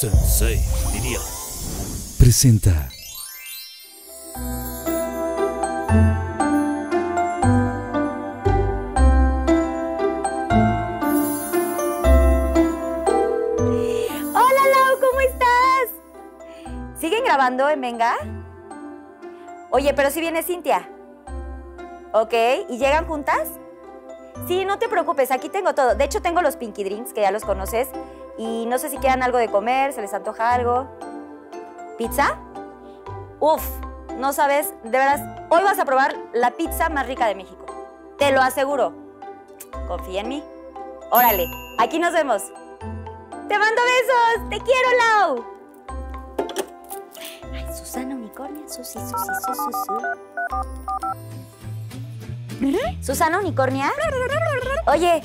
Sensei diría. Presenta. ¿Grabando en Venga? Oye, pero si viene Cynthia. Ok, ¿y llegan juntas? Sí, no te preocupes, aquí tengo todo. De hecho, tengo los Pinky Drinks, que ya los conoces. Y no sé si quieran algo de comer, se les antoja algo. ¿Pizza? Uf, no sabes, de veras, hoy vas a probar la pizza más rica de México. Te lo aseguro. Confía en mí. Órale, aquí nos vemos. ¡Te mando besos! ¡Te quiero, Lau! Ay, Susana Unicornia, Susi. ¿Susana Unicornia? Oye,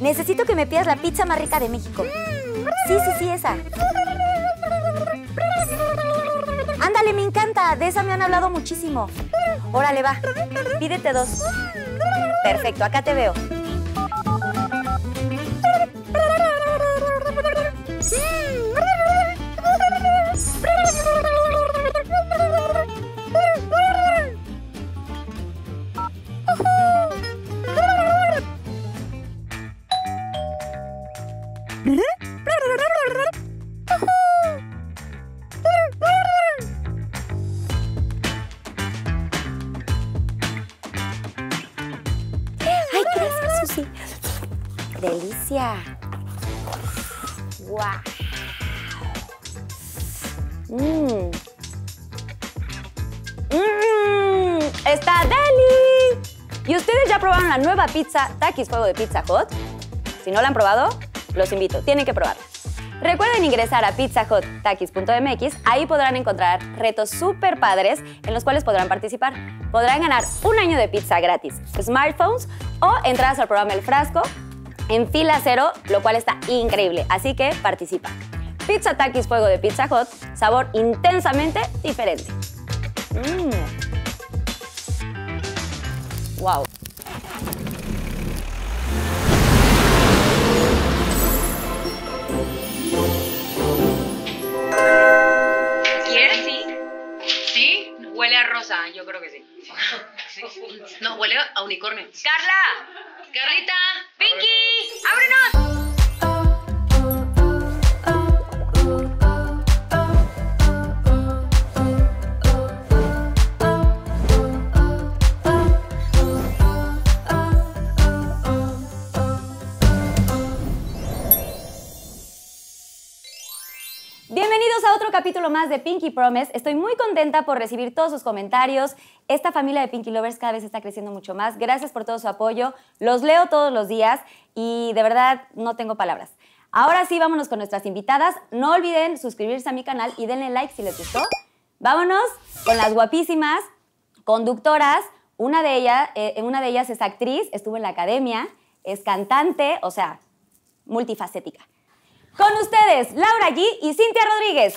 necesito que me pidas la pizza más rica de México. Sí, esa. Ándale, me encanta. De esa me han hablado muchísimo. Órale, va. Pídete dos. Perfecto, acá te veo. Nueva pizza Takis Fuego de Pizza Hut. Si no la han probado, los invito, tienen que probarla. Recuerden ingresar a pizzahuttakis.mx, ahí podrán encontrar retos súper padres en los cuales podrán participar. Podrán ganar un año de pizza gratis, smartphones o entradas al programa El Frasco en fila cero, lo cual está increíble, así que participa. Pizza Takis Fuego de Pizza Hut, sabor intensamente diferente. Wow. Yo creo que sí. No, huele a unicornio. ¡Carla! ¡Carlita! ¡Pinky! ¡Ábrenos! Bienvenidos a otro capítulo más de Pinky Promise. Estoy muy contenta por recibir todos sus comentarios. Esta familia de Pinky Lovers cada vez está creciendo mucho más. Gracias por todo su apoyo. Los leo todos los días y de verdad no tengo palabras. Ahora sí, vámonos con nuestras invitadas. No olviden suscribirse a mi canal y denle like si les gustó. Vámonos con las guapísimas conductoras. Una de ellas es actriz, estuvo en la academia, es cantante, o sea, multifacética. Con ustedes, Laura G y Cynthia Rodríguez.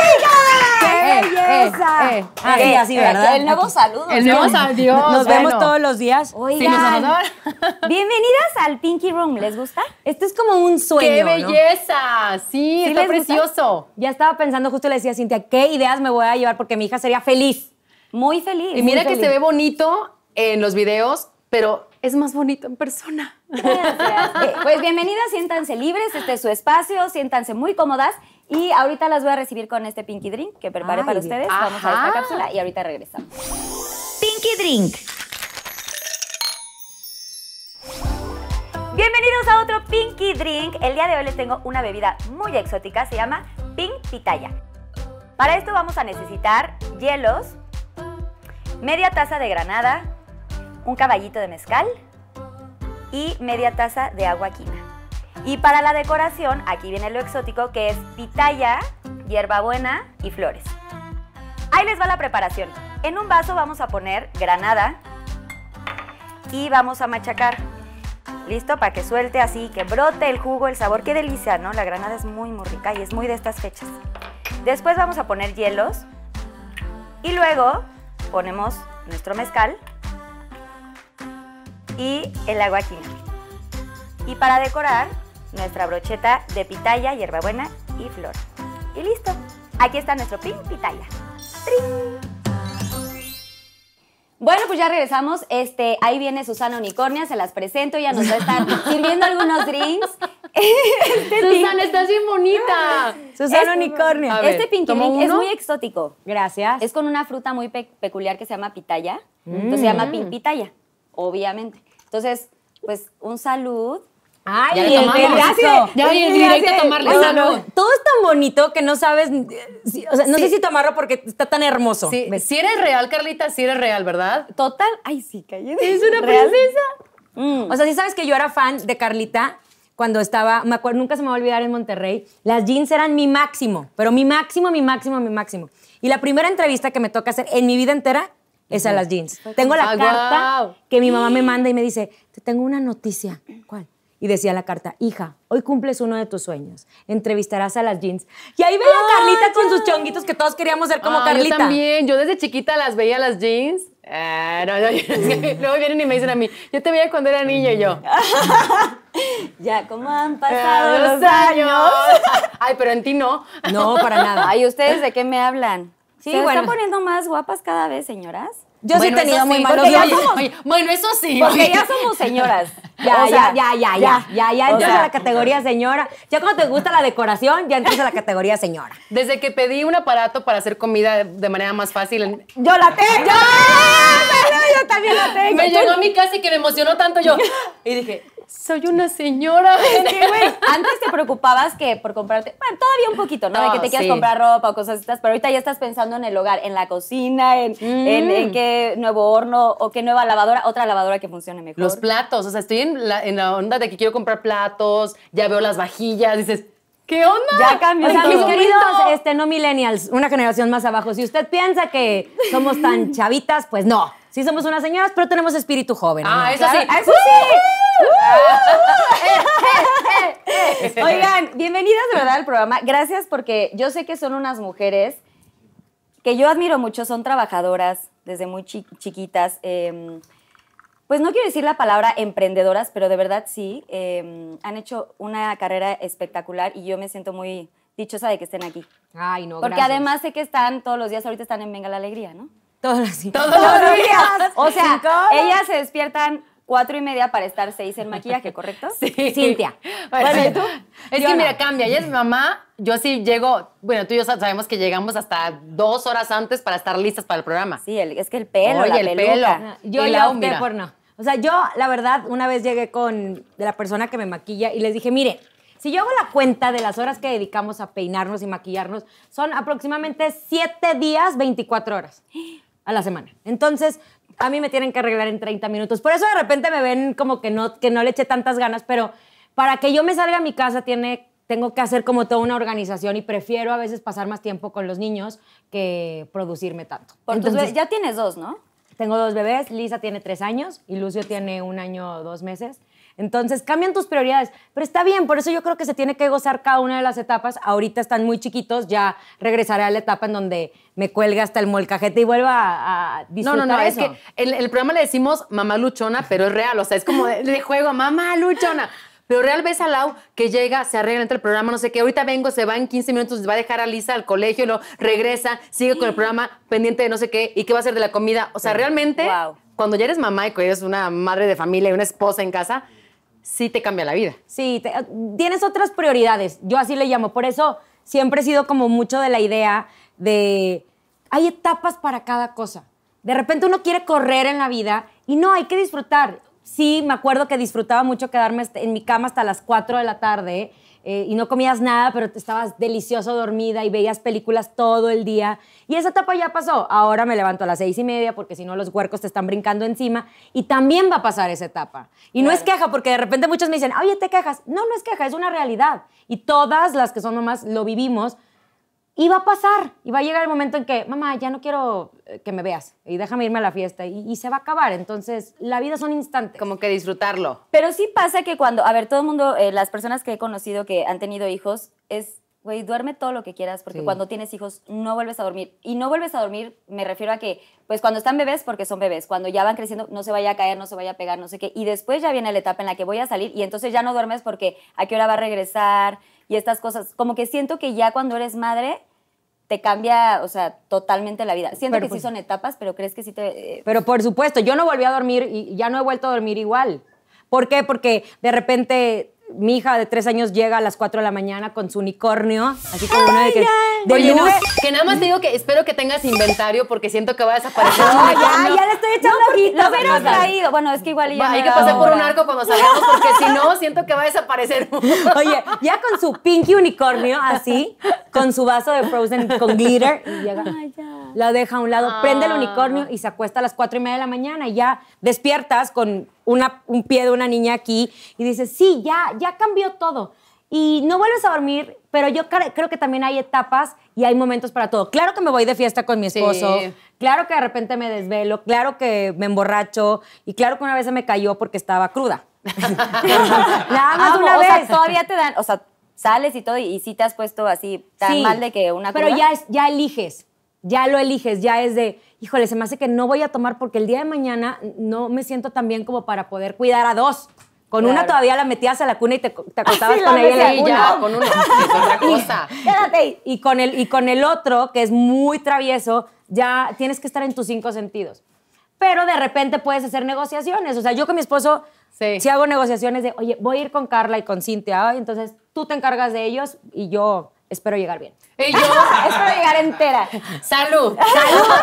¡Amigas! ¡Qué belleza! Así, así, ¿verdad? El nuevo saludo. El nuevo saludo. Nos vemos todos los días. Oigan, bienvenidas al Pinky Room. ¿Les gusta? Esto es como un sueño. ¡Qué belleza! Sí, está precioso. Ya estaba pensando, justo le decía a Cynthia, ¿qué ideas me voy a llevar? Porque mi hija sería feliz. Muy feliz. Y mira que se ve bonito en los videos, pero es más bonito en persona. Gracias. Pues bienvenidas, siéntanse libres, este es su espacio, siéntanse muy cómodas y ahorita las voy a recibir con este Pinky Drink que preparé para ustedes. Ajá. Vamos a esta cápsula y ahorita regresamos. Pinky Drink. Bienvenidos a otro Pinky Drink. El día de hoy les tengo una bebida muy exótica, se llama Pink Pitaya. Para esto vamos a necesitar hielos, media taza de granada, un caballito de mezcal y media taza de agua quina. Y para la decoración, aquí viene lo exótico, que es pitaya, hierbabuena y flores. Ahí les va la preparación. En un vaso vamos a poner granada y vamos a machacar. ¿Listo? Para que suelte así, que brote el jugo, el sabor. ¡Qué delicia!, ¿no? La granada es muy, muy rica y es muy de estas fechas. Después vamos a poner hielos y luego ponemos nuestro mezcal y el aguaquina. Y para decorar, nuestra brocheta de pitaya, hierbabuena y flor. Y listo. Aquí está nuestro pin pitaya. ¡Trin! Bueno, pues ya regresamos. Ahí viene Susana Unicornia, se las presento. Ella nos va a estar sirviendo algunos drinks. Susana, estás bien bonita. Susana Unicornia. Pinky Drink es muy exótico. Gracias. Es con una fruta muy peculiar que se llama pitaya. Entonces se llama pin pitaya, obviamente. Entonces, pues un salud. Ay, ya el vergazo. Ya voy en directo a tomarle salud. Todo es tan bonito que no sabes, no sé si tomarlo porque está tan hermoso. Sí, si eres real, Carlita, si eres real, ¿verdad? Total. Ay, sí, cállate. Es una princesa. O sea, sí sabes que yo era fan de Carlita cuando estaba, me acuerdo, nunca se me va a olvidar, en Monterrey. Las Jeans eran mi máximo, pero mi máximo. Y la primera entrevista que me toca hacer en mi vida entera es a Las Jeans. Tengo la carta que mi mamá me manda y me dice, te tengo una noticia. ¿Cuál? Y decía la carta, hija, hoy cumples uno de tus sueños, entrevistarás a Las Jeans. Y ahí veía a Carlita con sus chonguitos que todos queríamos ser como Carlita. Yo también, yo desde chiquita las veía, Las Jeans. Luego vienen y me dicen a mí, yo te veía cuando era niña, y yo. Ya, ¿cómo han pasado los años? Ay, pero en ti no. No, para nada. Ay, ¿ustedes de qué me hablan? Sí, bueno. ¿Se están poniendo más guapas cada vez, señoras? Yo sí he tenido muy malos días. Bueno, eso sí. Porque ya somos señoras. Ya entras a la categoría señora. Ya cuando te gusta la decoración, ya entras a la categoría señora. Desde que pedí un aparato para hacer comida de manera más fácil. ¡Yo la tengo! ¡Yo también la tengo! Me llegó a mi casa y que me emocionó tanto yo. Y dije, soy una señora. Antes te preocupabas que por comprarte, bueno, todavía un poquito, ¿no? De que te quieras comprar ropa o cosas estas, pero ahorita ya estás pensando en el hogar, en la cocina, en qué nuevo horno o qué nueva lavadora, otra lavadora que funcione mejor. Los platos, o sea, estoy en la onda de que quiero comprar platos, ya veo las vajillas, dices, ¿qué onda? Ya cambió. O sea, mis queridos, no millennials, una generación más abajo, si usted piensa que somos tan chavitas, pues no. Sí somos unas señoras, pero tenemos espíritu joven. Ah, ¿no? Eso sí. Eso sí. Oigan, bienvenidas de verdad al programa. Gracias porque yo sé que son unas mujeres que yo admiro mucho, son trabajadoras desde muy chiquitas. Pues no quiero decir la palabra emprendedoras, pero de verdad sí. Han hecho una carrera espectacular y yo me siento muy dichosa de que estén aquí. Ay, no, porque gracias. Además sé que están todos los días, ahorita están en Venga la Alegría, ¿no? Todos los días. O sea, ellas se despiertan 4:30 para estar 6 en maquillaje, ¿correcto? Sí. Cynthia. Bueno, ¿y tú? Es que mira, cambia. Ella es mi mamá. Yo sí llego, bueno, tú y yo sabemos que llegamos hasta 2 horas antes para estar listas para el programa. Sí, es que el pelo, oye, el pelo. Yo la opté por no. O sea, yo, la verdad, una vez llegué con la persona que me maquilla y les dije, mire, si yo hago la cuenta de las horas que dedicamos a peinarnos y maquillarnos, son aproximadamente 7 días, 24 horas. A la semana. Entonces, a mí me tienen que arreglar en 30 minutos. Por eso de repente me ven como que no le eché tantas ganas, pero para que yo me salga a mi casa tengo que hacer como toda una organización y prefiero a veces pasar más tiempo con los niños que producirme tanto. Entonces, ya tienes 2, ¿no? Tengo 2 bebés, Lisa tiene 3 años y Lucio tiene 1 año 2 meses. Entonces, cambian tus prioridades. Pero está bien, por eso yo creo que se tiene que gozar cada una de las etapas. Ahorita están muy chiquitos, ya regresaré a la etapa en donde me cuelgue hasta el molcajete y vuelva a disfrutar. No, eso. Es que el programa le decimos mamá luchona, pero es real. O sea, es como de juego, mamá luchona. Pero real ves a Lau que llega, se arregla, entra el programa, no sé qué, ahorita vengo, se va en 15 minutos, va a dejar a Lisa al colegio y luego regresa, sigue con el programa pendiente de no sé qué, y qué va a hacer de la comida. O sea, realmente, cuando ya eres mamá y que eres una madre de familia y una esposa en casa, sí te cambia la vida. Sí, tienes otras prioridades, yo así le llamo. Por eso siempre he sido como mucho de la idea de hay etapas para cada cosa. De repente uno quiere correr en la vida y no, hay que disfrutar. Sí, me acuerdo que disfrutaba mucho quedarme en mi cama hasta las 4 de la tarde y no comías nada, pero te estabas delicioso dormida y veías películas todo el día. Y esa etapa ya pasó. Ahora me levanto a las 6:30 porque si no los huercos te están brincando encima y también va a pasar esa etapa. Y claro, no es queja porque de repente muchos me dicen, oye, ¿te quejas? No, no es queja, es una realidad. Y todas las que son mamás lo vivimos. Y va a pasar, y va a llegar el momento en que, mamá, ya no quiero que me veas, y déjame irme a la fiesta, y se va a acabar. Entonces, la vida son instantes. Como que disfrutarlo. Pero sí pasa que cuando, a ver, todo el mundo, las personas que he conocido que han tenido hijos, es güey, duerme todo lo que quieras, porque sí, cuando tienes hijos no vuelves a dormir. Y no vuelves a dormir, me refiero a que, pues cuando están bebés, porque son bebés, cuando ya van creciendo, no se vaya a caer, no se vaya a pegar, no sé qué. Y después ya viene la etapa en la que voy a salir y entonces ya no duermes porque a qué hora va a regresar y estas cosas. Como que siento que ya cuando eres madre te cambia, o sea, totalmente la vida. Siento que pues, sí son etapas, pero crees que sí te... Pero por supuesto, yo no volví a dormir y ya no he vuelto a dormir igual. ¿Por qué? Porque de repente... Mi hija de 3 años llega a las 4 de la mañana con su unicornio, así como una de que... De oye, nube. No, que nada más te digo que espero que tengas inventario porque siento que va a desaparecer. No, ya le estoy echando ojitos. No, pero traído. Bueno, es que igual ya hay que pasar por un arco cuando salgamos porque si no, siento que va a desaparecer. Oye, ya con su pinky unicornio, así, con su vaso de Frozen con glitter, y llega, ay, ya, la deja a un lado, prende el unicornio y se acuesta a las 4:30 de la mañana y ya despiertas con... Un pie de una niña aquí y dices, sí, ya cambió todo. Y no vuelves a dormir, pero yo creo que también hay etapas y hay momentos para todo. Claro que me voy de fiesta con mi esposo, sí, claro que de repente me desvelo, claro que me emborracho y claro que una vez se me cayó porque estaba cruda. Nada más una vez. O sea, todavía te dan, o sea, sales y todo y sí te has puesto así tan mal de que una cruda. Pero ya eliges, ya lo eliges, ya es de... Híjole, se me hace que no voy a tomar porque el día de mañana no me siento tan bien como para poder cuidar a dos. Con una todavía la metías a la cuna y te acostabas con ella en la cuna. Ya, con una. Es otra cosa. Quédate ahí. Y con el otro, que es muy travieso, ya tienes que estar en tus 5 sentidos. Pero de repente puedes hacer negociaciones. O sea, yo con mi esposo sí hago negociaciones de, oye, voy a ir con Carla y con Cynthia. Ay, entonces tú te encargas de ellos y yo... Espero llegar bien. Y yo espero llegar entera. ¡Salud! ¡Salud!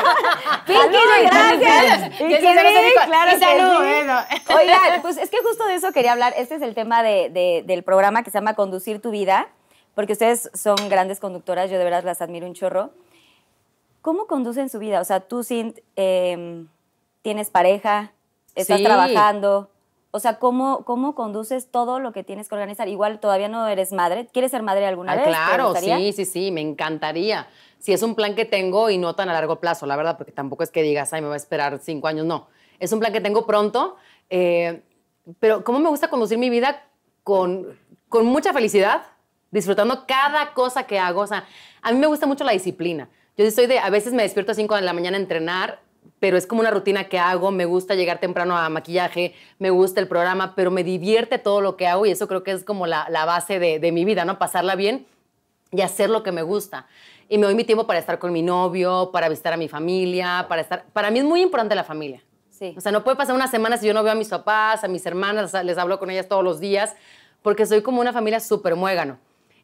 ¡Pinky, gracias! ¡Pinky, claro que salud! Sí. Oigan, pues es que justo de eso quería hablar. Este es el tema del programa que se llama Conducir tu Vida, porque ustedes son grandes conductoras, yo de verdad las admiro un chorro. ¿Cómo conducen su vida? O sea, tú, Cint, tienes pareja, estás trabajando... O sea, ¿cómo conduces todo lo que tienes que organizar? Igual todavía no eres madre. ¿Quieres ser madre alguna vez? Claro, sí, me encantaría. Sí, es un plan que tengo y no tan a largo plazo, la verdad, porque tampoco es que digas, ay, me va a esperar 5 años, no. Es un plan que tengo pronto, pero ¿cómo me gusta conducir mi vida? Con mucha felicidad, disfrutando cada cosa que hago. O sea, a mí me gusta mucho la disciplina. Yo soy de, a veces me despierto a 5 de la mañana a entrenar, pero es como una rutina que hago, me gusta llegar temprano a maquillaje, me gusta el programa, pero me divierte todo lo que hago y eso creo que es como la base de mi vida, ¿no? Pasarla bien y hacer lo que me gusta. Y me doy mi tiempo para estar con mi novio, para visitar a mi familia, para estar... Para mí es muy importante la familia. Sí. O sea, no puede pasar una semana si yo no veo a mis papás, a mis hermanas, les hablo con ellas todos los días, porque soy como una familia súper muégano.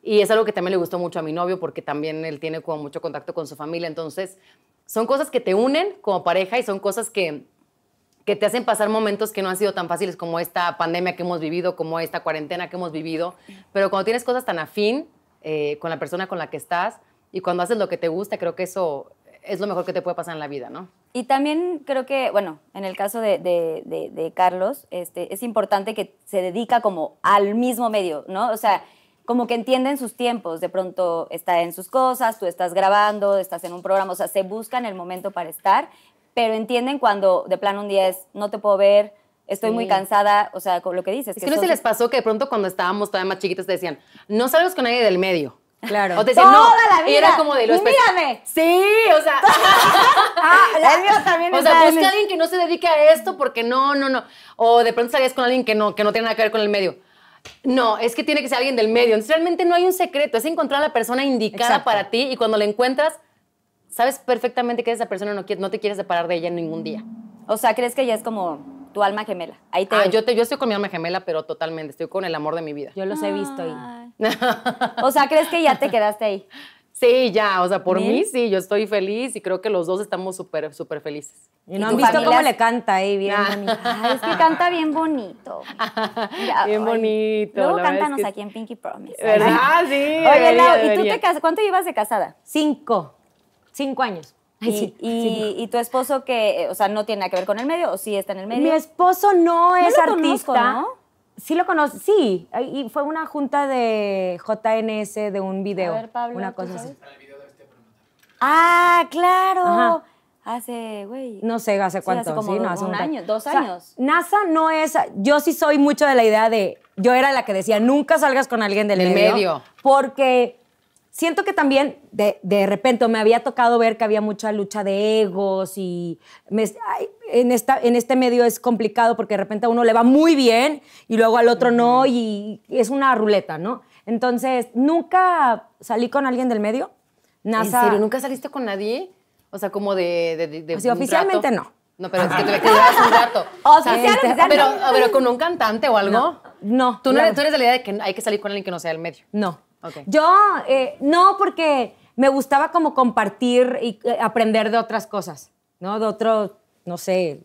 Y es algo que también le gustó mucho a mi novio, porque también él tiene como mucho contacto con su familia, entonces... Son cosas que te unen como pareja y son cosas que te hacen pasar momentos que no han sido tan fáciles como esta pandemia que hemos vivido, como esta cuarentena que hemos vivido. Pero cuando tienes cosas tan afín con la persona con la que estás y cuando haces lo que te gusta, creo que eso es lo mejor que te puede pasar en la vida, ¿no? Y también creo que, bueno, en el caso de Carlos, es importante que se dedica como al mismo medio, ¿no? O sea... como que entienden sus tiempos, de pronto está en sus cosas, tú estás grabando, estás en un programa, o sea, se buscan el momento para estar, pero entienden cuando de plano un día es, no te puedo ver, estoy muy cansada, o sea, con lo que dices. Es que no sé si les pasó que de pronto cuando estábamos todavía más chiquitos te decían, no salgas con nadie del medio. Claro. O te decían, no, la vida. Era como de los... ¡Mírame! Sí, o sea... el mío también es... O sea, busca a alguien que no se dedique a esto porque no. O de pronto salías con alguien que no tiene nada que ver con el medio. No, es que tiene que ser alguien del medio. Entonces, realmente no hay un secreto, es encontrar a la persona indicada para ti y cuando la encuentras, sabes perfectamente que esa persona no te quieres separar de ella en ningún día. O sea, ¿crees que ella es como tu alma gemela? Ahí te... yo estoy con mi alma gemela, pero totalmente, estoy con el amor de mi vida. Yo los he visto y... O sea, ¿crees que ya te quedaste ahí? Sí, ya, o sea, por mí sí, yo estoy feliz y creo que los dos estamos súper, súper felices. Y no han visto cómo le canta ahí, bien bonito. Ay, es que canta bien bonito. Mira, bien bonito. Luego cántanos aquí en Pinky Promise. ¿Verdad? Sí. Oye, Lau, ¿y tú te casas? ¿Cuánto llevas de casada? 5. 5 años. ¿Y tu esposo que, o sea, no tiene nada que ver con el medio o sí está en el medio? Mi esposo no es artista. Conozco, ¿no? Sí lo conozco, sí. Y fue una junta de JNS de un video. A ver, Pablo, una cosa así. Ah, claro. Ajá. Hace, güey... No sé, ¿hace cuánto? Sí, hace como hace un año, 2 años. O sea, NASA no es... Yo sí soy mucho de la idea de... Yo era la que decía, nunca salgas con alguien del medio. Porque Siento que también de repente me había tocado ver que había mucha lucha de egos y en este medio es complicado porque de repente a uno le va muy bien y luego al otro no y es una ruleta, ¿no? Entonces, nunca salí con alguien del medio. NASA. ¿En serio? ¿Nunca saliste con nadie? O sea, como de o sea, oficialmente rato. No. No, pero es que te quedas un rato. Oficialmente. Pero con un cantante o algo. No. Tú eres de la idea de que hay que salir con alguien que no sea del medio. No. Okay. Yo, no, porque me gustaba como compartir y aprender de otras cosas, ¿no? De otro, no sé.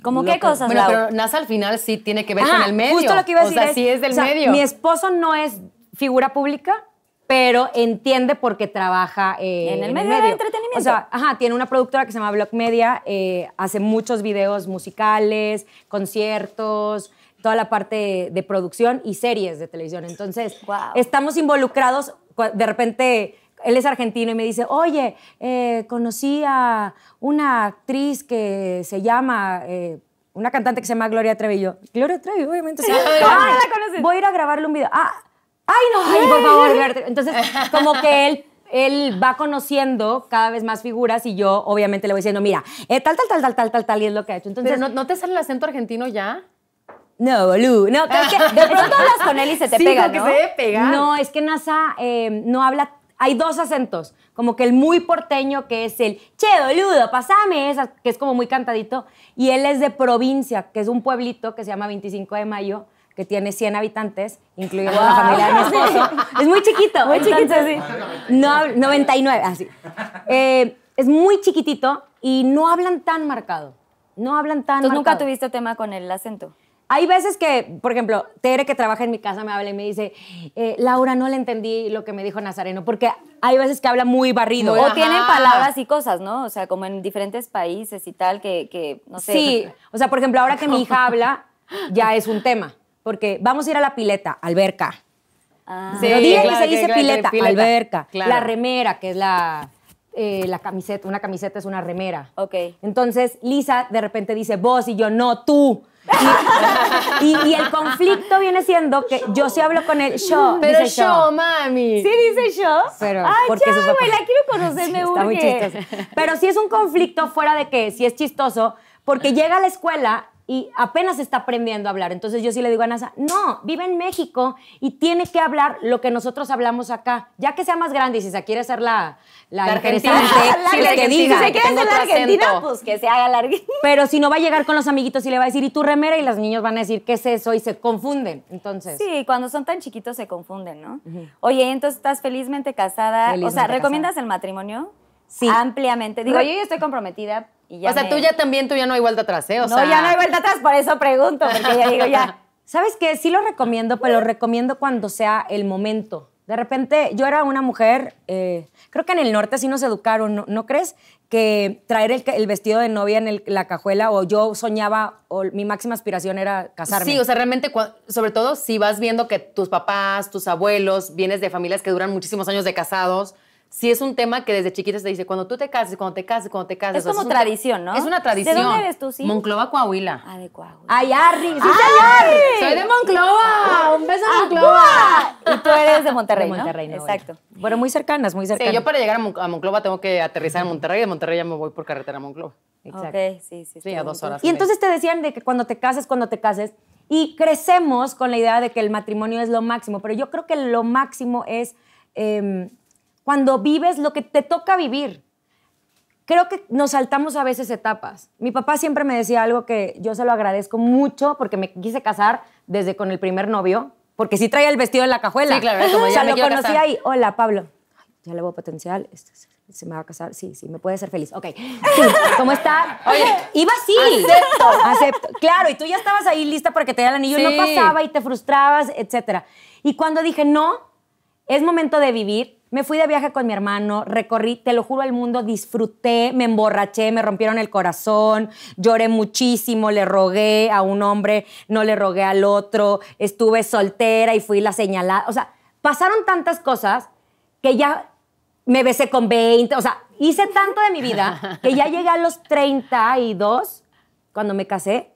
¿Cómo qué cosas? Bueno, pero NASA al final sí tiene que ver con el medio. Justo lo que iba a decir. O sea, sí es del medio. Mi esposo no es figura pública, pero entiende porque trabaja en el medio de entretenimiento. O sea, tiene una productora que se llama Blog Media, hace muchos videos musicales, conciertos, toda la parte de producción y series de televisión. Entonces, estamos involucrados. De repente, él es argentino y me dice, oye, conocí a una actriz que se llama, una cantante que se llama Gloria Trevi. Yo, Gloria Trevi, obviamente. Sí. La conoces. Voy a ir a grabarle un video. ¡Ay, no! ¡Ay, por favor! Entonces, como que él va conociendo cada vez más figuras y yo, obviamente, le voy diciendo, mira, tal, y es lo que ha hecho. Entonces, ¿pero no te sale el acento argentino ya? No, Lu. No, es que de pronto hablas con él y se te pega, ¿no? Sí, que se debe pegar. No, es que NASA no habla... Hay dos acentos, como que el muy porteño, que es el, che, boludo, pasame esa, que es como muy cantadito, y él es de provincia, que es un pueblito que se llama 25 de Mayo, que tiene 100 habitantes, incluyendo la familia de mi esposo. Es muy chiquito. Muy chiquito, sí. No, 99, así. Es muy chiquitito y no hablan tan marcado. No hablan tan marcado. ¿Tú nunca tuviste tema con el acento? Hay veces que, por ejemplo, Tere, que trabaja en mi casa, me habla y me dice, Laura, no le entendí lo que me dijo Nazareno, porque hay veces que habla muy barrido. O tienen palabras y cosas, ¿no? O sea, como en diferentes países y tal, que no sé. Sí, o sea, por ejemplo, ahora que mi hija habla, ya es un tema. Porque vamos a ir a la pileta, alberca. Sí, pero digan que se dice pileta, alberca. Claro. La remera, que es la camiseta. Una camiseta es una remera. Ok. Entonces, Lisa de repente dice vos y yo no, tú. Y el conflicto viene siendo que yo sí hablo con él, yo. Pero dice yo, mami. Sí, dice yo. Pero porque ya, güey, la quiero conocer, me urge. Está muy chistoso. Pero sí es un conflicto fuera de que sí es chistoso, porque llega a la escuela... y apenas está aprendiendo a hablar. Entonces yo sí le digo a NASA, no, vive en México y tiene que hablar lo que nosotros hablamos acá. Ya que sea más grande y si se quiere hacer la interesante, que diga. Si se quiere hacer la Argentina, pues que se haga larga. Pero si no, va a llegar con los amiguitos y le va a decir, ¿y tu remera? Y los niños van a decir, ¿qué es eso? Y se confunden, entonces. Sí, cuando son tan chiquitos se confunden, ¿no? Oye, entonces estás felizmente casada. Felizmente ¿recomiendas casada. El matrimonio? Sí. Ampliamente. Digo, yo ya estoy comprometida. O sea, tú ya no hay vuelta atrás, ¿eh? No, ya no hay vuelta atrás, por eso pregunto, porque ya digo, ya. ¿Sabes qué? Sí lo recomiendo, pero lo recomiendo cuando sea el momento. De repente, yo era una mujer, creo que en el norte así nos educaron, ¿no crees? Que traer el vestido de novia en la cajuela, o yo soñaba, o mi máxima aspiración era casarme. Sí, o sea, realmente, sobre todo si vas viendo que tus papás, tus abuelos, vienes de familias que duran muchísimos años de casados... Sí, es un tema que desde chiquita se dice, cuando tú te cases, cuando te cases, cuando te cases. Es como tradición, ¿no? Es una tradición. ¿De dónde eres tú, sí? Monclova, Coahuila. Ah, de Coahuila. ¡Ay, Arri! ¡Sí, señor! ¡Soy de Monclova! ¡Un beso a Monclova! Y tú eres de Monterrey, ¿no? De Monterrey, ¿no? Exacto. Bueno, muy cercanas, muy cercanas. Sí, yo para llegar a Monclova tengo que aterrizar en Monterrey. De Monterrey ya me voy por carretera a Monclova. Exacto. Ok, sí. Sí, a 2 horas. Y entonces te decían de que cuando te cases... Y crecemos con la idea de que el matrimonio es lo máximo. Pero yo creo que lo máximo es... cuando vives lo que te toca vivir. Creo que nos saltamos a veces etapas. Mi papá siempre me decía algo que yo se lo agradezco mucho porque me quise casar desde con el primer novio, porque sí traía el vestido en la cajuela. Sí, claro. Como ya, o sea, lo conocí ahí. Hola, Pablo. Ay, ya le veo potencial. ¿Se me va a casar? Sí, me puede hacer feliz. Ok. Sí, ¿cómo está? Oye, iba así. Acepto. Claro, y tú ya estabas ahí lista porque te da el anillo. Sí. No pasaba y te frustrabas, etc. Y cuando dije, no, es momento de vivir, me fui de viaje con mi hermano, recorrí, te lo juro, el mundo, disfruté, me emborraché, me rompieron el corazón, lloré muchísimo, le rogué a un hombre, no le rogué al otro, estuve soltera y fui la señalada. O sea, pasaron tantas cosas que ya me besé con 20, o sea, hice tanto de mi vida que ya llegué a los 32, cuando me casé,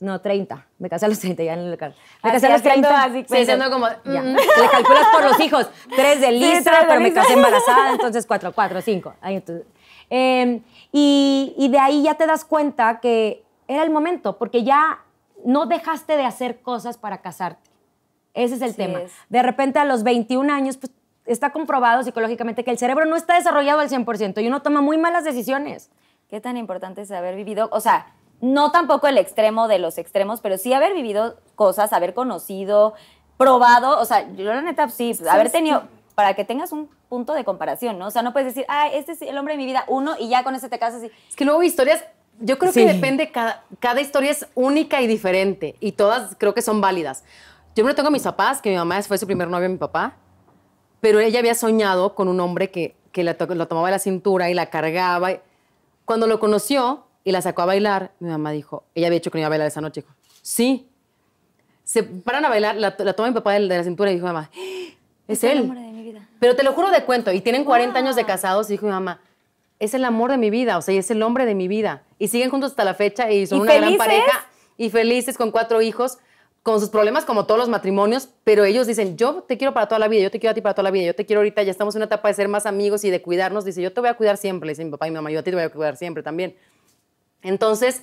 No, 30. Me casé a los 30, ya en el local. Me casé a los 30. Así que sí, siendo como... Ya. Le calculas por los hijos. 3 de lista, sí, pero me casé embarazada, entonces 4, 5. Ahí, entonces. Y de ahí ya te das cuenta que era el momento, porque ya no dejaste de hacer cosas para casarte. Ese es el tema. De repente a los 21 años, pues está comprobado psicológicamente que el cerebro no está desarrollado al 100% y uno toma muy malas decisiones. ¿Qué tan importante es haber vivido? O sea... No tampoco el extremo de los extremos, pero sí haber vivido cosas, haber conocido, probado. O sea, yo la neta sí, haber tenido, para que tengas un punto de comparación, ¿no? O sea, no puedes decir, ah, este es el hombre de mi vida, uno, y ya con ese te casas. Y... Es que luego historias, yo creo que depende, cada historia es única y diferente, y todas creo que son válidas. Yo me lo tengo a mis papás, que mi mamá fue su primer novio de mi papá, pero ella había soñado con un hombre que la tomaba de la cintura y la cargaba. Cuando lo conoció... y la sacó a bailar, mi mamá dijo, ella había dicho que no iba a bailar esa noche, dijo, sí. Se paran a bailar, la toma mi papá de la cintura y dijo, mamá, es él. El amor de mi vida. Pero te lo juro de cuento, y tienen 40 años de casados, y dijo mi mamá, es el amor de mi vida, o sea, y es el hombre de mi vida. Y siguen juntos hasta la fecha, y son una gran pareja, y felices, con 4 hijos, con sus problemas como todos los matrimonios, pero ellos dicen, yo te quiero para toda la vida, yo te quiero a ti para toda la vida, yo te quiero ahorita, ya estamos en una etapa de ser más amigos y de cuidarnos, dice, yo te voy a cuidar siempre, le dice mi papá y mi mamá, yo a ti te voy a cuidar siempre también. Entonces,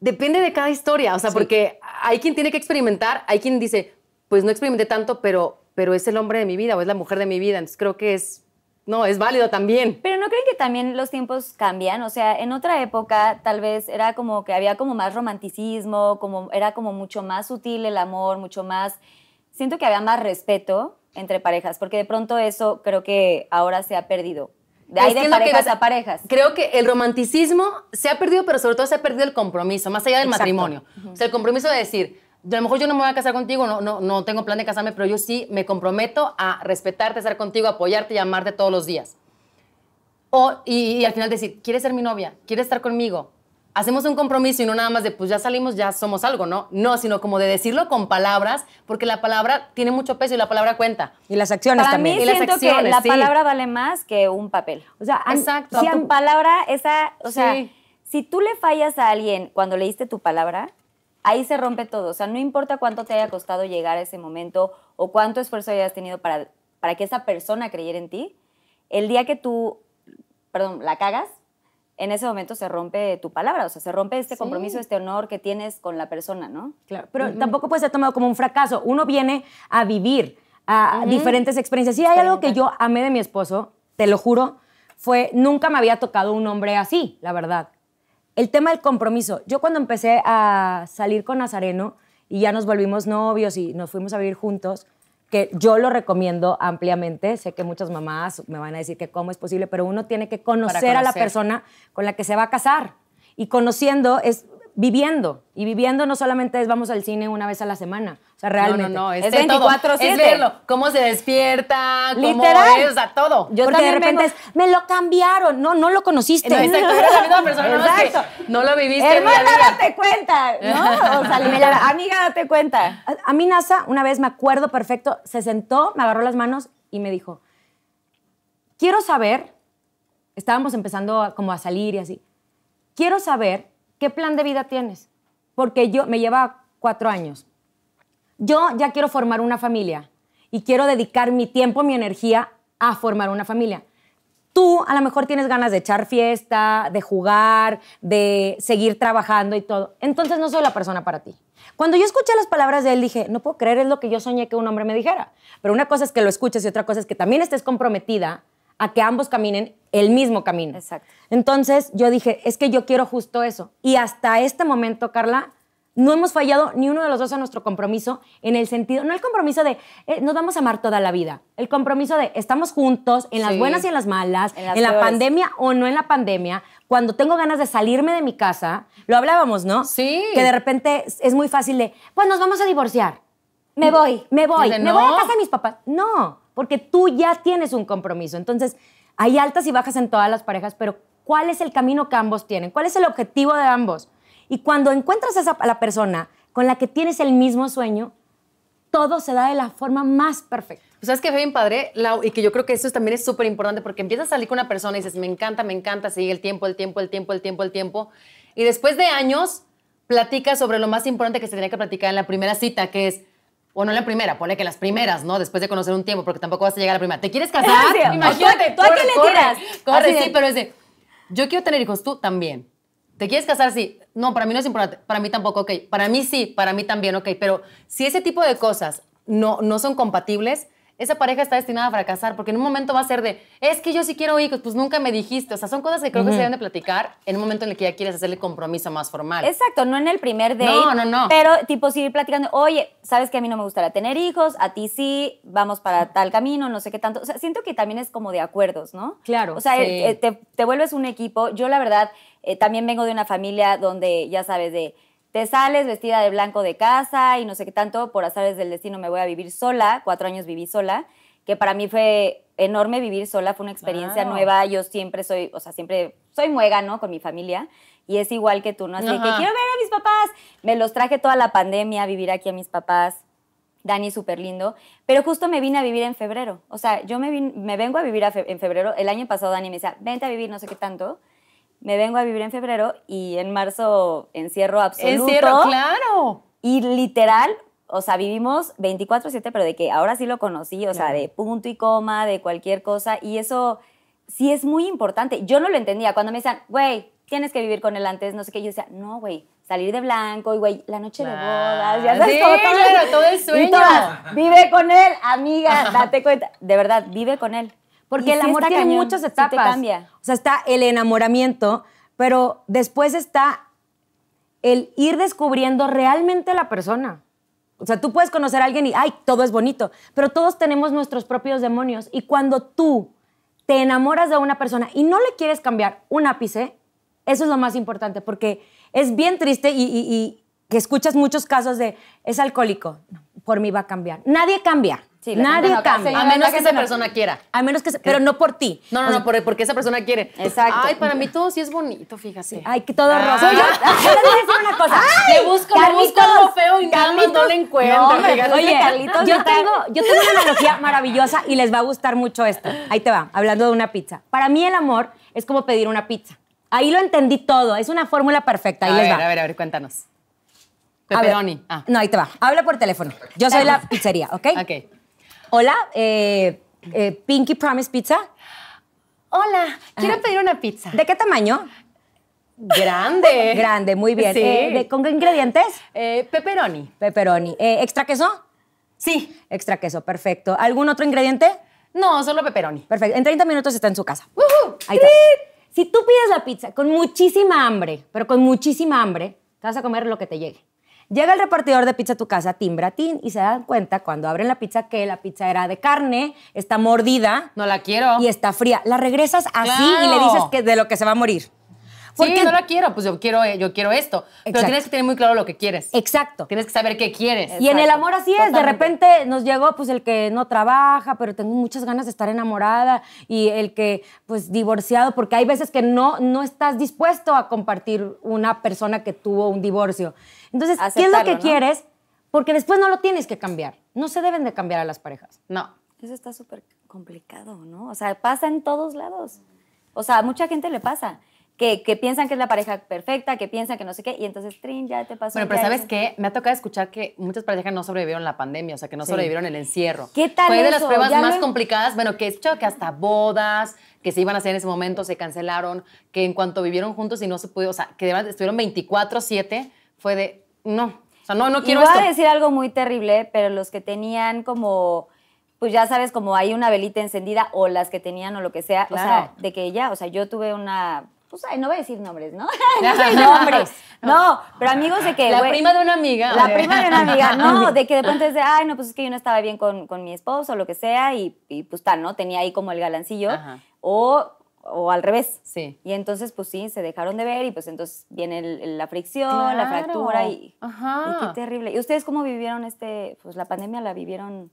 depende de cada historia, o sea, porque hay quien tiene que experimentar, hay quien dice, pues no experimenté tanto, pero es el hombre de mi vida o es la mujer de mi vida, entonces creo que es válido también. Pero ¿no creen que también los tiempos cambian? O sea, en otra época tal vez era como que había como más romanticismo, como, era como mucho más sutil el amor, mucho más, siento que había más respeto entre parejas, porque de pronto eso creo que ahora se ha perdido. De ahí de parejas a parejas. Creo que el romanticismo se ha perdido, pero sobre todo se ha perdido el compromiso, más allá del matrimonio. O sea, el compromiso de decir, a lo mejor yo no me voy a casar contigo, no tengo plan de casarme, pero yo sí me comprometo a respetarte, estar contigo, apoyarte y amarte todos los días. Y al final decir, ¿quieres ser mi novia? ¿Quieres estar conmigo? Hacemos un compromiso y no nada más de, pues ya salimos, ya somos algo, ¿no? No, sino como de decirlo con palabras, porque la palabra tiene mucho peso y la palabra cuenta. Y las acciones para también. Para mí siento que la palabra vale más que un papel. O sea, exacto. Si tu palabra, esa, o sea, si tú le fallas a alguien cuando leíste tu palabra, ahí se rompe todo. O sea, no importa cuánto te haya costado llegar a ese momento o cuánto esfuerzo hayas tenido para que esa persona creyera en ti, el día que tú, perdón, la cagas, en ese momento se rompe tu palabra, o sea, se rompe este compromiso, este honor que tienes con la persona, ¿no? Claro, pero tampoco puede ser tomado como un fracaso. Uno viene a vivir a diferentes experiencias. Sí, hay algo que yo amé de mi esposo, te lo juro, fue nunca me había tocado un hombre así, la verdad. El tema del compromiso. Yo cuando empecé a salir con Nazareno y ya nos volvimos novios y nos fuimos a vivir juntos, que yo lo recomiendo ampliamente. Sé que muchas mamás me van a decir que cómo es posible, pero uno tiene que conocer a la persona con la que se va a casar. Y conociendo es viviendo. Y viviendo no solamente es vamos al cine una vez a la semana. O sea, realmente. No, es 24/7. Es verlo, cómo se despierta, cómo es, o sea, todo. Yo porque de repente me lo cambiaron. No lo conociste. No, exacto, eres la misma persona. Exacto. No lo viviste. Hermana, date cuenta. No, o sea, amiga, date cuenta. A mí Nasa, una vez me acuerdo perfecto, se sentó, me agarró las manos y me dijo, quiero saber, estábamos empezando como a salir y así, quiero saber qué plan de vida tienes, porque yo me lleva 4 años. Yo ya quiero formar una familia y quiero dedicar mi tiempo, mi energía a formar una familia. Tú a lo mejor tienes ganas de echar fiesta, de jugar, de seguir trabajando y todo. Entonces no soy la persona para ti. Cuando yo escuché las palabras de él dije, no puedo creer, es lo que yo soñé que un hombre me dijera. Pero una cosa es que lo escuches y otra cosa es que también estés comprometida a que ambos caminen el mismo camino. Exacto. Entonces yo dije, es que yo quiero justo eso. Y hasta este momento, Carla, no hemos fallado ni uno de los dos a nuestro compromiso en el sentido, no el compromiso de nos vamos a amar toda la vida, el compromiso de estamos juntos en las buenas y en las malas, en la pandemia o no en la pandemia, cuando tengo ganas de salirme de mi casa, lo hablábamos, ¿no? Sí. Que de repente es muy fácil de, pues nos vamos a divorciar, me voy a casa de mis papás. No, porque tú ya tienes un compromiso. Entonces, hay altas y bajas en todas las parejas, pero ¿cuál es el camino que ambos tienen? ¿Cuál es el objetivo de ambos? Y cuando encuentras a la persona con la que tienes el mismo sueño, todo se da de la forma más perfecta. Pues ¿sabes qué fue bien padre, Lau? Y que yo creo que eso también es súper importante porque empiezas a salir con una persona y dices, me encanta, sigue el tiempo, y después de años platica sobre lo más importante que se tenía que platicar en la primera cita, que es, o no en la primera, ponle que las primeras, ¿no? Después de conocer un tiempo, porque tampoco vas a llegar a la primera. ¿Te quieres casar? Sí, imagínate, ¿tú a quién le tiras? Corre, sí, pero es de, yo quiero tener hijos, tú también. ¿Te quieres casar? Sí. No, para mí no es importante. Para mí tampoco, ok. Para mí sí, para mí también, ok. Pero si ese tipo de cosas no son compatibles, esa pareja está destinada a fracasar, porque en un momento va a ser de, es que yo sí quiero hijos, pues nunca me dijiste. O sea, son cosas que creo que se deben de platicar en un momento en el que ya quieres hacerle compromiso más formal. Exacto, no en el primer date. No, no, no. Pero, tipo, seguir platicando, oye, sabes que a mí no me gustaría tener hijos, a ti sí, vamos para tal camino, no sé qué tanto. O sea, siento que también es como de acuerdos, ¿no? Claro, o sea, sí. Te vuelves un equipo. Yo, la verdad, también vengo de una familia donde, ya sabes, de... Te sales vestida de blanco de casa y no sé qué tanto, por azares del destino me voy a vivir sola, 4 años viví sola, que para mí fue enorme vivir sola, fue una experiencia nueva, yo siempre soy, o sea, siempre soy muega, ¿no? Con mi familia, y es igual que tú, ¿no? Así que quiero ver a mis papás, me los traje toda la pandemia, vivir aquí a mis papás, Dani súper lindo, pero justo me vine a vivir en febrero, o sea, yo me vengo a vivir en febrero, el año pasado Dani me decía, vente a vivir no sé qué tanto, me vengo a vivir en febrero y en marzo encierro absoluto. Encierro, claro. Y literal, o sea, vivimos 24/7, pero de que ahora sí lo conocí, o sea, de punto y coma, de cualquier cosa. Y eso sí es muy importante. Yo no lo entendía. Cuando me decían, güey, tienes que vivir con él antes, no sé qué. Yo decía, no, güey, salir de blanco y, güey, la noche de bodas. Ya sabes, sí, como todo, claro, todo el sueño. Y todas, vive con él, amiga, date cuenta. De verdad, vive con él. Porque el amor tiene muchas etapas. O sea, está el enamoramiento, pero después está el ir descubriendo realmente a la persona. O sea, tú puedes conocer a alguien y, ay, todo es bonito, pero todos tenemos nuestros propios demonios. Y cuando tú te enamoras de una persona y no le quieres cambiar un ápice, eso es lo más importante, porque es bien triste y que escuchas muchos casos de, es alcohólico, por mí va a cambiar. Nadie cambia. Sí, nadie cambia. A menos que esa persona quiera. A menos que... Pero no por ti. No, no, o sea, no, porque esa persona quiere. Exacto. Ay, para mí todo sí es bonito, fíjate. Ay, que todo rosa. Yo les voy a decir una cosa. Ay, le busco algo feo y nada más no le encuentro. No, fíjate. Oye, Carlitos, yo tengo una analogía maravillosa y les va a gustar mucho esto. Ahí te va, hablando de una pizza. Para mí el amor es como pedir una pizza. Ahí lo entendí todo. Es una fórmula perfecta. Ahí les va. A ver, cuéntanos. Pepperoni. No, ahí te va. Habla por teléfono. Yo soy la pizzería, ¿ok? Ok. Hola, Pinky Promise Pizza. Hola, quiero pedir una pizza. ¿De qué tamaño? Grande. Grande, muy bien. Sí. ¿Con qué ingredientes? Pepperoni. Pepperoni. ¿Extra queso? Sí. Extra queso, perfecto. ¿Algún otro ingrediente? No, solo pepperoni. Perfecto. En 30 minutos está en su casa. Ahí está. Si tú pides la pizza con muchísima hambre, pero con muchísima hambre, te vas a comer lo que te llegue. Llega el repartidor de pizza a tu casa, timbratín, y se dan cuenta cuando abren la pizza que la pizza era de carne, está mordida. No la quiero. Y está fría. La regresas así y le dices que de lo que se va a morir. Porque sí, no la quiero, pues yo quiero esto. Exacto. Pero tienes que tener muy claro lo que quieres. Exacto. Tienes que saber qué quieres. Exacto. Y en el amor así es. Totalmente. De repente nos llegó pues el que no trabaja, pero tengo muchas ganas de estar enamorada, y el que pues divorciado, porque hay veces que no estás dispuesto a compartir una persona que tuvo un divorcio. Entonces, aceptarlo, ¿qué es lo que quieres? Porque después no lo tienes que cambiar. No se deben de cambiar a las parejas. No. Eso está súper complicado, ¿no? O sea, pasa en todos lados. O sea, a mucha gente le pasa. Que piensan que es la pareja perfecta, que piensan que no sé qué, y entonces, trin, ya te pasó. Bueno, pero ¿sabes qué? Me ha tocado escuchar que muchas parejas no sobrevivieron la pandemia, o sea, que no sobrevivieron el encierro. ¿Qué tal eso? Fue de las pruebas más complicadas. Bueno, que he escuchado que hasta bodas que se iban a hacer en ese momento se cancelaron, que en cuanto vivieron juntos y no se pudo, o sea, que estuvieron 24/7, fue de, no, o sea, no quiero esto. Iba a decir algo muy terrible, pero los que tenían como... Pues ya sabes, como hay una velita encendida, o las que tenían o lo que sea, claro. O sea, de que ya, o sea, yo tuve una... O sea, no voy a decir nombres, ¿no? No soy nombres. No, pero amigos de que... La prima de una amiga. La prima de una amiga, no, de que de pronto es de, ay, no, pues es que yo no estaba bien con mi esposo o lo que sea, y pues tal, ¿no? Tenía ahí como el galancillo, o al revés. Sí. Y entonces, pues sí, se dejaron de ver, y pues entonces viene la fricción, la fractura, y qué terrible. ¿Y ustedes cómo vivieron pues la pandemia la vivieron...?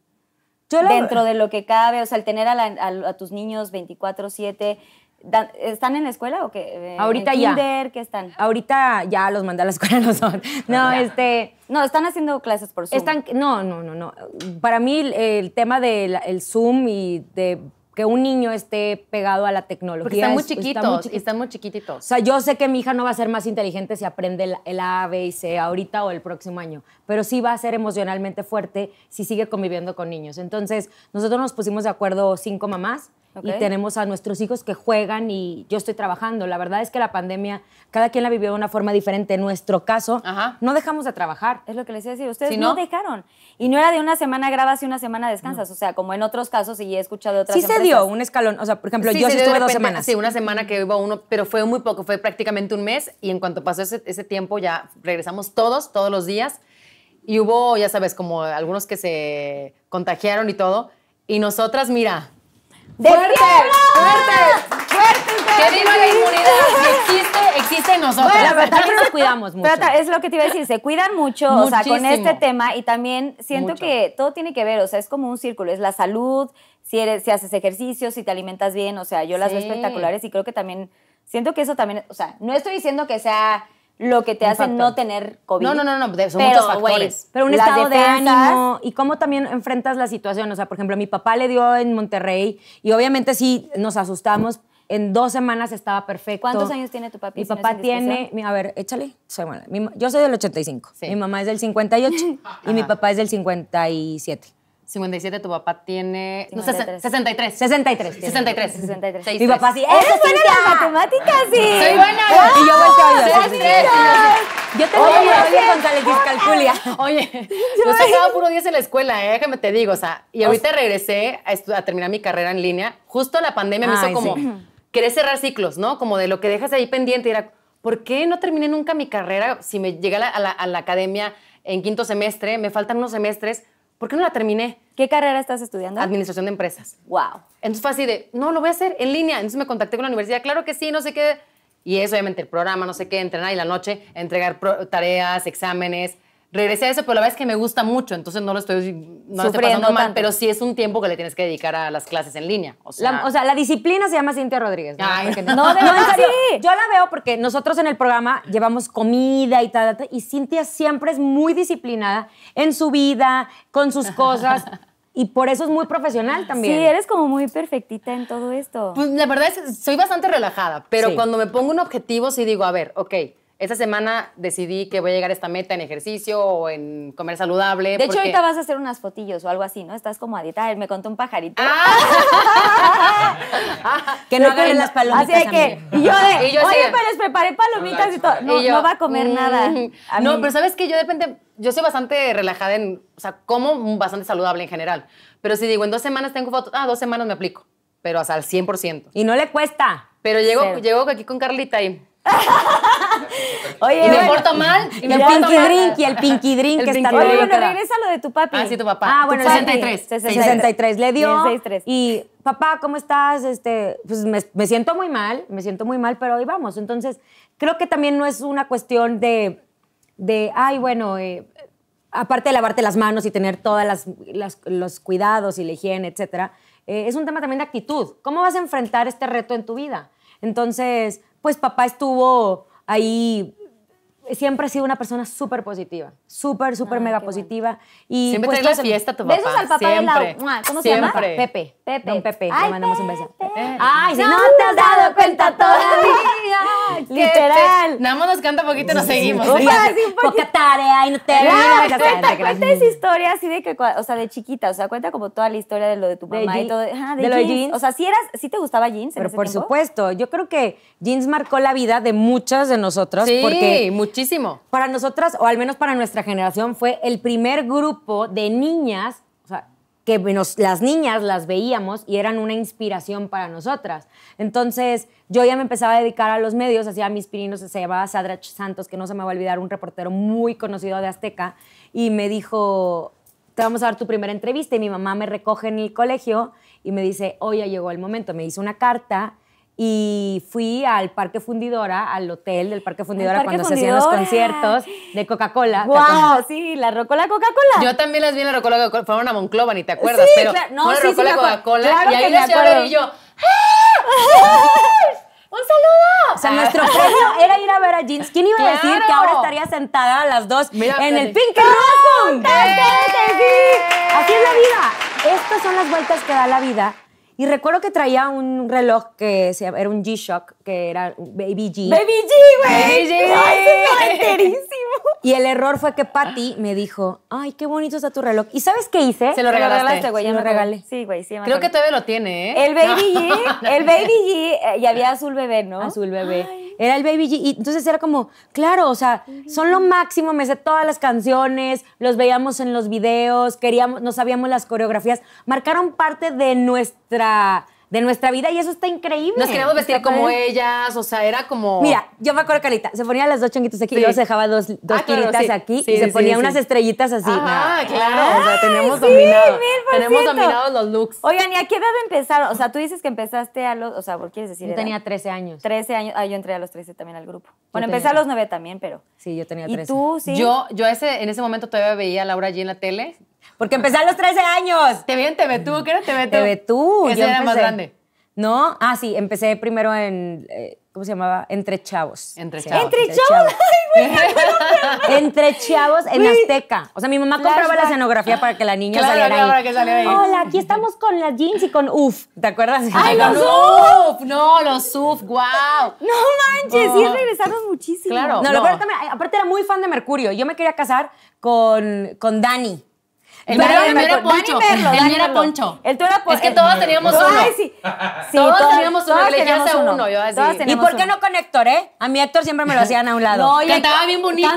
Dentro de lo que cabe, o sea, el tener a tus niños 24/7... ¿Están en la escuela o qué? Ahorita ya. ¿Qué están? Ahorita ya los mandé a la escuela, no son. No, no, están haciendo clases por Zoom. No. Para mí el tema del Zoom y de que un niño esté pegado a la tecnología. Porque están muy chiquitos, están muy chiquititos. O sea, yo sé que mi hija no va a ser más inteligente si aprende el A, B y C ahorita o el próximo año, pero sí va a ser emocionalmente fuerte si sigue conviviendo con niños. Entonces, nosotros nos pusimos de acuerdo 5 mamás. Okay. Y tenemos a nuestros hijos que juegan y yo estoy trabajando. La verdad es que la pandemia, cada quien la vivió de una forma diferente. En nuestro caso, no dejamos de trabajar. Es lo que les iba a decir. Ustedes no dejaron. Y no era de una semana grabas y una semana descansas. No. O sea, como en otros casos, y he escuchado de otras empresas. Sí se dio un escalón. O sea, por ejemplo, yo sí estuve 2 semanas. Sí, una semana que iba uno, pero fue muy poco. Fue prácticamente un mes. Y en cuanto pasó ese tiempo, ya regresamos todos los días. Y hubo, ya sabes, como algunos que se contagiaron y todo. Y nosotras, mira... ¡Fuertes! ¡Fuertes! ¡Fuertes! ¡Que viva la inmunidad! Existe en nosotros. Bueno, pero también nos cuidamos mucho. Pero es lo que te iba a decir, se cuidan mucho, muchísimo. O sea, con este tema, y también siento que todo tiene que ver, o sea, es como un círculo, es la salud, si haces ejercicio, si te alimentas bien, o sea, yo las veo espectaculares y creo que también, siento que eso también, o sea, no estoy diciendo que sea... lo que te hace no tener COVID. No, son muchos factores. Pero un estado de ánimo y cómo también enfrentas la situación. O sea, por ejemplo, mi papá le dio en Monterrey y obviamente sí nos asustamos. En 2 semanas estaba perfecto. ¿Cuántos años tiene tu papá? Mi papá tiene... A ver, échale. Yo soy del 85. Sí. Mi mamá es del 58 y mi papá es del 57. 57, tu papá tiene... 53. 63. 63. 63. 63. Mi papá sí. ¡Eres buena en las matemáticas, sí! ¡Soy buena! Y yo volteo a yo tengo una González Discalculia. Oye, yo sacaba puro 10 en la escuela, déjame te digo. O sea, y ahorita regresé a terminar mi carrera en línea. Justo la pandemia me hizo como... Querés cerrar ciclos, ¿no? Como de lo que dejas ahí pendiente. Y era, ¿por qué no terminé nunca mi carrera? Si me llegué a la academia en 5º semestre, me faltan unos semestres, ¿por qué no la terminé? ¿Qué carrera estás estudiando? Administración de empresas. ¡Wow! Entonces fue así de, no, lo voy a hacer en línea. Entonces me contacté con la universidad, claro que sí, no sé qué. Y eso, obviamente, el programa, no sé qué, entrenar y la noche, entregar tareas, exámenes. Regresé a eso, pero la verdad es que me gusta mucho, entonces no lo estoy pasando mal, pero sí es un tiempo que le tienes que dedicar a las clases en línea. O sea, la disciplina se llama Cynthia Rodríguez. ¿No? Ay, no, en serio, yo la veo porque nosotros en el programa llevamos comida y tal, y Cynthia siempre es muy disciplinada en su vida, con sus cosas. Y por eso es muy profesional también. Sí, eres como muy perfectita en todo esto. Pues la verdad es que soy bastante relajada, pero cuando me pongo un objetivo sí digo, a ver, ok, esta semana decidí que voy a llegar a esta meta en ejercicio o en comer saludable. De hecho, ahorita vas a hacer unas fotillos o algo así, ¿no? Estás como a dieta. Me contó un pajarito. Que no agarren las palomitas. Así que, y yo oye, pero les preparé palomitas y todo. No, no va a comer nada. No, pero sabes que yo de repente, yo soy bastante relajada en, o sea, como bastante saludable en general. Pero si digo, en 2 semanas tengo fotos, 2 semanas me aplico. Pero hasta al 100%. Y no le cuesta. Pero llego aquí con Carlita y... Oye, y me porto mal. Y el Pinky Drink que está... Oye, bueno, regresa lo de tu papi. Ah, sí, tu papá. Ah, bueno, 63. 63. Le dio. 63. Y, papá, ¿cómo estás? Pues me siento muy mal, pero ahí vamos. Entonces, creo que también no es una cuestión de ay, bueno, aparte de lavarte las manos y tener todos los cuidados y la higiene, etcétera, es un tema también de actitud. ¿Cómo vas a enfrentar este reto en tu vida? Entonces... Pues papá estuvo ahí, siempre ha sido una persona súper positiva, súper mega positiva. Y siempre pues, trae la fiesta tu papá. Besos al papá de la... ¿Cómo se llama? Pepe. Don Pepe, le mandamos un beso. Pepe. Ay, si no te has dado cuenta todavía. Literal. Nada más nos canta poquito y nos seguimos. Poca tarea y no te cuenta esa historia así de que, o sea, de chiquita, o sea, cuenta como toda la historia de lo de tu mamá y todo. De lo de jeans. O sea, sí te gustaba jeans en ese tiempo. Pero por supuesto, yo creo que jeans marcó la vida de muchas de nosotras. Sí, muchísimo. Para nosotras, o al menos para nuestra generación, fue el primer grupo de niñas, o sea, que las niñas las veíamos y eran una inspiración para nosotras. Entonces, yo ya me empezaba a dedicar a los medios, hacía mis pininos, se llamaba Sadrach Santos, que no se me va a olvidar, un reportero muy conocido de Azteca, y me dijo, te vamos a dar tu primera entrevista, y mi mamá me recoge en el colegio y me dice, hoy ya llegó el momento, me hizo una carta y fui al Parque Fundidora, al hotel del Parque Fundidora cuando se hacían los conciertos de Coca-Cola. ¡Wow! Sí, la Rocola Coca-Cola. Yo también las vi en la Rocola Coca-Cola. Fueron a Monclova, ni te acuerdas, sí, pero claro. No, fue la Rocola Coca-Cola claro y ahí las llevaron y yo... ¡Ah! ¡Un saludo! O sea, nuestro premio era ir a ver a Jeans. ¿Quién iba a decir que ahora estaría sentada a las 2 en el Pinky Room? ¡Así es la vida! Estas son las vueltas que da la vida. Y recuerdo que traía un reloj que era un G-Shock, que era Baby G. ¡Baby G, güey! ¡Baby G! Y el error fue que Patty me dijo, ay, qué bonito está tu reloj. ¿Y sabes qué hice? Se lo regalaste, güey. Yo lo regalé. Sí, güey, sí. Creo que todavía lo tiene, ¿eh? El Baby G, y había Azul Bebé, ¿no? Azul Bebé. Ay. Era el Baby G. Y entonces era como, claro, o sea, son lo máximo. Me sé todas las canciones, los veíamos en los videos, queríamos, no sabíamos las coreografías. Marcaron parte de nuestra vida y eso está increíble. Nos queríamos vestir como ellas, o sea, era como... Mira, yo me acuerdo, Carita, se ponía las dos chonguitos aquí y luego se dejaba dos tiritas aquí y se ponía unas estrellitas así. Ah, claro, o sea, tenemos dominado. Tenemos dominados los looks. Oigan, ¿y a qué edad empezaron? O sea, tú dices que empezaste a los... O sea, ¿por qué quieres decir edad? Yo tenía 13 años. 13 años. Ah, yo entré a los 13 también al grupo. Bueno, empecé a los 9 también, pero... Sí, yo tenía 13. ¿Y tú, sí? Yo en ese momento todavía veía a Laura G en la tele. Porque empecé a los 13 años. Te vi en TV Tú, ¿qué era TV Tú? TV Tú. Ese era más grande. No, ah, sí, empecé primero en, ¿cómo se llamaba? Entre Chavos. Entre Chavos. Entre Chavos en Azteca. O sea, mi mamá compraba la escenografía para que la niña saliera ahí. Hola, aquí estamos con las jeans y con UF. ¿Te acuerdas? ¡Ay, los UF! No, los UF, guau. No manches, sí regresamos muchísimo. Claro. No, aparte era muy fan de Mercurio. Yo me quería casar con Dani. El mío era Poncho. El tuyo era Poncho. Es que todos teníamos uno. Ay, sí. Todos teníamos uno. Yo así. ¿Y por qué no con Héctor, eh? A mi Héctor siempre me lo hacían a un lado. No, cantaba bien bonito.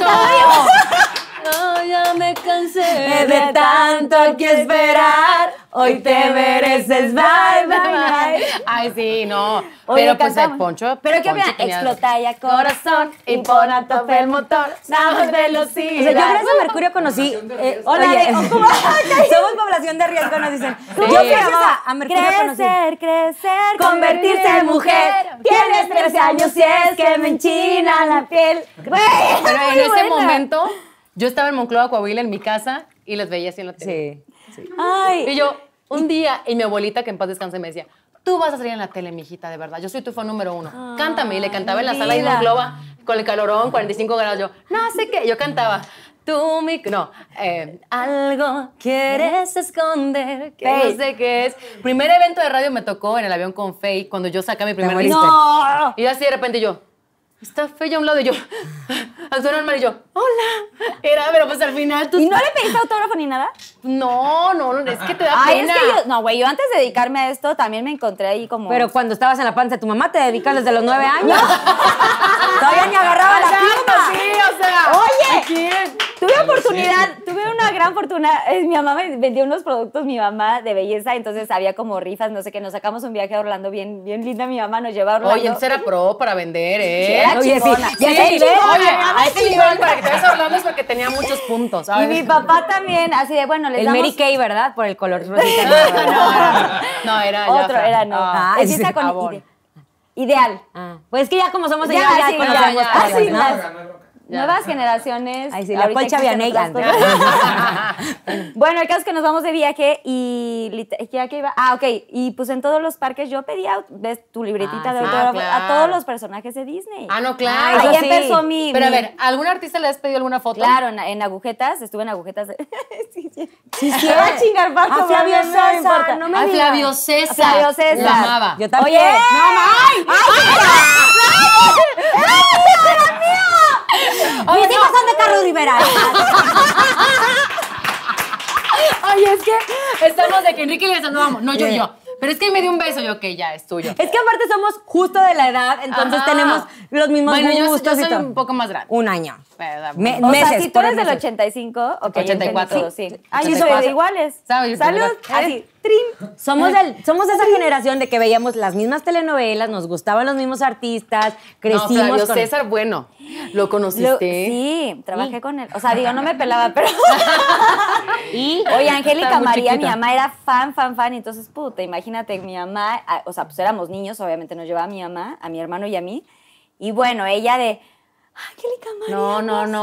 No, ya me cansé de tanto aquí esperar. Hoy te mereces, bye, bye, bye. Ay, sí, no. Pero pues el Poncho. Pero qué bien, explota ya corazón y pon a tope el motor. Damos velocidad. O sea, yo gracias a Mercurio conocí. Hola, somos población de riesgo, nos dicen. Yo que amaba a Mercurio conocí. Crecer, convertirse en mujer. Tienes 13 años y es que me enchina la piel. Pero en ese momento. Yo estaba en Monclova, Coahuila, en mi casa, y les veía así en la tele. Sí. Ay. Y yo, un día, y mi abuelita, que en paz descanse, me decía, tú vas a salir en la tele, mijita, de verdad. Yo soy tu fan número uno. Ay, cántame. Y le cantaba en la sala de Monclova, con el calorón, 45 grados. Yo, no sé qué. Yo cantaba. Tú, mi... No. Algo quieres esconder, que Faye. No sé qué es. Primer evento de radio me tocó en el avión con Faye, cuando yo saqué mi primer disco. ¡No! Y así, de repente, yo... Está Faye a un lado y yo, actuó normal y yo, hola. Era, pero pues al final tú... ¿Y no le pediste autógrafo ni nada? No, es que te da pena. Es que yo, no, güey, yo antes de dedicarme a esto también me encontré ahí como... Pero cuando estabas en la panza de tu mamá te dedicas desde los 9 años. Todavía ni agarraba la pluma. Sí, o sea... Oye, tuve una gran fortuna. Mi mamá me vendió unos productos, mi mamá, de belleza, entonces había como rifas, no sé qué, nos sacamos un viaje a Orlando bien linda, mi mamá nos llevó a Orlando. Oye, entonces era pro para vender, ¿eh? Oye, sí. Oye, a este nivel para que te vayas a Orlando es porque tenía muchos puntos, ¿sabes? Y mi papá también, así de, bueno, les damos... El Mary Kay, ¿verdad? Por el color rosita. No, era... Otro, era no. Empieza con ideal. Pues es que ya como somos ellos, ya conocemos. Así nuevas generaciones. Ay, sí, la Poncha Vianega. Bueno, el caso es que nos vamos de viaje y ya que iba. Ah, ok. Y pues en todos los parques yo pedía, ves, tu libretita de autógrafo a todos los personajes de Disney. Ah, no, claro. Ahí empezó mi... Pero a ver, ¿algún artista le has pedido alguna foto? Claro, en Agujetas, estuve en Agujetas. Sí. Voy a chingar, Paco. A Flavio César, no me digas. A Flavio César. La amaba. Yo también. Oye, no, ¡ay! Oye, mis hijos son de Carlos Rivera. Oye, es que estamos de que Enrique Iglesias no vamos. No, yo. Pero es que me dio un beso, yo, que ya es tuyo. Es que aparte somos justo de la edad, entonces tenemos los mismos gustos. Yo soy un poco más grande. Un año. O sea, si tú eres del 85, ok. 84. Sí. Ay, yo soy de iguales. Salud. Así. Somos de esa generación de que veíamos las mismas telenovelas, nos gustaban los mismos artistas, crecimos. No, Flavio César, bueno, ¿lo conociste? Sí, trabajé con él. O sea, digo, no me pelaba, pero... Oye, Angélica María, mi mamá era fan, entonces, puta, imagínate, mi mamá, o sea, pues éramos niños, obviamente nos llevaba a mi mamá, a mi hermano y a mí, y bueno, ella de... Angélica María. No.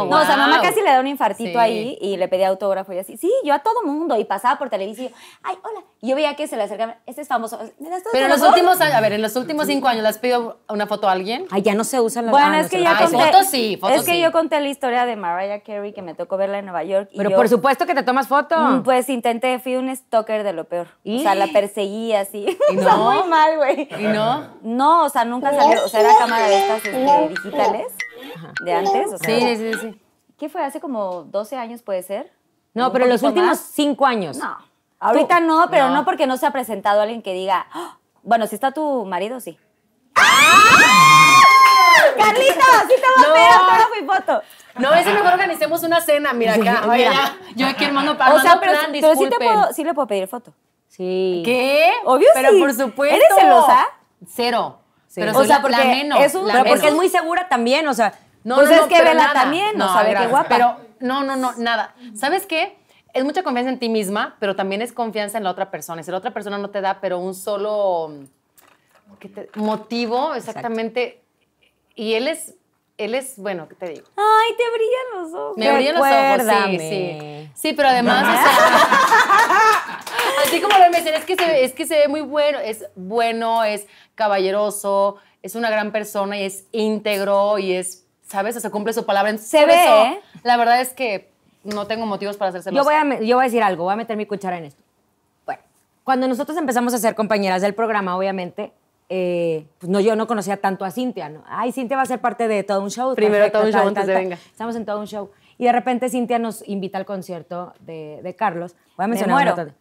Wow. No, o sea, mamá casi le da un infartito ahí y le pedía autógrafo y así. Sí, yo a todo mundo. Y pasaba por televisión. Ay, hola. Y yo veía que se le acercaban. Este es famoso. ¿Me das todo? Pero en los últimos años, a ver, en los últimos 5 años, ¿le has pedido una foto a alguien? Ay, ya no se usan las manos. Bueno, es que ya conté. Fotos sí, fotos sí. Es que yo conté la historia de Mariah Carey que me tocó verla en Nueva York. Pero por supuesto que te tomas foto. Pues intenté, fui un stalker de lo peor. ¿Y? O sea, la perseguí así. Y no. O sea, muy mal, güey. ¿Y no? No, o sea, nunca salió. O sea, era cámara de estas digitales. Ajá. De antes, o sea, sí. ¿Qué fue? ¿Hace como 12 años puede ser? No, pero los últimos 5 años. No, ahorita no, pero no porque no se ha presentado alguien que diga, ¡oh! Bueno, si está tu marido, sí. ¡Ah! ¡Carlitos! ¡Sí te va a ver! ¡Toma mi foto! No, es mejor organicemos una cena, mira acá. Oye, mira. Yo aquí hermano para plan, disculpen. Pero sí le puedo pedir foto. Sí. ¿Qué? Obvio sí. Pero por supuesto. ¿Eres celosa? Cero. Sí. Pero o sea, porque porque es muy segura también, o sea, no, es que vela también, no sabe qué guapa. Pero no, nada. ¿Sabes qué? Es mucha confianza en ti misma, pero también es confianza en la otra persona. Y si la otra persona no te da, pero un solo motivo, exactamente. Exacto. Y él es, bueno, ¿qué te digo? Ay, te brillan los ojos. Me brillan los ojos, sí. Sí, pero además, o sea, así como me dicen, es que se ve muy bueno, es caballeroso, es una gran persona y es íntegro y es, ¿sabes? O sea, cumple su palabra. Entonces, se ve, eso, la verdad es que no tengo motivos para hacerse los... Yo voy a decir algo, voy a meter mi cuchara en esto. Bueno, cuando nosotros empezamos a ser compañeras del programa, obviamente... pues yo no conocía tanto a Cynthia, ¿no? Ay, Cynthia va a ser parte de todo un show. Primero perfecto, todo un show antes de Venga. Estamos en todo un show. Y de repente Cynthia nos invita al concierto de Carlos. Voy a mencionar un rato.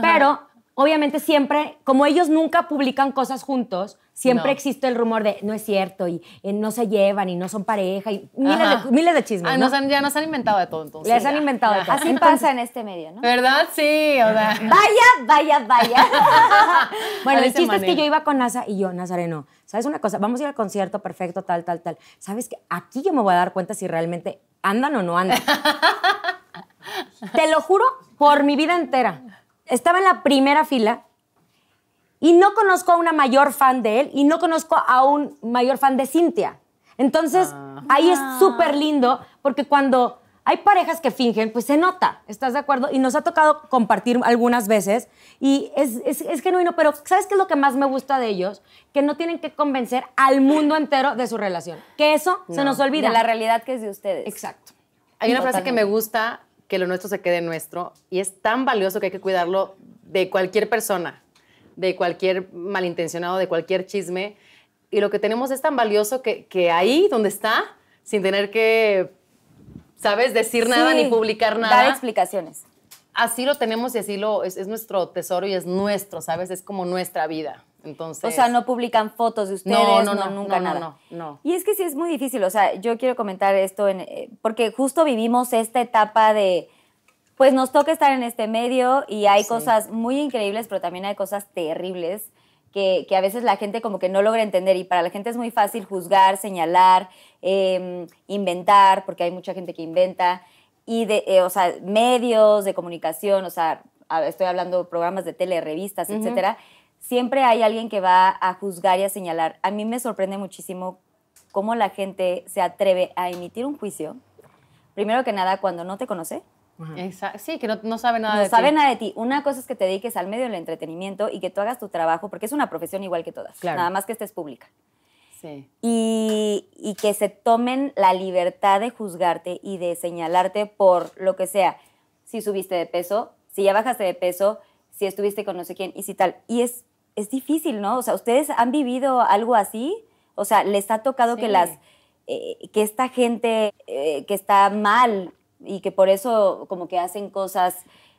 Pero, obviamente, siempre, como ellos nunca publican cosas juntos, siempre existe el rumor de no es cierto y no se llevan y no son pareja y miles de chismes. Ah, ¿no? Ya nos han inventado de todo, entonces. Les han inventado de todo. Así pasa en este medio, ¿no? ¿Verdad? Sí, o sea. Vaya. Bueno, el chiste es que yo iba con Nasa y yo, Nazareno, ¿sabes una cosa? Vamos a ir al concierto, perfecto, tal. ¿Sabes qué? Aquí yo me voy a dar cuenta si realmente andan o no andan. Te lo juro por mi vida entera. Estaba en la primera fila y no conozco a una mayor fan de él y no conozco a un mayor fan de Cynthia. Entonces, ahí es súper lindo porque cuando hay parejas que fingen, pues se nota, ¿estás de acuerdo? Y nos ha tocado compartir algunas veces y es genuino, pero ¿sabes qué es lo que más me gusta de ellos? Que no tienen que convencer al mundo entero de su relación. Que eso se nos olvida. De la realidad que es de ustedes. Exacto. Hay una frase que me gusta... que lo nuestro se quede nuestro, y es tan valioso que hay que cuidarlo de cualquier persona, de cualquier malintencionado, de cualquier chisme, y lo que tenemos es tan valioso que ahí donde está, sin tener que, ¿sabes?, decir nada ni publicar nada. Dar explicaciones. Así lo tenemos y así es nuestro tesoro y es nuestro, ¿sabes? Es como nuestra vida. Entonces, o sea, no publican fotos de ustedes, nunca nada. No. Y es que sí es muy difícil, o sea, yo quiero comentar esto, porque justo vivimos esta etapa de, pues nos toca estar en este medio y hay cosas muy increíbles, pero también hay cosas terribles que a veces la gente como que no logra entender y para la gente es muy fácil juzgar, señalar, inventar, porque hay mucha gente que inventa, y o sea, medios de comunicación, o sea, estoy hablando de programas de tele, revistas, etcétera. Siempre hay alguien que va a juzgar y a señalar. A mí me sorprende muchísimo cómo la gente se atreve a emitir un juicio, primero que nada, cuando no te conoce. Sí, que no sabe nada de ti. No sabe nada de ti. Una cosa es que te dediques al medio del entretenimiento y que tú hagas tu trabajo, porque es una profesión igual que todas, claro. Nada más que estés pública. Sí. Y que se tomen la libertad de juzgarte y de señalarte por lo que sea. Si subiste de peso, si ya bajaste de peso, si estuviste con no sé quién y si tal. Y es difícil, ¿no? O sea, ¿ustedes han vivido algo así? O sea, ¿les ha tocado que esta gente que está mal y que por eso como que hacen cosas,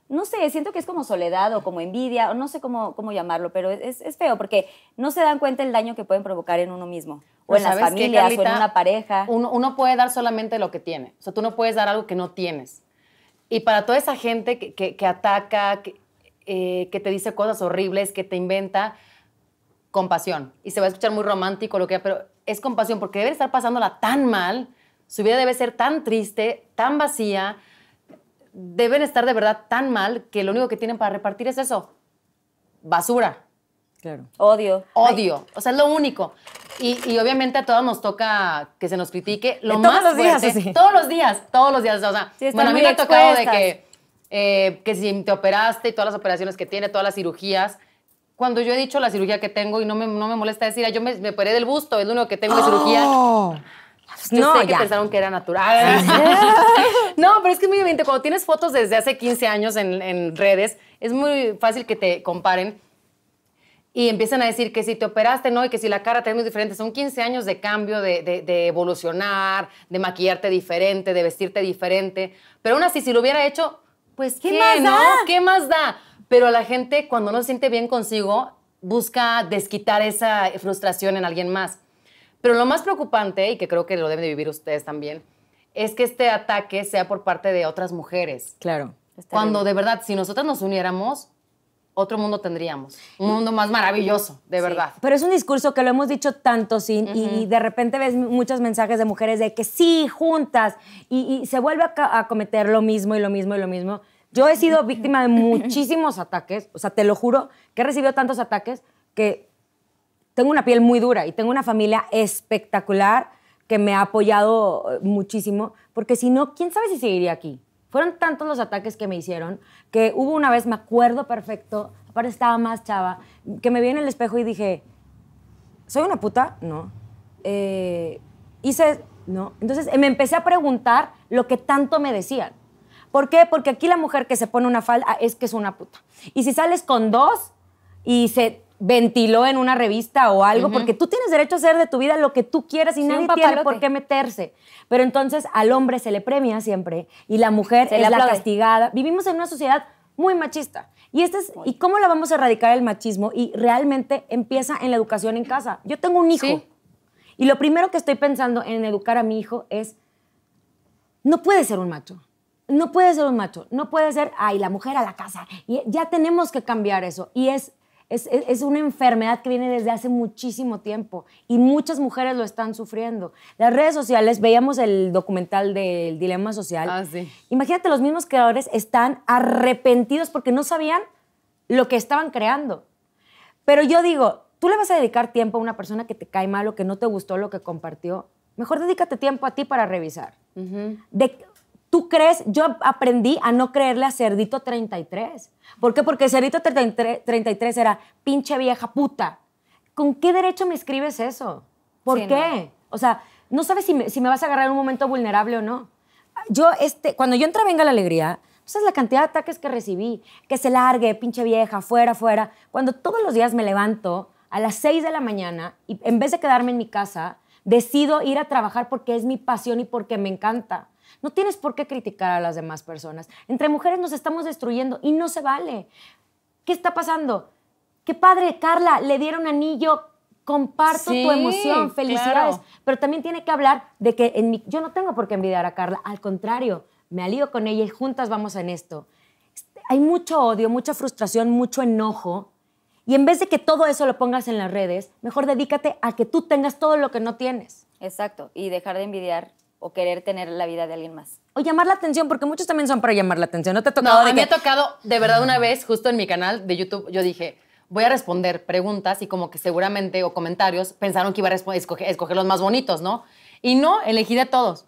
no sé, siento que es como soledad o como envidia, o no sé cómo llamarlo, pero es feo porque no se dan cuenta el daño que pueden provocar en uno mismo o en las familias, Carlita, o en una pareja. Uno puede dar solamente lo que tiene. O sea, tú no puedes dar algo que no tienes. Y para toda esa gente que ataca... que te dice cosas horribles, que te inventa, compasión. Y se va a escuchar muy romántico, lo que, pero es compasión, porque debe estar pasándola tan mal, su vida debe ser tan triste, tan vacía, deben estar de verdad tan mal que lo único que tienen para repartir es eso, basura. Claro. Odio. Odio, o sea, es lo único. Y obviamente a todos nos toca que se nos critique lo más fuerte. Todos los días, sí. Todos los días. O sea, sí, bueno, a mí me ha tocado de que si te operaste y todas las operaciones que tiene, todas las cirugías. Cuando yo he dicho la cirugía que tengo y no me molesta decir, yo me operé del busto, es lo único que tengo de cirugía. No, sé que pensaron que era natural. No, pero es que es muy evidente. Cuando tienes fotos desde hace 15 años en redes, es muy fácil que te comparen y empiezan a decir que si te operaste, no, y que si la cara tenemos diferente. Son 15 años de cambio, de evolucionar, de maquillarte diferente, de vestirte diferente. Pero aún así, si lo hubiera hecho, pues ¿qué más da? Pero la gente, cuando no se siente bien consigo, busca desquitar esa frustración en alguien más. Pero lo más preocupante, y que creo que lo deben de vivir ustedes también, es que este ataque sea por parte de otras mujeres. Claro. Cuando de verdad, si nosotras nos uniéramos, otro mundo tendríamos. Un mundo más maravilloso, de verdad. Pero es un discurso que lo hemos dicho tanto, y de repente ves muchos mensajes de mujeres de que sí, juntas, y se vuelve a cometer lo mismo y lo mismo y lo mismo. Yo he sido víctima de muchísimos ataques, o sea, te lo juro, que he recibido tantos ataques que tengo una piel muy dura y tengo una familia espectacular que me ha apoyado muchísimo, porque si no, quién sabe si seguiría aquí. Fueron tantos los ataques que me hicieron que hubo una vez, me acuerdo perfecto, aparte estaba más chava, que me vi en el espejo y dije, ¿soy una puta? No. Hice... No. Entonces me empecé a preguntar lo que tanto me decían. ¿Por qué? Porque aquí la mujer que se pone una falda es que es una puta. Y si sales con dos y se ventiló en una revista o algo, porque tú tienes derecho a hacer de tu vida lo que tú quieras y nadie tiene por qué meterse. Pero entonces al hombre se le premia siempre y la mujer es la castigada. Vivimos en una sociedad muy machista. ¿Y cómo la vamos a erradicar el machismo? Y realmente empieza en la educación en casa. Yo tengo un hijo y lo primero que estoy pensando en educar a mi hijo es, no puede ser un macho. No puede ser un macho, no puede ser, ay, la mujer a la casa. Y ya tenemos que cambiar eso. Y es una enfermedad que viene desde hace muchísimo tiempo y muchas mujeres lo están sufriendo. Las redes sociales, veíamos el documental del dilema social. Ah, sí. Imagínate, los mismos creadores están arrepentidos porque no sabían lo que estaban creando. Pero yo digo, tú le vas a dedicar tiempo a una persona que te cae mal o que no te gustó lo que compartió. Mejor dedícate tiempo a ti para revisar. ¿Tú crees? Yo aprendí a no creerle a Cerdito 33. ¿Por qué? Porque Cerdito 33 era pinche vieja puta. ¿Con qué derecho me escribes eso? ¿Por qué? No. O sea, no sabes si me vas a agarrar en un momento vulnerable o no. Yo, cuando yo entré a Venga la Alegría, entonces la cantidad de ataques que recibí, que se largue, pinche vieja, fuera, fuera. Cuando todos los días me levanto a las 6 de la mañana y en vez de quedarme en mi casa, decido ir a trabajar porque es mi pasión y porque me encanta. No tienes por qué criticar a las demás personas. Entre mujeres nos estamos destruyendo y no se vale. ¿Qué está pasando? ¡Qué padre, Carla! Le dieron anillo. Comparto tu emoción. Felicidades. Claro. Pero también tiene que hablar de que yo no tengo por qué envidiar a Carla. Al contrario, me alío con ella y juntas vamos en esto. Hay mucho odio, mucha frustración, mucho enojo. Y en vez de que todo eso lo pongas en las redes, mejor dedícate a que tú tengas todo lo que no tienes. Exacto. Y dejar de envidiar o querer tener la vida de alguien más. O llamar la atención, porque muchos también son para llamar la atención. ¿No te ha tocado? No, a mí me ha tocado, de verdad, una vez, justo en mi canal de YouTube, yo dije, voy a responder preguntas y como que seguramente, o comentarios, pensaron que iba a escoger los más bonitos, ¿no? Y no, elegí de todos.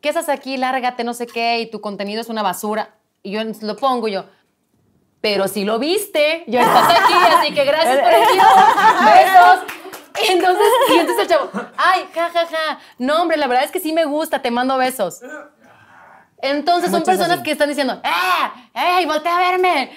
¿Qué haces aquí? Lárgate, no sé qué, y tu contenido es una basura. Y yo lo pongo y yo, pero si lo viste, yo estás aquí, así que gracias por el video. Besos. Y entonces el chavo, ay, jajaja, no, hombre, la verdad es que sí me gusta, te mando besos. Entonces son personas que están diciendo, ¡Ey, voltea a verme!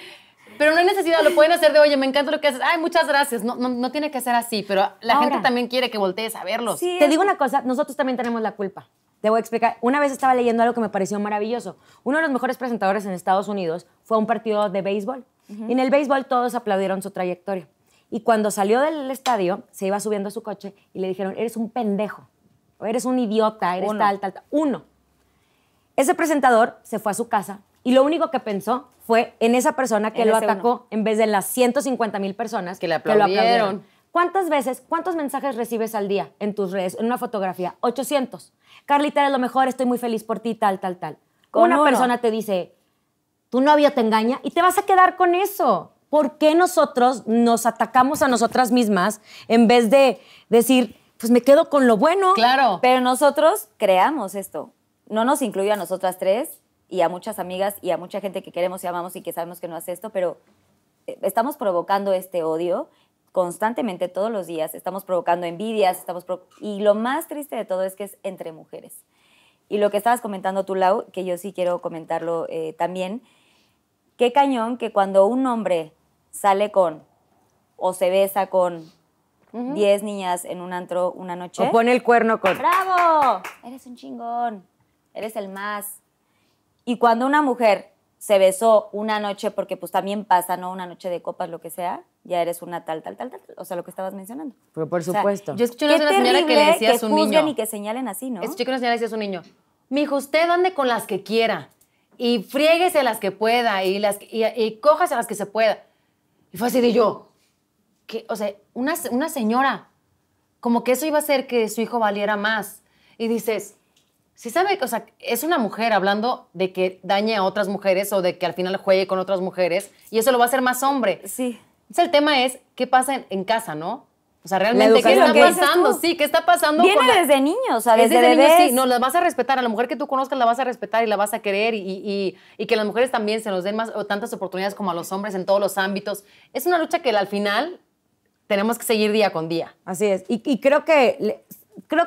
Pero no hay necesidad, lo pueden hacer de, oye, me encanta lo que haces, ay, muchas gracias. No, no, no tiene que ser así, pero la gente también quiere que voltees a verlos. Sí, te digo una cosa, nosotros también tenemos la culpa. Te voy a explicar. Una vez estaba leyendo algo que me pareció maravilloso. Uno de los mejores presentadores en Estados Unidos fue a un partido de béisbol. Y en el béisbol todos aplaudieron su trayectoria. Y cuando salió del estadio, se iba subiendo a su coche y le dijeron, eres un pendejo, o eres un idiota, eres tal, tal, tal. Ese presentador se fue a su casa y lo único que pensó fue en esa persona que lo atacó en vez de en las 150,000 personas que, lo aplaudieron. ¿Cuántas veces, cuántos mensajes recibes al día en tus redes, en una fotografía? 800. Carlita, eres lo mejor, estoy muy feliz por ti, tal, tal, tal. Una persona te dice, tu novio te engaña y te vas a quedar con eso. ¿Por qué nosotros nos atacamos a nosotras mismas en vez de decir, pues me quedo con lo bueno. Claro. Pero nosotros creamos esto. No nos incluye a nosotras tres y a muchas amigas y a mucha gente que queremos y amamos y que sabemos que no hace esto, pero estamos provocando este odio constantemente, todos los días. Estamos provocando envidias. Y lo más triste de todo es que es entre mujeres. Y lo que estabas comentando tú, Lau, que yo sí quiero comentarlo también, qué cañón que cuando un hombre sale con o se besa con 10 niñas en un antro una noche. O pone el cuerno con... ¡Bravo! Eres un chingón. Eres el más. Y cuando una mujer se besó una noche, porque pues también pasa, ¿no? Una noche de copas, lo que sea, ya eres una tal. O sea, lo que estabas mencionando. Pero por supuesto. O sea, yo escuché una señora que le decía a su niño... Qué terrible que juzguen y que señalen así, ¿no? Escuché que una señora decía a su niño, mijo, usted ande con las que quiera y frieguese las que pueda y cójase las que se pueda. Y fue así de yo... Que, o sea, una señora, como que eso iba a hacer que su hijo valiera más. Y dices, si sabe, o sea, es una mujer hablando de que dañe a otras mujeres o de que al final juegue con otras mujeres y eso lo va a hacer más hombre. Sí. Entonces el tema es, ¿qué pasa en casa, no? O sea, realmente, ¿qué está pasando? Sí, ¿qué está pasando? Viene con desde niños, o sea, desde niños, sí. No, la vas a respetar. A la mujer que tú conozcas la vas a respetar y la vas a querer y que las mujeres también se nos den más o tantas oportunidades como a los hombres en todos los ámbitos. Es una lucha que al final... Tenemos que seguir día con día. Así es. Y creo que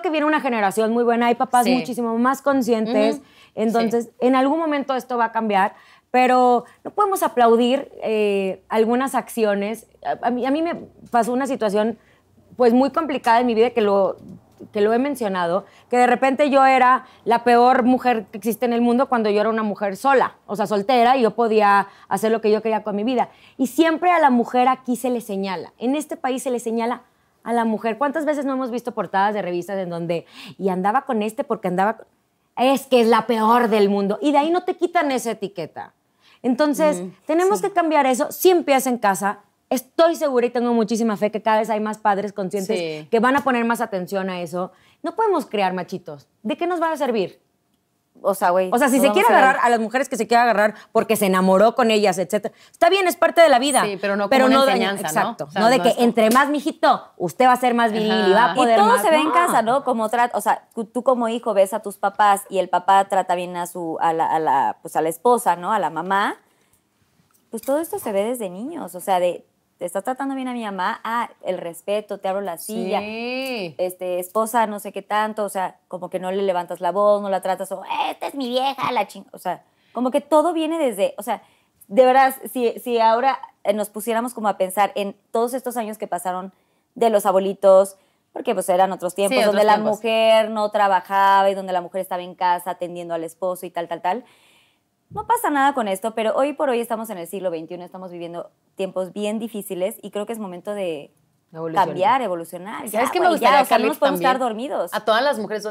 viene una generación muy buena. Hay papás muchísimo más conscientes. Entonces, en algún momento esto va a cambiar. Pero no podemos aplaudir algunas acciones. A mí me pasó una situación pues muy complicada en mi vida que lo he mencionado, que de repente yo era la peor mujer que existe en el mundo cuando yo era una mujer sola, o sea, soltera, y yo podía hacer lo que yo quería con mi vida. Y siempre a la mujer aquí se le señala. En este país se le señala a la mujer. ¿Cuántas veces no hemos visto portadas de revistas en donde y andaba con este porque andaba... Es que es la peor del mundo. Y de ahí no te quitan esa etiqueta. Entonces, tenemos que cambiar eso. Si empieza en casa... Estoy segura y tengo muchísima fe que cada vez hay más padres conscientes que van a poner más atención a eso. No podemos crear machitos. ¿De qué nos va a servir? O sea, güey. O sea, si se quiere agarrar a las mujeres que se quiere agarrar porque se enamoró con ellas, etcétera. Está bien, es parte de la vida. Sí, pero no como una enseñanza, ¿no? Exacto. O sea, no de que entre más, mijito, usted va a ser más viril y va a poder más. Y todo se ve en casa, ¿no? Como o sea, tú como hijo ves a tus papás y el papá trata bien a la esposa, ¿no? A la mamá. Pues todo esto se ve desde niños. O sea, te está tratando bien a mi mamá, el respeto, te abro la silla, esposa, no sé qué tanto, o sea, como que no le levantas la voz, no la tratas, o esta es mi vieja, la chingada, o sea, como que todo viene desde, o sea, de verdad, si ahora nos pusiéramos como a pensar en todos estos años que pasaron de los abuelitos, porque pues eran otros tiempos, donde la mujer no trabajaba y donde la mujer estaba en casa atendiendo al esposo y tal. No pasa nada con esto, pero hoy por hoy estamos en el siglo XXI, estamos viviendo tiempos bien difíciles y creo que es momento de cambiar, evolucionar. ¿Sabes qué me gustaría, Carly, no nos podemos estar dormidos. A todas las mujeres,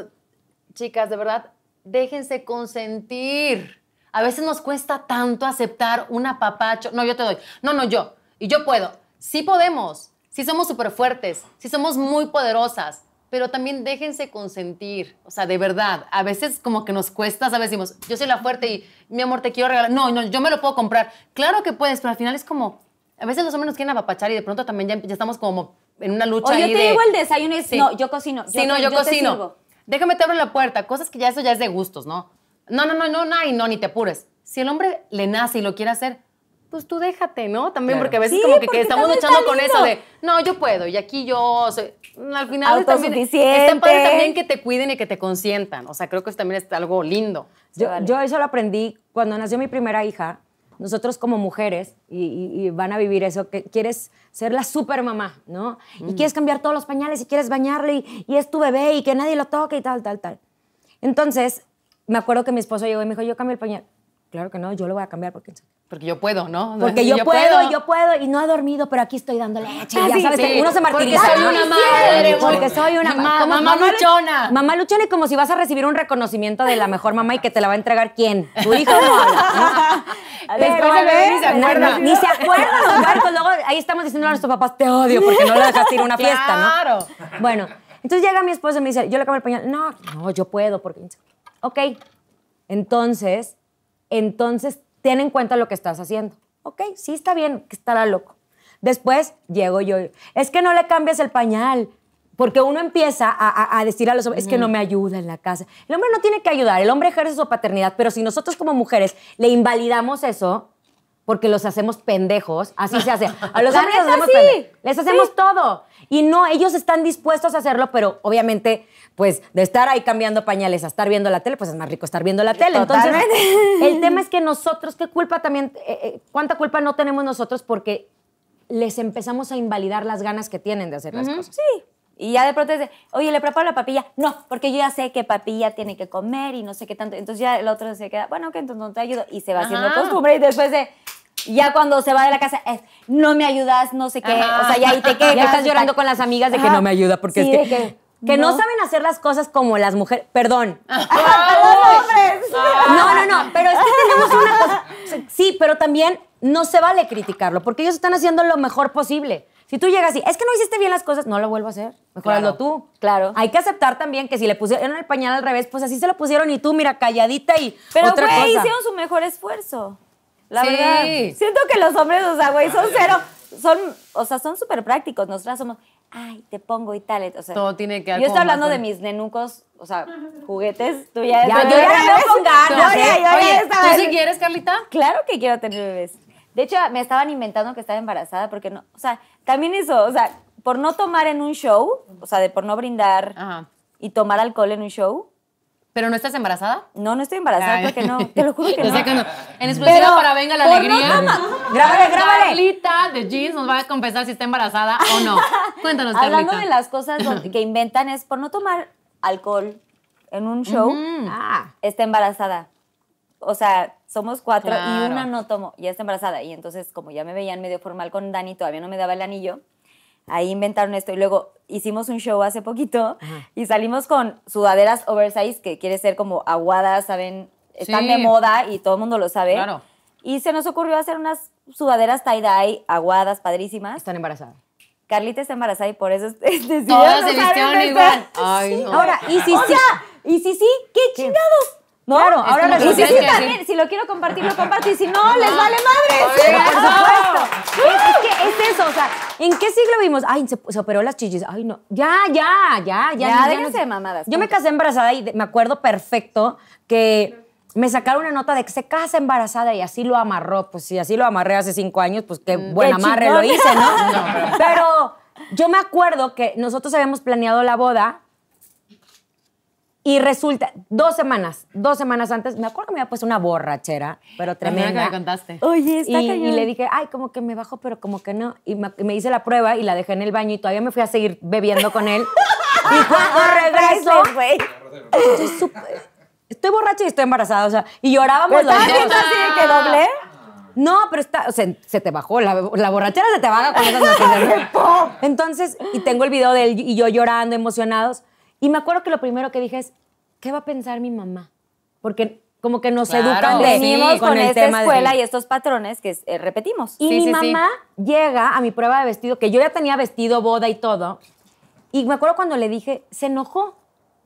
chicas, de verdad, déjense consentir. A veces nos cuesta tanto aceptar un apapacho. No, yo te doy. No, yo. Y yo puedo. Sí podemos. Sí somos súper fuertes. Sí somos muy poderosas. Pero también déjense consentir, o sea, de verdad. A veces como que nos cuesta, ¿sabes? Decimos, yo soy la fuerte y mi amor te quiero regalar. No, yo me lo puedo comprar. Claro que puedes, pero al final es como, a veces los hombres nos quieren apapachar y de pronto también ya estamos como en una lucha ahí de... O yo te digo el desayuno y no, yo cocino. Sí, no, yo cocino. Déjame te abro la puerta. Cosas que ya eso ya es de gustos, ¿no? No, ni te apures. Si el hombre le nace y lo quiere hacer, pues tú déjate, ¿no? También claro. Porque a veces sí, como que estamos luchando con eso de, no, yo puedo y aquí yo soy... Al final también está padre también que te cuiden y que te consientan. O sea, creo que eso también es algo lindo. Yo eso lo aprendí cuando nació mi primera hija. Nosotros como mujeres, y van a vivir eso, que quieres ser la super mamá, ¿no? Y quieres cambiar todos los pañales y quieres bañarle y es tu bebé y que nadie lo toque y tal. Entonces, me acuerdo que mi esposo llegó y me dijo, yo cambio el pañal. Claro que no, yo lo voy a cambiar porque yo puedo, ¿no? Porque yo puedo y no he dormido, pero aquí estoy dando leche. Ya sabes, uno se martiriza. Porque soy una madre. Porque soy una mamá luchona. Mamá luchona y como si vas a recibir un reconocimiento de la mejor mamá y que te la va a entregar ¿quién? Tu hijo no. Después el bebé ni se acuerda. Ni se acuerda. Pues luego ahí estamos diciendo a nuestros papás, te odio porque no lo dejaste ir a una fiesta, ¿no? Claro. Bueno, entonces llega mi esposo y me dice, yo le cambio el pañal. No, yo puedo porque... Ok, entonces, ten en cuenta lo que estás haciendo. Ok, sí está bien, que estará loco. Después llego yo. Es que no le cambies el pañal. Porque uno empieza a decir a los hombres, es que no me ayuda en la casa. El hombre no tiene que ayudar, el hombre ejerce su paternidad, pero si nosotros como mujeres le invalidamos eso, porque los hacemos pendejos, así se hace. A los hombres los hacemos pendejos. Les hacemos todo. Y no, ellos están dispuestos a hacerlo, pero obviamente, pues, de estar ahí cambiando pañales a estar viendo la tele, pues es más rico estar viendo la tele. Totalmente. Entonces, el tema es que nosotros, ¿qué culpa también? ¿Cuánta culpa no tenemos nosotros? Porque les empezamos a invalidar las ganas que tienen de hacer las cosas. Sí. Y ya de pronto dice, oye, ¿le preparo la papilla? No, porque yo ya sé que papilla tiene que comer y no sé qué tanto. Entonces ya el otro se queda, bueno, ok, entonces no te ayudo. Y se va haciendo costumbre y después de... Ya cuando se va de la casa, es, no me ayudas, no sé qué. O sea, ya ahí te quedas. Ya estás llorando con las amigas de que no me ayuda porque sí, es que no saben hacer las cosas como las mujeres. Perdón. No, pero es que tenemos una cosa. Sí, pero también no se vale criticarlo porque ellos están haciendo lo mejor posible. Si tú llegas y, es que no hiciste bien las cosas, no lo vuelvo a hacer. Mejor hazlo tú. Claro. Hay que aceptar también que si le pusieron el pañal al revés, pues así se lo pusieron y tú, mira, calladita y pero, güey, hicieron su mejor esfuerzo. La verdad, siento que los hombres, o sea, güey, son cero, son súper prácticos. Nosotras somos, ay, te pongo y tal. O sea, todo tiene que ver. Yo estoy hablando de mis nenucos, o sea, juguetes. Tú ya yo ya no con ganas. Oye, ¿tú sí quieres, Carlita? Claro que quiero tener bebés. De hecho, me estaban inventando que estaba embarazada porque no, o sea, también eso, o sea, por no tomar en un show, o sea, por no brindar y tomar alcohol en un show. ¿Pero no estás embarazada? No, no estoy embarazada, porque no. Te lo juro que no. En exclusiva para Venga la Alegría. Grábale. Carlita de Jeans nos va a confesar si está embarazada o no. Cuéntanos, Carlita. Hablando de las cosas que inventan es por no tomar alcohol en un show, está embarazada. O sea, somos cuatro y una no tomó, ya está embarazada. Y entonces, como ya me veían medio formal con Dani, todavía no me daba el anillo. Ahí inventaron esto y luego hicimos un show hace poquito y salimos con sudaderas oversize que quiere ser como aguadas, ¿saben? Están de moda y todo el mundo lo sabe. Claro. Y se nos ocurrió hacer unas sudaderas tie-dye aguadas, padrísimas. Están embarazadas. Carlita está embarazada y por eso todas se vistieron igual. Ay, no. Ahora, ¿qué chingados? No, claro, ahora es que también, si lo quiero compartir, lo comparto, y si no, les vale madre. Pero por supuesto. Es eso, o sea, ¿en qué siglo vimos? Ay, se operó las chichis, ay, no. Ya. Déjense de mamadas. Yo me casé embarazada y me acuerdo perfecto que me sacaron una nota de que se casa embarazada y así lo amarró. Pues si así lo amarré hace 5 años, pues qué buen amarre lo hice, ¿no? Pero yo me acuerdo que nosotros habíamos planeado la boda. Y resulta, 2 semanas antes, me acuerdo que me había puesto una borrachera, pero tremenda. Que me contaste. Oye, está cañón. Y le dije, ay, como que me bajó, pero como que no. Y me hice la prueba y la dejé en el baño y todavía me fui a seguir bebiendo con él. Y cuando regreso, güey, estoy borracha y estoy embarazada, o sea, y llorábamos los dos. ¿Estás viendo así de que doblé? No, pero o sea, se te bajó, la borrachera se te baja con esas noticias. Entonces, y tengo el video de él y yo llorando, emocionados. Y me acuerdo que lo primero que dije es, ¿qué va a pensar mi mamá? Porque como que nos educan de venimos con esta escuela y estos patrones que repetimos. Y mi mamá llega a mi prueba de vestido, que yo ya tenía vestido, boda y todo, y me acuerdo cuando le dije, se enojó,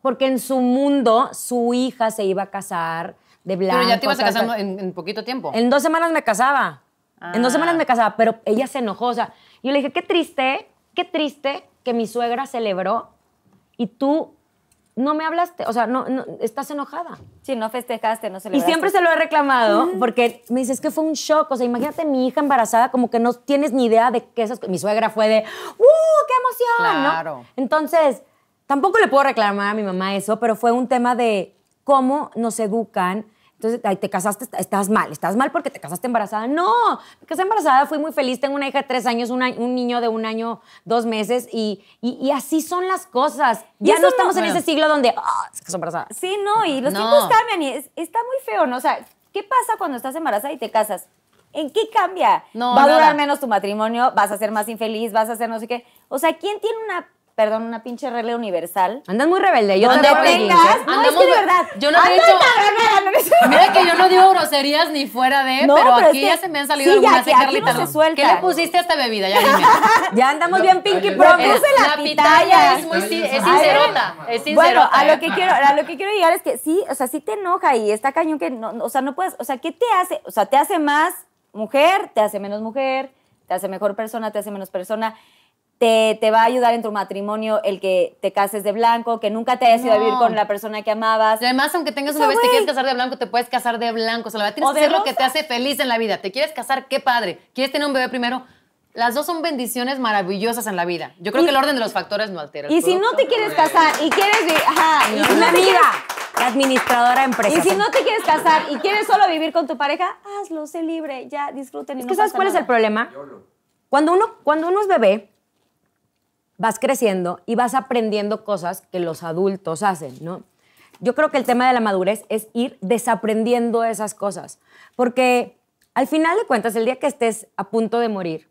porque en su mundo su hija se iba a casar de blanco. Pero ya te ibas a casar en poquito tiempo. En 2 semanas me casaba. En 2 semanas me casaba, pero ella se enojó. O sea, yo le dije, qué triste que mi suegra celebró y tú no me hablaste, o sea, no estás enojada. Sí, no festejaste, no celebraste. Y siempre se lo he reclamado porque me dices que fue un shock, o sea, imagínate mi hija embarazada, como que no tienes ni idea de que esas cosas. Mi suegra fue de, ¡qué emoción! Claro. ¿No? Entonces, tampoco le puedo reclamar a mi mamá eso, pero fue un tema de cómo nos educan. Entonces, ay, te casaste, estás mal porque te casaste embarazada. No, me casé embarazada, fui muy feliz, tengo una hija de 3 años, un niño de 1 año, 2 meses y así son las cosas. Ya no estamos en ese siglo donde, se casó embarazada. Sí, no, y los tiempos cambian y está muy feo, ¿no? O sea, ¿qué pasa cuando estás embarazada y te casas? ¿En qué cambia? No, va a durar menos tu matrimonio, vas a ser más infeliz, vas a ser no sé qué. O sea, ¿quién tiene una pinche regla universal? Andas muy rebelde. Yo te vengas. No, es que de verdad. Yo no he dicho... Mira que yo no digo groserías ni fuera de... No, pero aquí ya se me han salido algunas de Carlita. No se suelta. ¿Qué le pusiste a esta bebida? Ya dime. Ya andamos bien Pinky Promise. La pitaya es muy... Es sincerota. Es sincerota. Bueno, a lo que quiero llegar es que sí, o sea, sí te enoja y está cañón que... O sea, no puedes... O sea, ¿qué te hace? O sea, te hace más mujer, te hace menos mujer, te hace mejor persona, te hace menos persona... Te va a ayudar en tu matrimonio el que te cases de blanco, que nunca te hayas ido a vivir con la persona que amabas. Y además, aunque tengas una vez, te quieres casar de blanco, te puedes casar de blanco. O sea, la verdad, tienes que hacer lo que te hace feliz en la vida. Te quieres casar, qué padre. ¿Quieres tener un bebé primero? Las dos son bendiciones maravillosas en la vida. Yo creo que el orden de los factores no altera. Y si no te quieres casar y quieres vivir... Ajá, y una amiga, la administradora empresa. Y si no te quieres casar y quieres solo vivir con tu pareja, hazlo, sé libre, ya, disfruten. Es que ¿sabes cuál es el problema? Cuando uno es bebé, vas creciendo y vas aprendiendo cosas que los adultos hacen, ¿no? Yo creo que el tema de la madurez es ir desaprendiendo esas cosas. Porque al final de cuentas, el día que estés a punto de morir,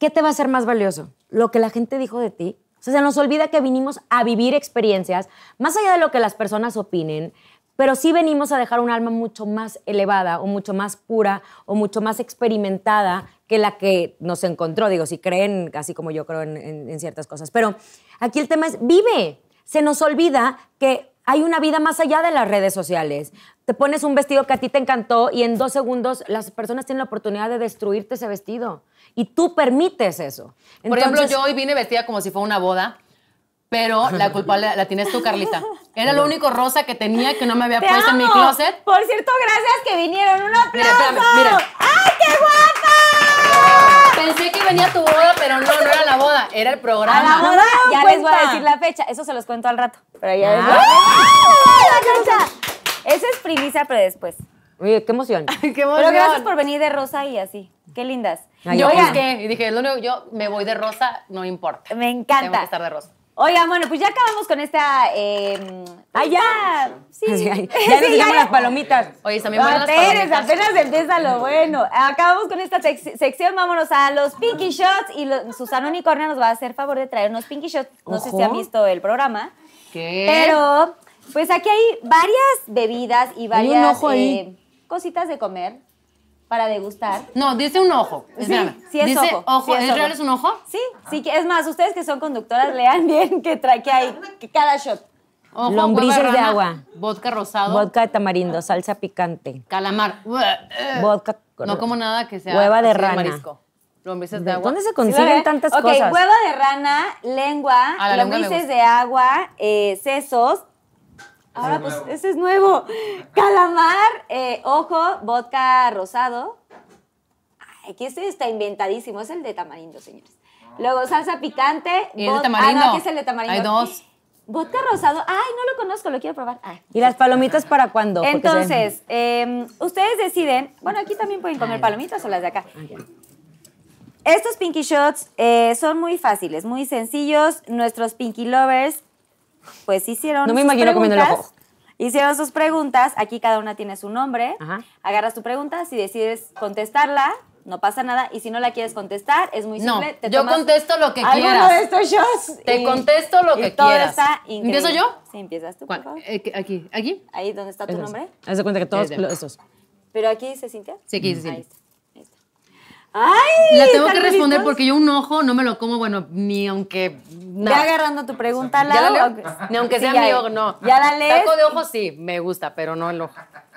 ¿qué te va a ser más valioso? ¿Lo que la gente dijo de ti? O sea, se nos olvida que vinimos a vivir experiencias, más allá de lo que las personas opinen, pero sí venimos a dejar un alma mucho más elevada o mucho más pura o mucho más experimentada que la que nos encontró. Digo, si creen, así como yo creo en ciertas cosas. Pero aquí el tema es, vive. Se nos olvida que hay una vida más allá de las redes sociales. Te pones un vestido que a ti te encantó y en 2 segundos las personas tienen la oportunidad de destruirte ese vestido. Y tú permites eso. Entonces, por ejemplo, yo hoy vine vestida como si fuera una boda, pero la culpable la tienes tú, Carlita. Era lo único rosa que tenía que no me había puesto en mi closet. Por cierto, gracias que vinieron. ¡Un aplauso! Mira. ¡Ay, qué guapa! Pensé que venía tu boda, pero no era la boda, era el programa. A la boda ya les voy a decir la fecha. Eso se los cuento al rato. Pero ya les voy a la fecha. Eso es primicia, pero después. Oye, qué emoción. ¡Qué emoción! Pero gracias por venir de rosa y así. Qué lindas. Ay, yo busqué y dije, lo único, yo me voy de rosa, no importa. Me encanta. Tengo que estar de rosa. Oigan, bueno, pues ya acabamos con esta... Ya nos damos las palomitas. Oye, también van las palomitas. Apenas empieza lo bueno. Acabamos con esta sección, vámonos a los Pinky Shots. Y Susana Unicornia nos va a hacer favor de traer unos Pinky Shots. No sé si han visto el programa. ¿Qué? Pero, pues aquí hay varias bebidas y varias cositas de comer para degustar. No, dice un ojo. Espérame. Sí, es dice ojo. ¿Es real, es un ojo? Sí, sí. Es más, ustedes que son conductoras, lean bien que hay cada shot. Ojo, lombrices de agua. Vodka rosado. Vodka de tamarindo, salsa picante. Calamar. Vodka. No como nada que sea hueva de rana. Marisco. Lombrices de agua. ¿Dónde se consiguen tantas cosas? Hueva de rana, lengua, lombrices de agua, sesos. Ahora, pues, ese es nuevo. Calamar, ojo, vodka rosado. Ay, que este está inventadísimo. Es el de tamarindo, señores. Luego, salsa picante. ¿Y el de tamarindo? Ah, no, aquí es el de tamarindo. Hay 2. Vodka rosado. Ay, no lo conozco, lo quiero probar. Ay. ¿Y las palomitas para cuándo? Entonces, ustedes deciden. Bueno, aquí también pueden comer palomitas o las de acá. Okay. Estos Pinky Shots son muy fáciles, muy sencillos. Nuestros Pinky Lovers... pues hicieron Hicieron sus preguntas. Aquí cada una tiene su nombre. Ajá. Agarras tu pregunta. Si decides contestarla, no pasa nada. Y si no la quieres contestar, es muy simple. Yo contesto lo que quieras. De estos shows. Te contesto lo que quieras. Está increíble. ¿Empiezo yo? Sí, empiezas tú, por favor. Aquí. ¿Aquí? Ahí donde está tu nombre. Haz de cuenta que todos estos. ¿Pero aquí dice Cynthia? Sí, aquí dice Cynthia. Ahí está. ¡Ay! La tengo que responder porque yo un ojo no me lo como, bueno, ni aunque... Ve agarrando tu pregunta, Laura. Ni aunque sea mi ojo, no. ¿Ya la lees? Taco de ojo sí, me gusta, pero no el ojo.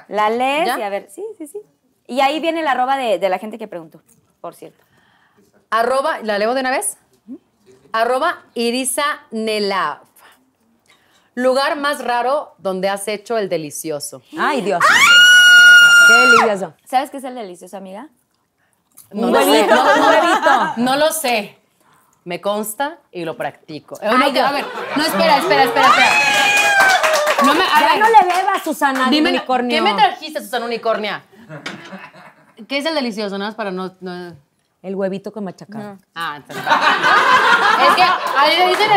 La lees y a ver, sí. Y ahí viene el arroba de la gente que preguntó, por cierto. Arroba, ¿la leo de una vez? Arroba Irisanelav. Lugar más raro donde has hecho el delicioso. ¡Ay, Dios! ¡Qué delicioso! ¿Sabes qué es el delicioso, amiga? No lo sé. No lo sé. Me consta y lo practico. A ver, no, espera. Ya no le bebas, Susana Unicornia. ¿Qué me trajiste, Susana Unicornia? ¿Qué es el delicioso? Nada más para no... El huevito con machacado. No. Ah, entonces... Es que ahí le dicen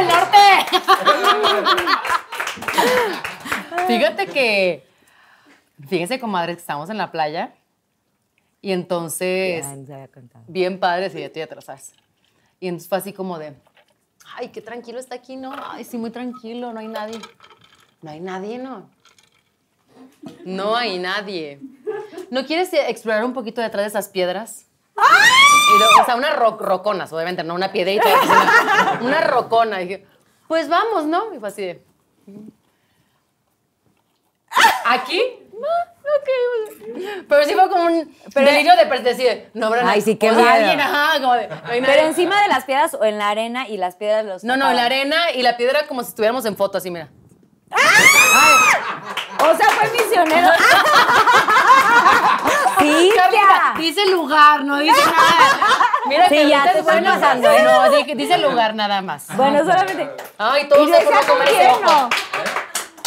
el norte. Fíjense, comadres, que estábamos en la playa y entonces... Bien padre, sí, ya te atrasas. Y entonces fue así como de, ay, qué tranquilo está aquí, ¿no? Ay, sí, muy tranquilo, no hay nadie. No hay nadie, ¿no? No hay nadie. ¿No quieres explorar un poquito detrás de esas piedras? Y luego, o sea, unas roconas, obviamente, no una piedrita. Una rocona. Y dije, pues vamos, ¿no? Y fue así de, ¿aquí? No. Ok. Pero sí fue como un delirio de pertenecer. No, ¿verdad? Ay, sí, qué miedo. Alguien, ajá, como de, pero encima de las piedras o en la arena y las piedras los... No, no, en la arena y la piedra como si estuviéramos en foto, así, mira. Ay, o sea, fue misionero. Sí, dice lugar, no dice nada. Mira, sí, que ya te están pasando. No, dice lugar nada más. Bueno, solamente. Ay, todo se fue a comer ese ojo.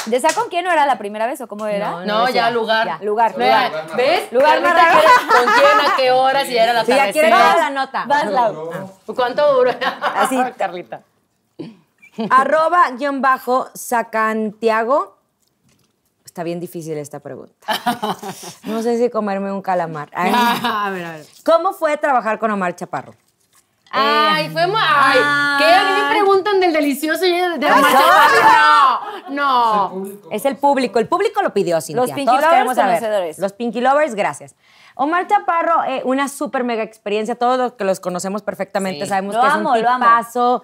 ¿Desea con quién? ¿No era la primera vez o cómo era? No, no ya, lugar. Ya, lugar. Lugar. ¿Ves? Lugar más raro. ¿Con quién? ¿A qué hora? Si ya era la tarde. Si ya quieres dar la nota. Vas, Laura. ¿Cuánto duró? Así, Carlita. @_Sacantiago. Está bien difícil esta pregunta. No sé si comerme un calamar. Ay. A ver, a ver. ¿Cómo fue trabajar con Omar Chaparro? Ay, fue mal. ¿Qué? ¿A mí me preguntan del delicioso y de Omar Chaparro? No, no. Es el público. El público lo pidió, Cynthia. Los Pinky Todos Lovers conocedores. Los Pinky Lovers, gracias. Omar Chaparro, una súper mega experiencia. Todos los que los conocemos perfectamente sabemos que es un tipazo.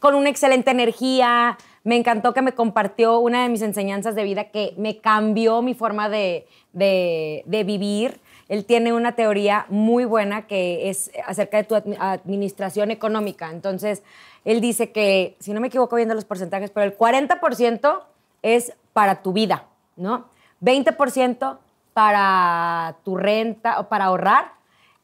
Con una excelente energía. Me encantó que me compartió una de mis enseñanzas de vida que me cambió mi forma de vivir. Él tiene una teoría muy buena que es acerca de tu administración económica. Entonces, él dice que, si no me equivoco viendo los porcentajes, pero el 40% es para tu vida, ¿no? 20% para tu renta o para ahorrar,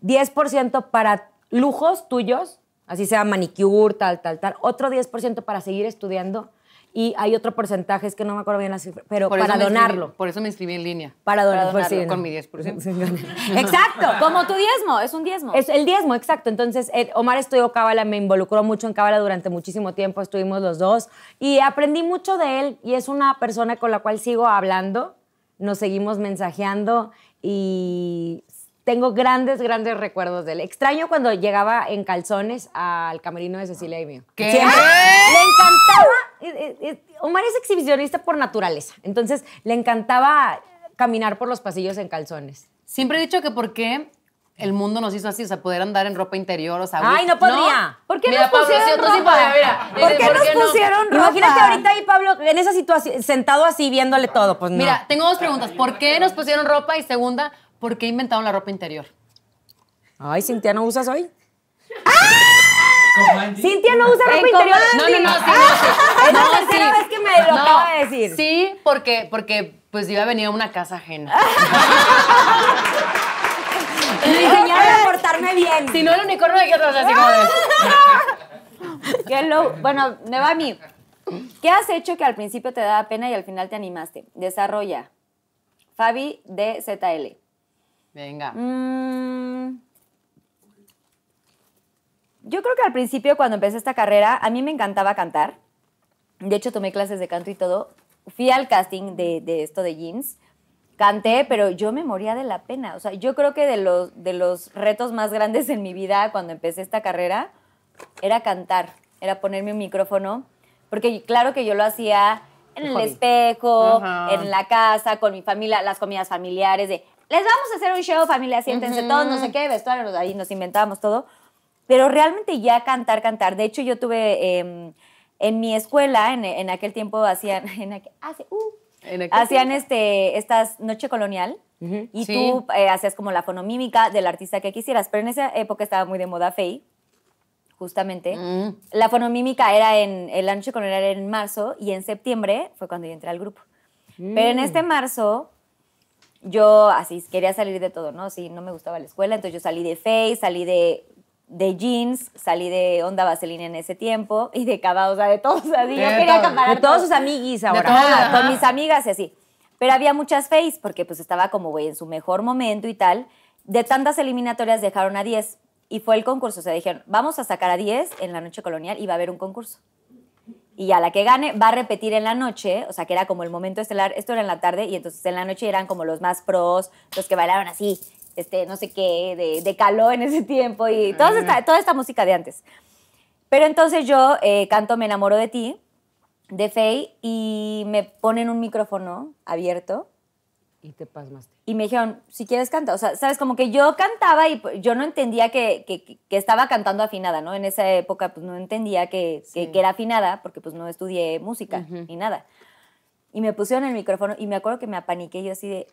10% para lujos tuyos, así sea manicure, tal, tal, tal, otro 10% para seguir estudiando. Y hay otro porcentaje, es que no me acuerdo bien la cifra, pero para donarlo. Por eso me inscribí en línea. Para donarlo. Para donarlo con mi 10%. Exacto. Como tu diezmo, es un diezmo. Es el diezmo, exacto. Entonces, Omar estudió cábala, me involucró mucho en cábala durante muchísimo tiempo, estuvimos los dos, y aprendí mucho de él, y es una persona con la cual sigo hablando, nos seguimos mensajeando, y tengo grandes, grandes recuerdos de él. Extraño cuando llegaba en calzones al camerino de Cecilia y mío. ¿Qué? Siempre. Le encantaba. Omar es exhibicionista por naturaleza. Entonces, le encantaba caminar por los pasillos en calzones. Siempre he dicho que por qué el mundo nos hizo así, o sea, poder andar en ropa interior, o sea... ¡Ay, no podría! ¿No? ¿Por qué mira, nos pusieron Pablo, ropa? Sí podía, mira. ¿Por qué nos pusieron ropa? Imagínate ahorita ahí, Pablo, en esa situación, sentado así, viéndole todo, pues no. Mira, tengo dos preguntas. ¿Por qué nos pusieron ropa? Y segunda... ¿Por qué inventaron la ropa interior? Ay, Cynthia, ¿no usas hoy? ¡Ah! Cynthia no usa ropa interior. No, no, no, sí, no. Es la tercera vez que me lo acaba de decir. Sí, porque pues iba a venir a una casa ajena. Me enseñaron a portarme bien. Si no, el unicornio de aquí atrás, así como es. Qué low. Bueno, me va a mí. ¿Qué has hecho que al principio te daba pena y al final te animaste? Desarrolla. Fabi de ZL. Venga. Yo creo que al principio, cuando empecé esta carrera, a mí me encantaba cantar. De hecho, tomé clases de canto y todo. Fui al casting de esto de jeans. Canté, pero yo me moría de la pena. O sea, yo creo que de los retos más grandes en mi vida cuando empecé esta carrera era cantar, era ponerme un micrófono. Porque claro que yo lo hacía en el espejo, en la casa, con mi familia, las comidas familiares de... Les vamos a hacer un show, familia, siéntense todos, no sé qué, vestuarios, ahí nos inventábamos todo. Pero realmente ya cantar. De hecho, yo tuve en mi escuela, en aquel tiempo hacían, hacían estas Noche Colonial y tú hacías como la fonomímica del artista que quisieras. Pero en esa época estaba muy de moda Faye, justamente. La fonomímica era la Noche Colonial era en marzo y en septiembre fue cuando yo entré al grupo. Pero en este marzo... Yo así quería salir de todo, ¿no? Sí, no me gustaba la escuela, entonces yo salí de Face, salí de jeans, salí de Onda Vaselina en ese tiempo y de Cava, o sea, de todos. Así, yo quería comparar de todos sus amiguis ahora, con mis amigas y así. Pero había muchas Face porque pues estaba como, güey, en su mejor momento y tal. De tantas eliminatorias dejaron a 10 y fue el concurso. O sea, dijeron, vamos a sacar a 10 en la Noche Colonial y va a haber un concurso. Y a la que gane va a repetir en la noche, o sea, que era como el momento estelar, esto era en la tarde, y entonces en la noche eran como los más pros, los que bailaron así, no sé qué, de caló en ese tiempo, y toda esta música de antes. Pero entonces yo canto Me Enamoro de Ti, de Faye, y me ponen un micrófono abierto. Y te pasmaste. Y me dijeron, si quieres canta. O sea, sabes, como que yo cantaba y yo no entendía que estaba cantando afinada, ¿no? En esa época, pues, no entendía que era afinada porque, pues, no estudié música ni nada. Y me pusieron el micrófono y me acuerdo que me apaniqué yo así de,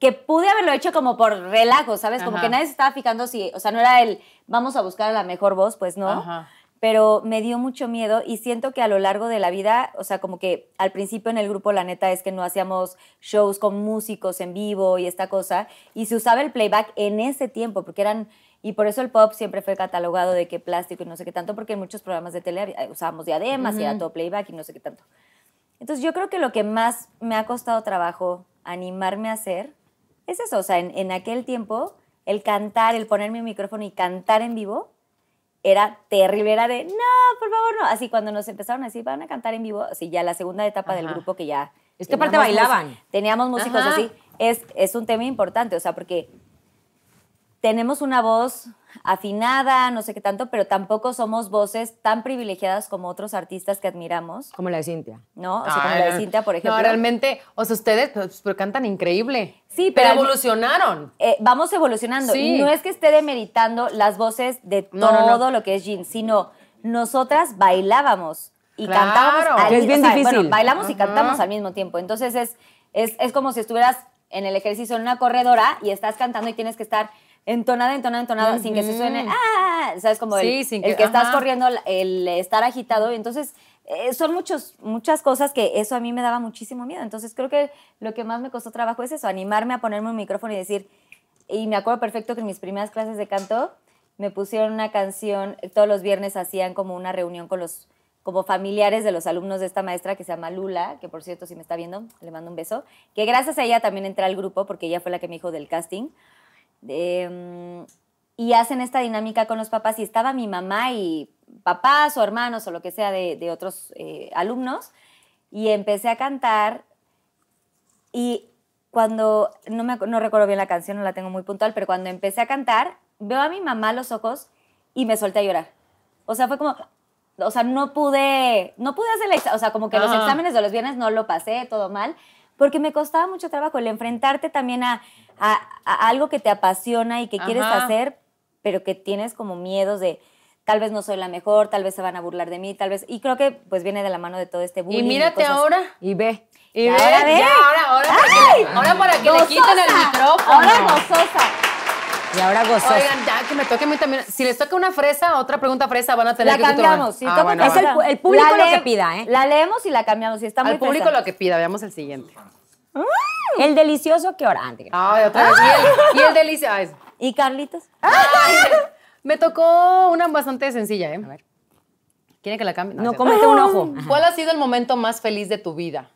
que pude haberlo hecho como por relajo, ¿sabes? Como que nadie se estaba fijando si, o sea, no era el vamos a buscar a la mejor voz, pues no. Ajá. Pero me dio mucho miedo y siento que a lo largo de la vida, o sea, como que al principio en el grupo la neta es que no hacíamos shows con músicos en vivo y esta cosa, y se usaba el playback en ese tiempo, porque eran, y por eso el pop siempre fue catalogado de que plástico y no sé qué tanto, porque en muchos programas de tele usábamos diademas y era todo playback y no sé qué tanto. Entonces yo creo que lo que más me ha costado trabajo animarme a hacer es eso, o sea, en aquel tiempo el cantar, el poner mi micrófono y cantar en vivo, era terrible, era de, no, por favor, no. Así cuando nos empezaron a decir, van a cantar en vivo, así ya la segunda etapa del grupo que ya... Es que aparte bailaban. Teníamos músicos así. Es un tema importante, o sea, porque tenemos una voz afinada, no sé qué tanto, pero tampoco somos voces tan privilegiadas como otros artistas que admiramos. Como la de Cintia. ¿No? O sea, como la de Cintia, por ejemplo. No, realmente, o sea, ustedes pues, cantan increíble. Sí, pero evolucionaron. Vamos evolucionando. Sí. Y no es que esté demeritando las voces de todo lo que es Jean, sino nosotras bailábamos y cantábamos. Que es bien difícil. Bueno, bailamos y cantamos al mismo tiempo. Entonces es como si estuvieras en el ejercicio en una corredora y estás cantando y tienes que estar... entonada, entonada, entonada, sin que se suene, ¿sabes? Como sí, el que estás corriendo, el estar agitado. Entonces, son muchas cosas que eso a mí me daba muchísimo miedo. Entonces, creo que lo que más me costó trabajo es eso, animarme a ponerme un micrófono y decir, y me acuerdo perfecto que en mis primeras clases de canto me pusieron una canción, todos los viernes hacían como una reunión con los como familiares de los alumnos de esta maestra que se llama Lula, que por cierto, si me está viendo, le mando un beso, que gracias a ella también entré al grupo porque ella fue la que me dijo del casting. Y hacen esta dinámica con los papás y estaba mi mamá y papás o hermanos o lo que sea de otros alumnos y empecé a cantar y cuando, no recuerdo bien la canción, no la tengo muy puntual, pero cuando empecé a cantar veo a mi mamá a los ojos y me solté a llorar, o sea fue como, o sea no pude hacer la, o sea como que los exámenes de los viernes no lo pasé, todo mal, porque me costaba mucho trabajo el enfrentarte también a algo que te apasiona y que quieres hacer, pero que tienes como miedos de tal vez no soy la mejor, tal vez se van a burlar de mí, tal vez... Y creo que pues viene de la mano de todo este bullying. Y mírate ahora. Y ve. Y ve. Ahora ve. Ya, ahora para que le quiten el micrófono. Ahora gozosa. Y ahora gozosa. Oigan, ya que me toque a mí también. Si les toca una fresa, otra pregunta fresa, van a tener que... La cambiamos. Sí, bueno, es el público lo que pida, ¿eh? La leemos y la cambiamos. Y está muy... Al público lo que pida. Veamos el siguiente. El delicioso que ahora antes. Ay, otra vez. Y el delicioso. ¿Y Carlitos? Ay, me tocó una bastante sencilla, ¿eh? A ver. ¿Quiere que la cambie? No, cómete un ojo. ¿Cuál ha sido el momento más feliz de tu vida?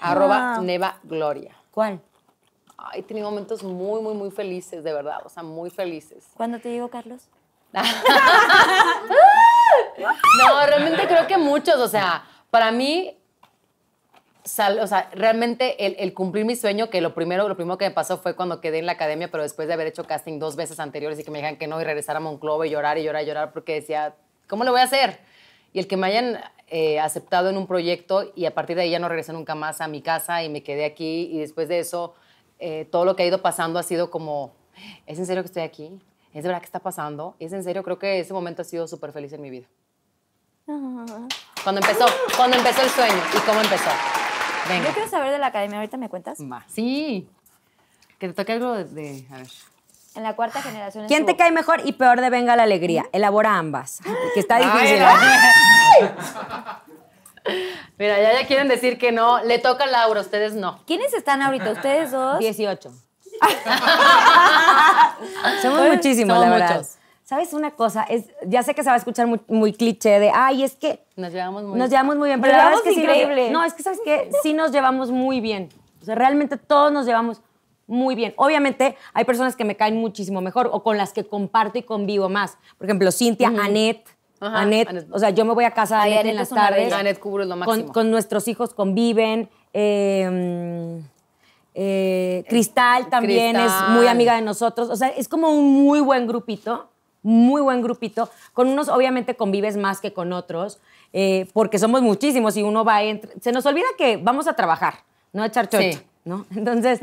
@NevaGloria. ¿Cuál? Ay, he tenido momentos muy, muy, muy felices, de verdad. O sea, muy felices. ¿Cuándo te digo, Carlos? No, realmente creo que muchos. O sea, para mí... O sea, realmente el cumplir mi sueño, que lo primero que me pasó fue cuando quedé en la academia, pero después de haber hecho casting 2 veces anteriores y que me dijeran que no, y regresar a Monclova y llorar y llorar y llorar porque decía, ¿cómo lo voy a hacer? Y el que me hayan aceptado en un proyecto y a partir de ahí ya no regresé nunca más a mi casa y me quedé aquí y después de eso todo lo que ha ido pasando ha sido como, ¿es en serio que estoy aquí? ¿Es de verdad que está pasando? ¿Es en serio? Creo que ese momento ha sido súper feliz en mi vida. Cuando empezó el sueño y cómo empezó. Venga. Yo quiero saber de la academia, ¿ahorita me cuentas? Va. Sí. Que te toque algo de... A ver. En la cuarta generación... ¿Quién te cae mejor y peor de Venga la Alegría? Elabora ambas. Que está difícil. ¡Ay! Mira, ya quieren decir que no. Le toca a Laura, ustedes no. ¿Quiénes están ahorita? ¿Ustedes dos? 18. Somos muchísimos, la verdad. Muchos. ¿Sabes una cosa? Ya sé que se va a escuchar muy, muy cliché de, ay, es que... Nos llevamos muy bien. Pero la verdad es que increíble. Sí, no, es que, ¿sabes qué? Sí nos llevamos muy bien. O sea, realmente todos nos llevamos muy bien. Obviamente, hay personas que me caen muchísimo mejor o con las que comparto y convivo más. Por ejemplo, Cintia, Anette. O sea, yo me voy a casa de Anette en las tardes. Anette Cubro es lo máximo. Con nuestros hijos conviven. Cristal también es muy amiga de nosotros. O sea, es como un muy buen grupito. Con unos obviamente convives más que con otros, porque somos muchísimos y uno va... Se nos olvida que vamos a trabajar, no a echar chocha, ¿no? Entonces,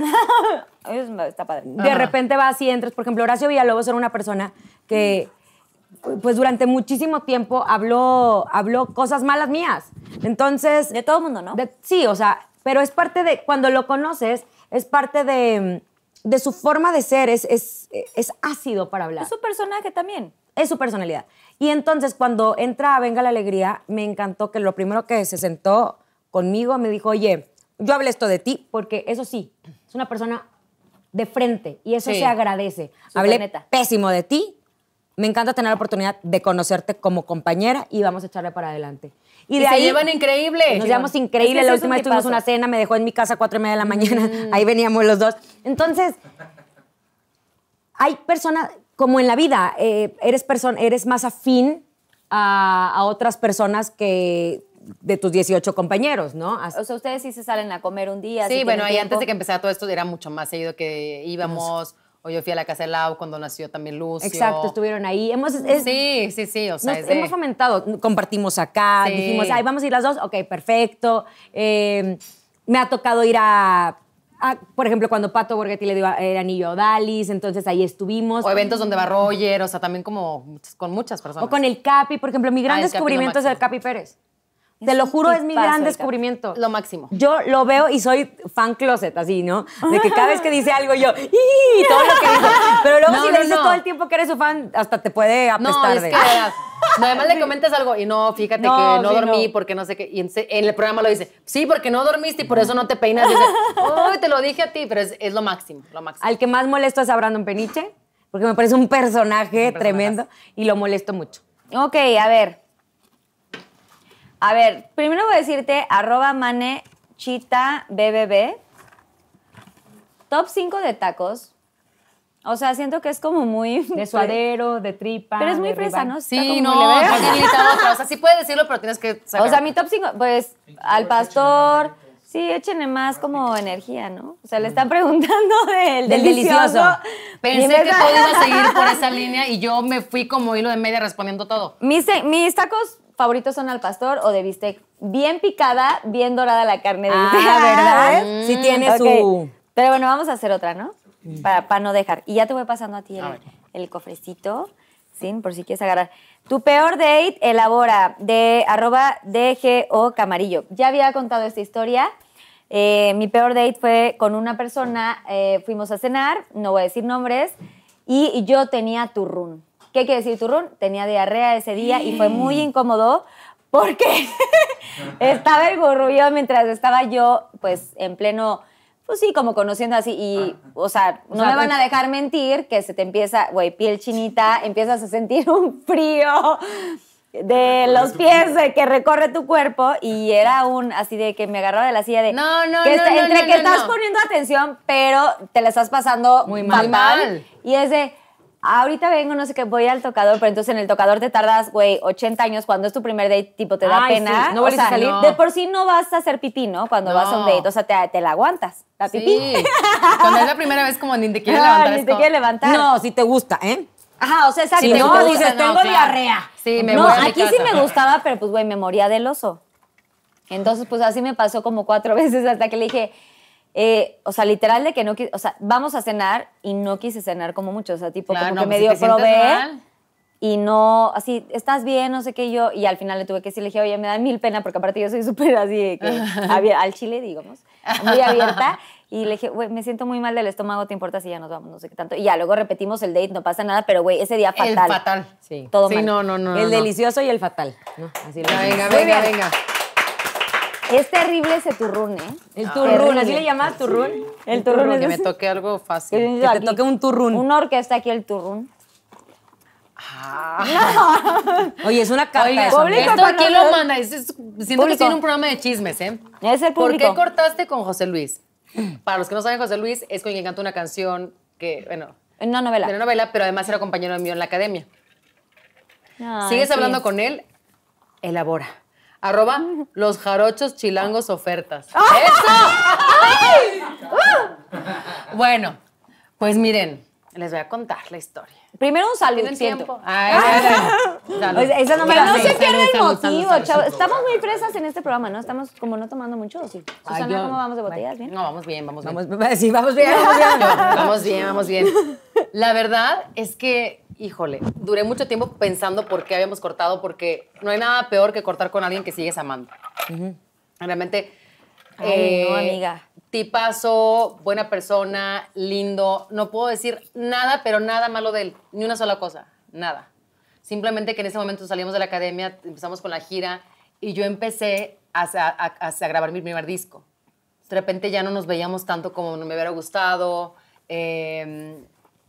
está padre. De repente vas y entras. Por ejemplo, Horacio Villalobos era una persona que, pues durante muchísimo tiempo habló cosas malas mías. Entonces... De todo el mundo, ¿no? Sí, o sea, pero es parte de... Cuando lo conoces, es parte de... de su forma de ser, es ácido para hablar. Es su personaje también. Es su personalidad. Y entonces, cuando entra a Venga la Alegría, me encantó que lo primero que se sentó conmigo me dijo, oye, yo hablé esto de ti, porque eso sí, es una persona de frente y eso se agradece. Hablé pésimo de ti, me encanta tener la oportunidad de conocerte como compañera y vamos a echarle para adelante. Y de ahí se llevan increíble. Nos llevamos increíble. La última vez tuvimos una cena, me dejó en mi casa a 4:30 de la mañana, ahí veníamos los dos. Entonces, hay personas, como en la vida, eres más afín a otras personas que de tus 18 compañeros, ¿no? O sea, ustedes sí se salen a comer un día. Sí, bueno, ahí antes de que empezara todo esto era mucho más seguido que íbamos, o yo fui a la casa de Lau cuando nació también Lucio. Exacto, estuvieron ahí. Sí, o sea. Hemos fomentado, compartimos acá, dijimos, ay, vamos a ir las dos, ok, perfecto. Me ha tocado ir a, por ejemplo, cuando Pato Borghetti le dio el anillo a Odalis, entonces ahí estuvimos. O eventos donde va Roger, o sea, también como con muchas personas. O con el Capi, por ejemplo, mi gran descubrimiento es el Capi Pérez. Te lo juro, es mi gran descubrimiento. Lo máximo. Yo lo veo y soy fan closet, así, ¿no? De que cada vez que dice algo yo, ¡ih! Todo lo que dice. Pero luego si le dices todo el tiempo que eres su fan, hasta te puede apestar. No, es que además le comentas algo y no, fíjate que no dormí porque no sé qué. Y en el programa lo dice, sí, porque no dormiste y por eso no te peinas. Y dice, uy, te lo dije a ti, pero es lo máximo, lo máximo. Al que más molesto es a Brandon Peniche, porque me parece un personaje tremendo y lo molesto mucho. Ok, a ver. A ver, primero voy a decirte @manechitaBBB. Top 5 de tacos. O sea, siento que es como muy... De suadero, de tripa. Pero es muy fresa, ¿no? Sí, no, o sea, sí puedes decirlo, pero tienes que sacar. O sea, mi top 5, pues, al pastor... Sí, échenle más como energía, ¿no? O sea, le están preguntando del delicioso. Pensé que todo iba a seguir por esa línea y yo me fui como hilo de media respondiendo todo. Mis tacos... favoritos son al pastor o de bistec. Bien picada, bien dorada la carne de bistec. ¿Verdad? Sí tiene su... Pero bueno, vamos a hacer otra, ¿no? Para no dejar. Y ya te voy pasando a ti el cofrecito, ¿sí? Por si quieres agarrar. Tu peor date, elabora, de @DGOCamarillo. Ya había contado esta historia. Mi peor date fue con una persona, fuimos a cenar, no voy a decir nombres, y yo tenía turrón. ¿Qué quiere decir turrón? Tenía diarrea ese día y fue muy incómodo porque estaba el gorrullo mientras estaba yo, pues, en pleno, pues sí, como conociendo así. Y, o sea, no me van a dejar mentir que se te empieza, güey, piel chinita, empiezas a sentir un frío de los pies que recorre tu cuerpo y era un, así de que me agarraba de la silla de... No, que estás poniendo atención, pero te la estás pasando muy mal. Y es de... Ahorita vengo, no sé qué, voy al tocador, pero entonces en el tocador te tardas, güey, 80 años cuando es tu primer date, tipo, te da pena. Sí, no vuelves a salir. No. De por sí no vas a hacer pipí, ¿no? Cuando vas a un date, o sea, te la aguantas, la pipí. Sí. Cuando es la primera vez, como ni te quieres levantar. Ni te quieres levantar. No, si te gusta, ¿eh? Ajá, o sea, exacto. Si no, dices, tengo diarrea. Sí, me voy a mi casa. Sí me gustaba, pero pues, güey, me moría del oso. Entonces, pues así me pasó como 4 veces hasta que le dije... o sea, literal de que no quise... O sea, vamos a cenar y no quise cenar como mucho. O sea, tipo, claro, como no, que me dio probé y no... Así, ¿estás bien? No sé qué yo... Y al final le tuve que decir, le dije, oye, me da mil pena porque aparte yo soy súper así que... al chile, digamos. Muy abierta. Y le dije, güey, me siento muy mal del estómago, ¿te importa si ya nos vamos? No sé qué tanto. Y ya, luego repetimos el date, no pasa nada, pero güey, ese día fatal. El fatal. Sí. Todo mal. Sí, no. El delicioso y el fatal. No, así lo venga. Es terrible ese turrún, ¿eh? El turrún, ¿así le llamas turrún? Sí. El turrún es... Que me toque algo fácil. Que te toque un turrún. Una orquesta aquí, el turrún. No. Oye, es una carta. Oye, eso, público, esto aquí lo manda. Siento que tiene un programa de chismes, ¿eh? Es el público. ¿Por qué cortaste con José Luis? Para los que no saben, José Luis es con quien cantó una canción que, bueno... En una novela. En una novela, pero además era compañero mío en la academia. Ay, ¿sigues hablando con él? Elabora. @losjarochoschilangos ofertas. ¡Eso! Bueno, pues miren, les voy a contar la historia. Primero un saludo. ¿Tienen tiempo? Salud. Esa no me la sé. No se pierda el motivo, chavos. Estamos muy fresas en este programa, ¿no? Estamos como no tomando mucho, ¿o sí? Susana, ¿cómo vamos de botellas? ¿Bien? No, vamos bien. Sí, vamos bien. La verdad es que... Híjole, duré mucho tiempo pensando por qué habíamos cortado, porque no hay nada peor que cortar con alguien que sigues amando. Realmente... Ay, no, amiga. Tipazo, buena persona, lindo. No puedo decir nada, pero nada malo de él. Ni una sola cosa. Nada. Simplemente que en ese momento salimos de la academia, empezamos con la gira y yo empecé a grabar mi primer disco. De repente ya no nos veíamos tanto como me hubiera gustado. Y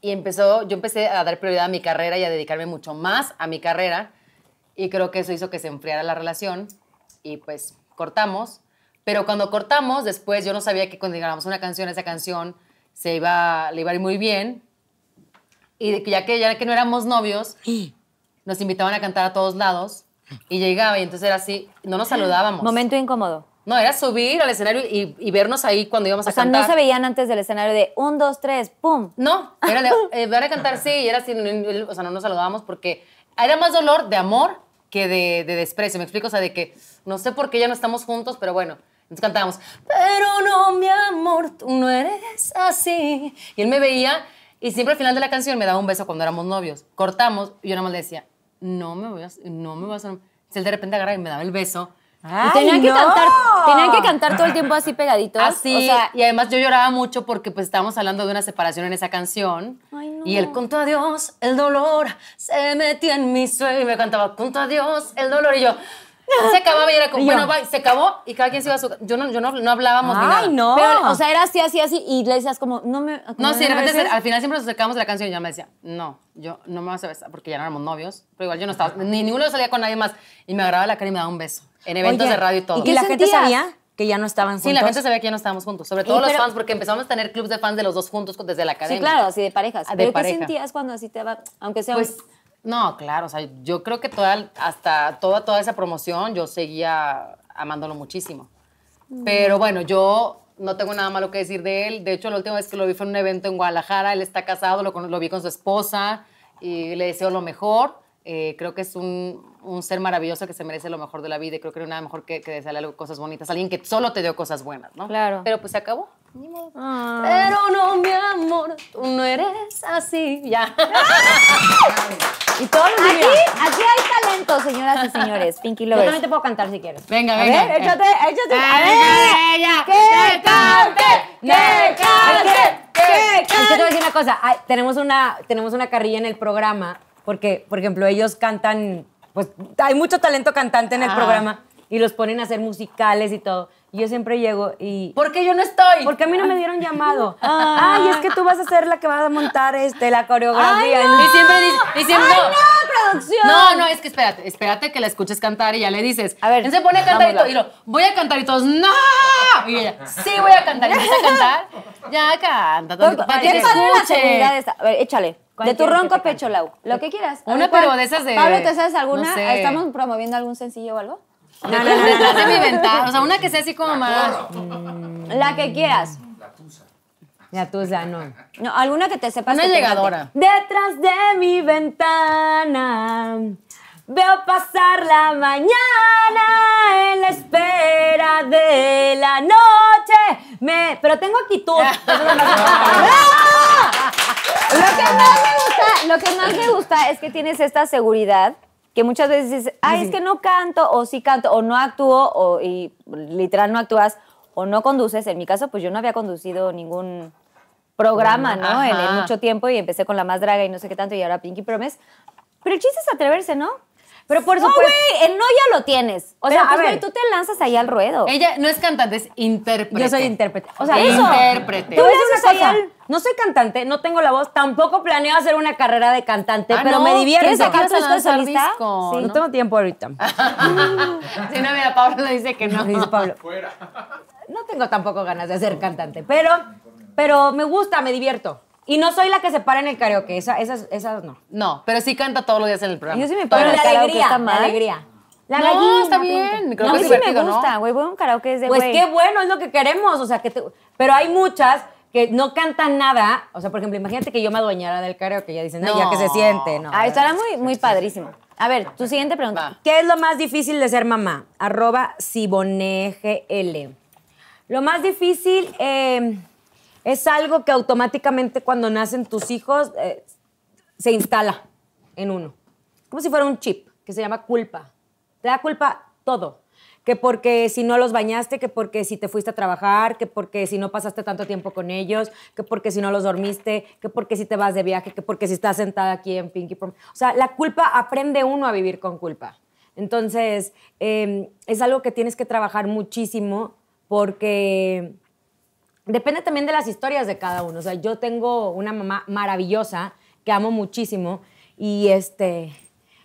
yo empecé a dar prioridad a mi carrera y a dedicarme mucho más a mi carrera. Y creo que eso hizo que se enfriara la relación. Y pues cortamos. Pero cuando cortamos, después yo no sabía que cuando grabamos una canción, esa canción le iba a ir muy bien. Y ya que no éramos novios, nos invitaban a cantar a todos lados. Y llegaba y entonces era así, no nos saludábamos. Momento incómodo. No, era subir al escenario y vernos ahí cuando íbamos a cantar. O sea, no se veían antes del escenario de 1, 2, 3, ¡pum! No, era van a cantar, sí, y era así, o sea, no nos saludábamos porque era más dolor de amor que de desprecio, ¿me explico? O sea, de que no sé por qué ya no estamos juntos, pero bueno. Entonces cantábamos, pero no, mi amor, tú no eres así. Y él me veía y siempre al final de la canción me daba un beso cuando éramos novios. Cortamos y yo nada más le decía, no me voy a... Entonces él de repente agarra y me daba el beso. Ay, y tenían que cantar todo el tiempo así pegaditos. Así, o sea, y además yo lloraba mucho porque pues estábamos hablando de una separación en esa canción. Ay, no. Y él, con tu adiós, el dolor se metió en mi sueño. Y me cantaba, con tu adiós, el dolor. Y yo... Se acababa y era como, bueno, va, se acabó y cada quien se iba a su... No hablábamos ni nada. Ay, no. Pero, o sea, era así, así, así y le decías como, no me... No, sí, de repente al final siempre nos acercábamos de la canción y ya me decía, no, yo no me vas a besar porque ya no éramos novios, pero igual yo no estaba, ni ninguno salía con nadie más y me agarraba la cara y me daba un beso en eventos de radio y todo. ¿Y la gente sabía que ya no estaban juntos? Sí, la gente sabía que ya no estábamos juntos, sobre todo los fans, porque empezamos a tener clubs de fans de los dos juntos desde la academia. Sí, claro, así de parejas. ¿Pero qué sentías cuando así te va, aunque sea... No, claro, o sea, yo creo que hasta toda esa promoción yo seguía amándolo muchísimo. Pero bueno, yo no tengo nada malo que decir de él. De hecho, la última vez que lo vi fue en un evento en Guadalajara. Él está casado, lo vi con su esposa y le deseo lo mejor. Creo que es un ser maravilloso que se merece lo mejor de la vida y creo que no hay nada mejor que desearle cosas bonitas a alguien que solo te dio cosas buenas, ¿no? Claro. Pero pues se acabó. Ni modo. Ah. Pero no, mi amor, tú no eres así. Ya. Y todos los días. Aquí hay talento, señoras y señores. Pinky Lovers. Yo también te puedo cantar si quieres. Venga, venga. A ver, échate. A ver, ella. ¡Que cante! ¡Que cante! ¡Que cante! Yo te voy a decir una cosa. Ay, tenemos una carrilla en el programa porque, por ejemplo, ellos cantan, pues hay mucho talento cantante en el programa y los ponen a hacer musicales y todo. Y yo siempre llego y... ¿Por qué yo no estoy? Porque a mí no me dieron llamado. Ay, es que tú vas a ser la que vas a montar la coreografía. Ay, no. Y siempre ¡ay, no, producción! No, es que espérate que la escuches cantar y ya le dices. A ver, él se pone a cantar y todo, voy a cantar y todos, ¡no! Y ella, sí, voy a cantar. Y empieza a cantar, ya canta. ¿Para qué escuche? A ver, échale. De tu ronco pecho, Lau. Lo que quieras. Una pero de esas de... Pablo, ¿te sabes alguna? No sé. ¿Estamos promoviendo algún sencillo o algo? No. Detrás de mi ventana. O sea, una que sea así como más... La que quieras. La tusa, no. No, alguna que te sepas. Una llegadora. Detrás de mi ventana veo pasar la mañana en la espera de la noche. Pero tengo actitud. Lo que más me gusta es que tienes esta seguridad que muchas veces dices, ay, es que no canto, o sí canto, o no actúo, y literal no actúas, o no conduces. En mi caso, pues yo no había conducido ningún programa, ¿no? En mucho tiempo, y empecé con La Más Draga y no sé qué tanto, y ahora Pinky Promise. Pero el chiste es atreverse, ¿no? Pero por supuesto, güey, el no ya lo tienes. O sea, pues, tú te lanzas ahí al ruedo. Ella no es cantante, es intérprete. Yo soy intérprete. O sea, eso. Intérprete. Tú eres una cosa. No soy cantante, no tengo la voz, tampoco planeo hacer una carrera de cantante, pero me divierto. ¿Quieres sacar tu disco solista? Sí, no tengo tiempo ahorita. Si no, mira, Pablo le dice que no. Dice Pablo. Fuera. No tengo tampoco ganas de ser cantante, pero me gusta, me divierto. Y no soy la que se para en el karaoke, esas no. No, pero sí canta todos los días en el programa. Yo sí me paro en el karaoke, está mal. La alegría. La gallina. No, está bien. Creo que sí me gusta, güey. Voy a un karaoke desde güey. Pues qué bueno, es lo que queremos. O sea, pero hay muchas que no cantan nada. O sea, por ejemplo, imagínate que yo me adueñara del karaoke. Ya dicen, no, ya que se siente. No. Ah, estará muy, muy padrísimo. A ver, tu siguiente pregunta. Va. ¿Qué es lo más difícil de ser mamá? @sibonegl. Lo más difícil... es algo que automáticamente cuando nacen tus hijos se instala en uno. Como si fuera un chip que se llama culpa. Te da culpa todo. que porque si no los bañaste, que porque si te fuiste a trabajar, que porque si no pasaste tanto tiempo con ellos, que porque si no los dormiste, que porque si te vas de viaje, que porque si estás sentada aquí en Pinky Promise. O sea, la culpa, aprende uno a vivir con culpa. Entonces, es algo que tienes que trabajar muchísimo porque depende también de las historias de cada uno. O sea, yo tengo una mamá maravillosa que amo muchísimo y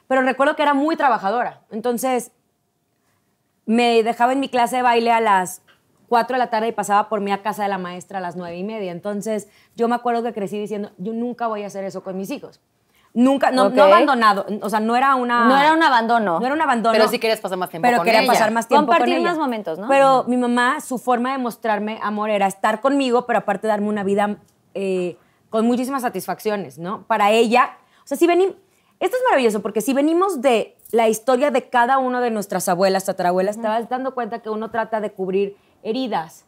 pero recuerdo que era muy trabajadora. Entonces, me dejaba en mi clase de baile a las 4 de la tarde y pasaba por mí a casa de la maestra a las 9:30. Entonces, yo me acuerdo que crecí diciendo, yo nunca voy a hacer eso con mis hijos. Nunca, no, okay. No abandonado, o sea, no era una... No era un abandono. No era un abandono. Pero sí querías pasar más tiempo con ella. Pero quería pasar más tiempo con ella. Compartir más momentos, ¿no? Pero mi mamá, su forma de mostrarme amor era estar conmigo, pero aparte darme una vida con muchísimas satisfacciones, ¿no? Para ella, o sea, si venimos... Esto es maravilloso porque si venimos de la historia de cada uno de nuestras abuelas, tatarabuelas, te vas dando cuenta que uno trata de cubrir heridas.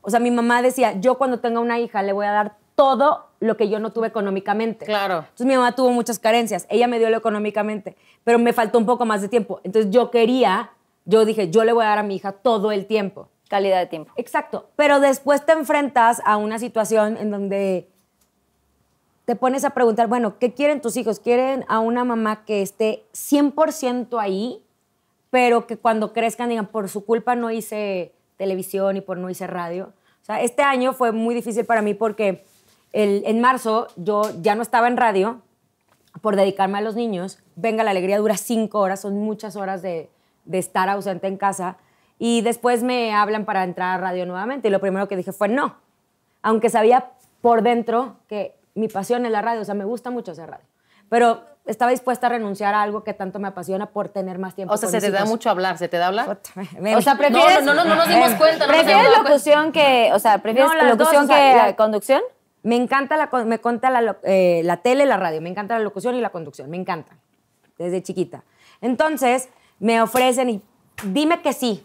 O sea, mi mamá decía, yo cuando tenga una hija le voy a dar todo lo que yo no tuve económicamente. Claro. Entonces mi mamá tuvo muchas carencias, ella me dio lo económicamente, pero me faltó un poco más de tiempo. Entonces yo dije, yo le voy a dar a mi hija todo el tiempo. Calidad de tiempo. Exacto. Pero después te enfrentas a una situación en donde te pones a preguntar, bueno, ¿qué quieren tus hijos? ¿Quieren a una mamá que esté 100% ahí, pero que cuando crezcan digan, por su culpa no hice televisión y no hice radio? O sea, este año fue muy difícil para mí porque en marzo yo ya no estaba en radio por dedicarme a los niños. Venga la Alegría dura 5 horas, son muchas horas de estar ausente en casa. Y después me hablan para entrar a radio nuevamente. Y lo primero que dije fue no. Aunque sabía por dentro que mi pasión es la radio, o sea, me gusta mucho hacer radio. Pero estaba dispuesta a renunciar a algo que tanto me apasiona por tener más tiempo. O sea, ¿se te da mucho hablar? O sea, ¿prefieres? No nos dimos cuenta. ¿Prefieres locución que, o sea, prefieres la conducción? Me encanta la tele, la radio, me encanta la locución y la conducción, me encanta, desde chiquita. Entonces, me ofrecen y dime que sí.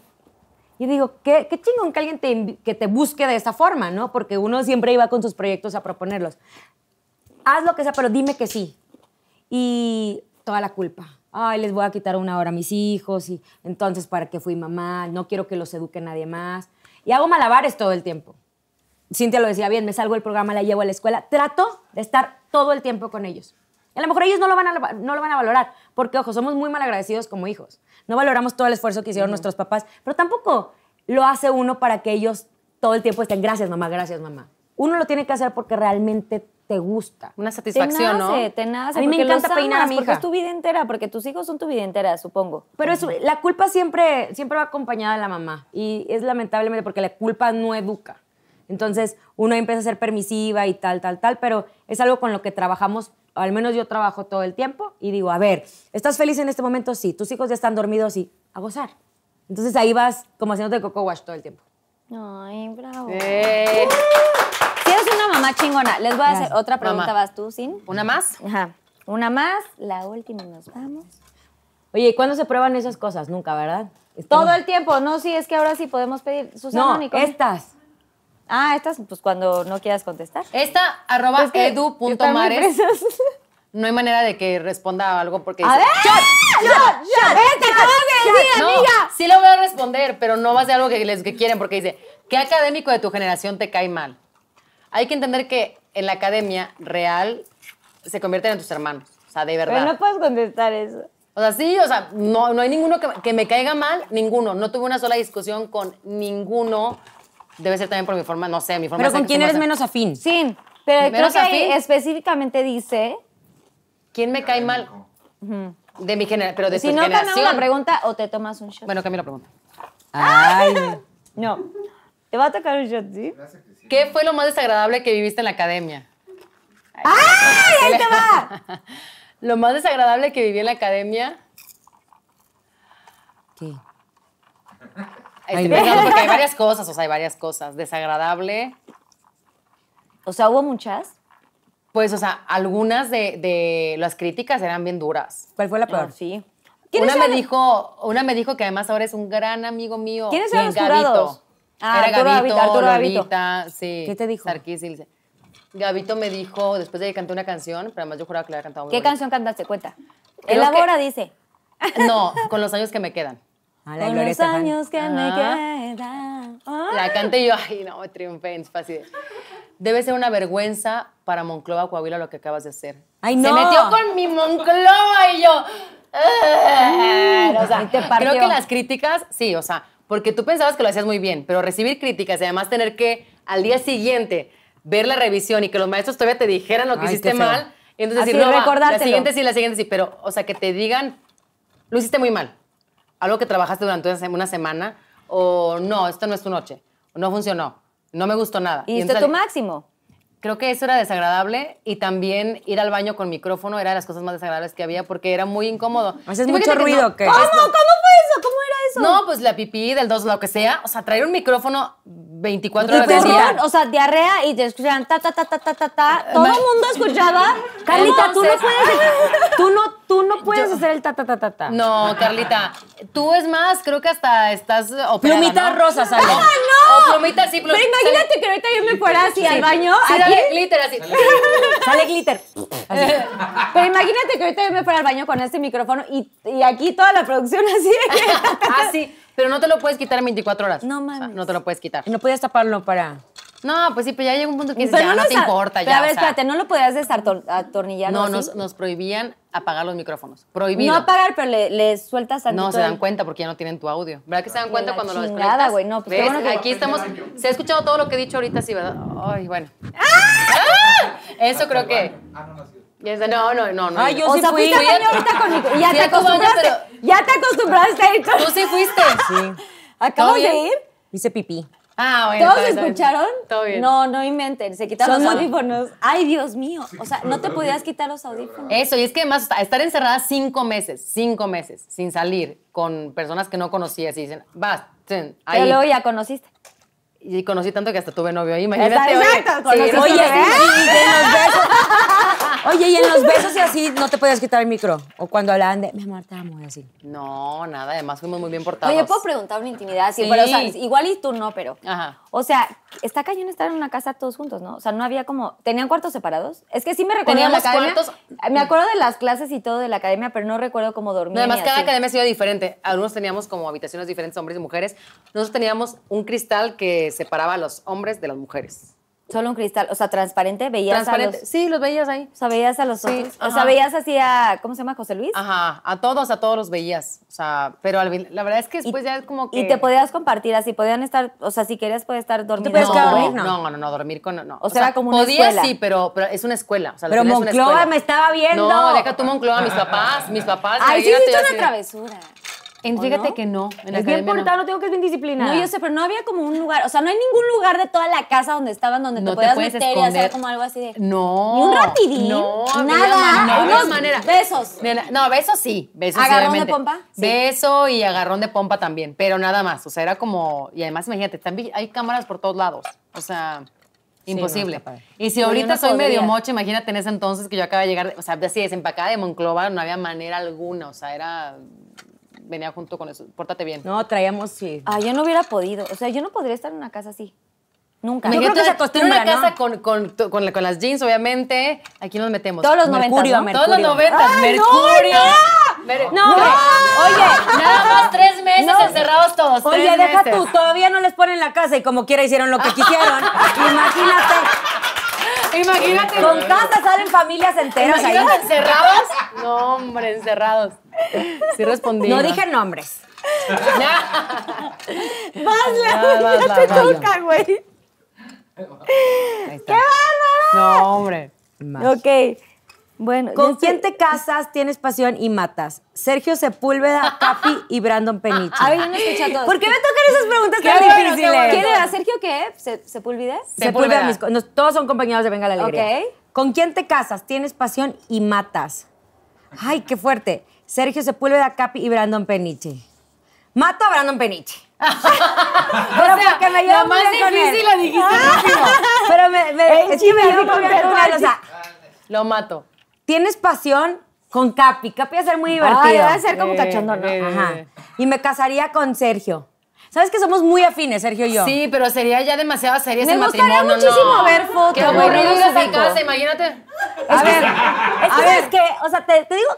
Y digo, qué chingón que alguien que te busque de esa forma, ¿no? Porque uno siempre iba con sus proyectos a proponerlos. Haz lo que sea, pero dime que sí. Y toda la culpa. Ay, les voy a quitar una hora a mis hijos, y entonces, ¿para qué fui mamá? No quiero que los eduque nadie más. Y hago malabares todo el tiempo. Cynthia lo decía bien, me salgo del programa, la llevo a la escuela. Trato de estar todo el tiempo con ellos. A lo mejor ellos no lo van a valorar, porque, ojo, somos muy malagradecidos como hijos. No valoramos todo el esfuerzo que hicieron nuestros papás, pero tampoco lo hace uno para que ellos todo el tiempo estén, gracias, mamá, gracias, mamá. Uno lo tiene que hacer porque realmente te gusta. Una satisfacción, ¿no? Te nace. A mí me encanta peinar a mi hija. Porque es tu vida entera, porque tus hijos son tu vida entera, supongo. Pero eso, la culpa siempre va acompañada de la mamá, y es lamentablemente porque la culpa no educa. Entonces, uno empieza a ser permisiva y tal, pero es algo con lo que trabajamos, al menos yo trabajo todo el tiempo, y digo, a ver, ¿estás feliz en este momento? Sí. ¿Tus hijos ya están dormidos? Sí. A gozar. Entonces, ahí vas como haciéndote coco wash todo el tiempo. Ay, bravo. Si eres una mamá chingona, les voy a hacer otra pregunta. Mamá. ¿Vas tú, Sin? ¿Una más? Ajá. Una más, la última, nos vamos. Oye, ¿y cuándo se prueban esas cosas? Nunca, ¿verdad? Todo el tiempo. No, sí, es que ahora sí podemos pedir. Susana, no, estas. Ah, estas, pues cuando no quieras contestar. Esta, @edu.mares. No hay manera de que responda algo porque dice... ¡A ver! ¡Shot! ¡Vete, no, amiga! Sí lo voy a responder, pero no va a ser algo que quieren porque dice, ¿qué académico de tu generación te cae mal? Hay que entender que en la academia real se convierten en tus hermanos. O sea, de verdad. Pero no puedes contestar eso. O sea, sí, o sea, no hay ninguno que me caiga mal. Ninguno. No tuve una sola discusión con ninguno. Debe ser también por mi forma, no sé, mi forma de... Pero ¿con quién eres menos afín? Sí, pero creo que ahí específicamente dice... ¿Quién me cae mal? De mi generación, pero de tu generación. Si no, cambiamos la pregunta o te tomas un shot. Bueno, cambia la pregunta. Ay. No. Te va a tocar un shot, ¿sí? ¿Qué fue lo más desagradable que viviste en la academia? ¡Ay, ahí te va! Lo más desagradable que viví en la academia... ¿Qué? Estoy pensando porque hay varias cosas, o sea, hay varias cosas. Desagradable. O sea, ¿hubo muchas? Pues, o sea, algunas de las críticas eran bien duras. ¿Cuál fue la peor? Sí. Una me dijo que además ahora es un gran amigo mío. ¿Quiénes eran los jurados? Era Gabito, Lolita, sí. ¿Qué te dijo? Sarkis. Gabito me dijo, después de que canté una canción, pero además yo juraba que la había cantado muy bien. ¿Qué canción cantaste? Cuenta. Elabora, dice. No, con los años que me quedan. Ah, la Gloria Trevi. Los años que me quedan. Ah. La canté yo, ay, no, triunfé, es fácil. Debe ser una vergüenza para Monclova, Coahuila, lo que acabas de hacer. Ay, no. Se metió con mi Monclova y yo. O sea, te creo que las críticas, sí, o sea, porque tú pensabas que lo hacías muy bien, pero recibir críticas y además tener que al día siguiente ver la revisión y que los maestros todavía te dijeran lo que hiciste mal, y entonces decir, no, la siguiente sí, pero, o sea, que te digan, lo hiciste muy mal, algo que trabajaste durante una semana, o no, esto no es tu noche, no funcionó, no me gustó nada. ¿Y esto es tu máximo? Creo que eso era desagradable y también ir al baño con micrófono era de las cosas más desagradables que había porque era muy incómodo. Haces mucho ruido. ¿Cómo? ¿Cómo fue eso? ¿Cómo era eso? No, pues la pipí, del dos, lo que sea. O sea, traer un micrófono 24 horas al día. O sea, diarrea y te escuchaban ta, ta, ta, ta, ta, ta, ta. Todo el mundo escuchaba. Carlita, tú no puedes hacer el ta, ta, ta, ta, ta. No, Carlita. Tú es más, creo que hasta estás operada, plumita rosa sale. ¡Ah, no! O plumita, sí, plumita. Pero imagínate que ahorita yo me fuera así al baño. Sale glitter así. Sale glitter. Así. Pero imagínate que ahorita yo me fuera al baño con este micrófono y aquí toda la producción así. Así. Pero no te lo puedes quitar en 24 horas. No mames. O sea, no te lo puedes quitar. No podías taparlo para... No, pues sí, pero ya llega un punto que dices, ya no te importa. Ya, a ver, espérate, ¿no lo podías atornillar? No, nos prohibían apagar los micrófonos. Prohibido. No apagar, pero le sueltas a... No, se dan cuenta porque ya no tienen tu audio. ¿Verdad que se dan cuenta cuando lo desconectas? Nada, güey, no. Pues bueno, aquí estamos... Se ha escuchado todo lo que he dicho ahorita, sí, ¿verdad? Ay, bueno. Eso creo que... No. Ay, yo sí fui. O sea, fuiste al baño ahorita conmigo. Ya te acostumbraste. Ya te acostumbraste a ir con... Tú sí fuiste. Sí. ¿Acabas de ir? Hice pipí. Ah, bueno. ¿Todos escucharon? Todo bien. No, no inventen. Se quitaron los audífonos. Ay, Dios mío. O sea, no te podías quitar los audífonos. Eso, y es que además estar encerrada 5 meses, sin salir, con personas que no conocías y dicen, vas, ahí. Pero luego ya conociste. Y conocí tanto que hasta tuve novio ahí, imagínate. Exacto. Oye, y en los besos y así no te podías quitar el micro. O cuando hablaban de, mi amor, te amo, y así. No, nada, además fuimos muy bien portados. Oye, ¿puedo preguntar una intimidad? Sí, pero, o sea, igual y tú no, pero... Ajá. O sea, está cañón estar en una casa todos juntos, ¿no? O sea, no había como... ¿Tenían cuartos separados? Es que sí me recuerdo de la academia. Cuartos... Me acuerdo de las clases y todo de la academia, pero no recuerdo cómo dormir. No, además, cada academia ha sido diferente. Algunos teníamos como habitaciones diferentes, hombres y mujeres. Nosotros teníamos un cristal que separaba a los hombres de las mujeres. Solo un cristal, o sea, transparente, veías a los... Sí, los veías ahí. O sea, veías a los otros. Ajá. O sea, veías así a... ¿Cómo se llama? ¿José Luis? Ajá, a todos los veías. O sea, pero la verdad es que después ya es como que... Y te podías compartir así, podían estar... O sea, si querías, podías estar dormido. ¿Te podías dormir? No, dormir con... No. O sea, era como una escuela. Podías, sí, pero es una escuela. O sea, pero Monclova me estaba viendo. No, deja tú Monclova, mis papás. Ay, sí, hiciste una travesura. Fíjate que no. Es bien portado, no tengo que ser bien disciplinada. No, yo sé, pero no había como un lugar. O sea, no hay ningún lugar de toda la casa donde estaban, donde te podías meter y hacer como algo así de... No. Ni un ratidín. No, nada. Unos besos. No, besos sí. Besos, ¿agarrón de pompa? Sí. Beso y agarrón de pompa también, pero nada más. O sea, era como... Y además, imagínate, hay cámaras por todos lados. O sea... Imposible. Sí, y si ahorita soy medio mocha, imagínate en ese entonces que yo acaba de llegar... O sea, así desempacada de Monclova, no había manera alguna. O sea, era... Venía junto con eso. Pórtate bien. No, traíamos, sí. Ah, yo no hubiera podido. O sea, yo no podría estar en una casa así. Nunca. Yo creo que se acostumbra, ¿no? En una casa con las jeans, obviamente. Aquí nos metemos. Todos los 90. Todos los 90. Mercurio. No, oye, nada más 3 meses encerrados todos. Oye, deja tú. Todavía no les ponen la casa y como quiera hicieron lo que quisieron. Imagínate. Con casa salen familias enteras ahí. ¿Encerrados? No, hombre, encerrados. Sí respondí. No dije nombres. Vas, ya te toca, güey. ¡Qué bárbara! No, hombre. Más. Ok. Bueno. ¿Con quién te casas, tienes pasión y matas? Sergio Sepúlveda, Capi y Brandon Peniche. A ver, yo no escuché a todos. ¿Por qué me tocan esas preguntas tan difíciles? ¿Quién era? ¿Sergio qué? ¿Sepúlveda? Sepúlveda. Todos son compañeros de Venga la Alegría. Ok. ¿Con quién te casas, tienes pasión y matas? Ay, qué fuerte. Sergio Sepúlveda, Capi y Brandon Peniche. Mato a Brandon Peniche. Pero o sea, porque me llevo muy bien con él. Lo más difícil lo dijiste. Pero es que me llevo muy bien con él. O sea, lo mato. Tienes pasión con Capi. Capi va a ser muy divertido. Ay, va a ser como cachondón, ¿no? Ajá. Y me casaría con Sergio. ¿Sabes que somos muy afines, Sergio y yo? Sí, pero sería ya demasiado seria ese matrimonio. Me gustaría muchísimo ver fotos. Qué aburrido ir a casa, imagínate. A ver, es que, o sea, te digo...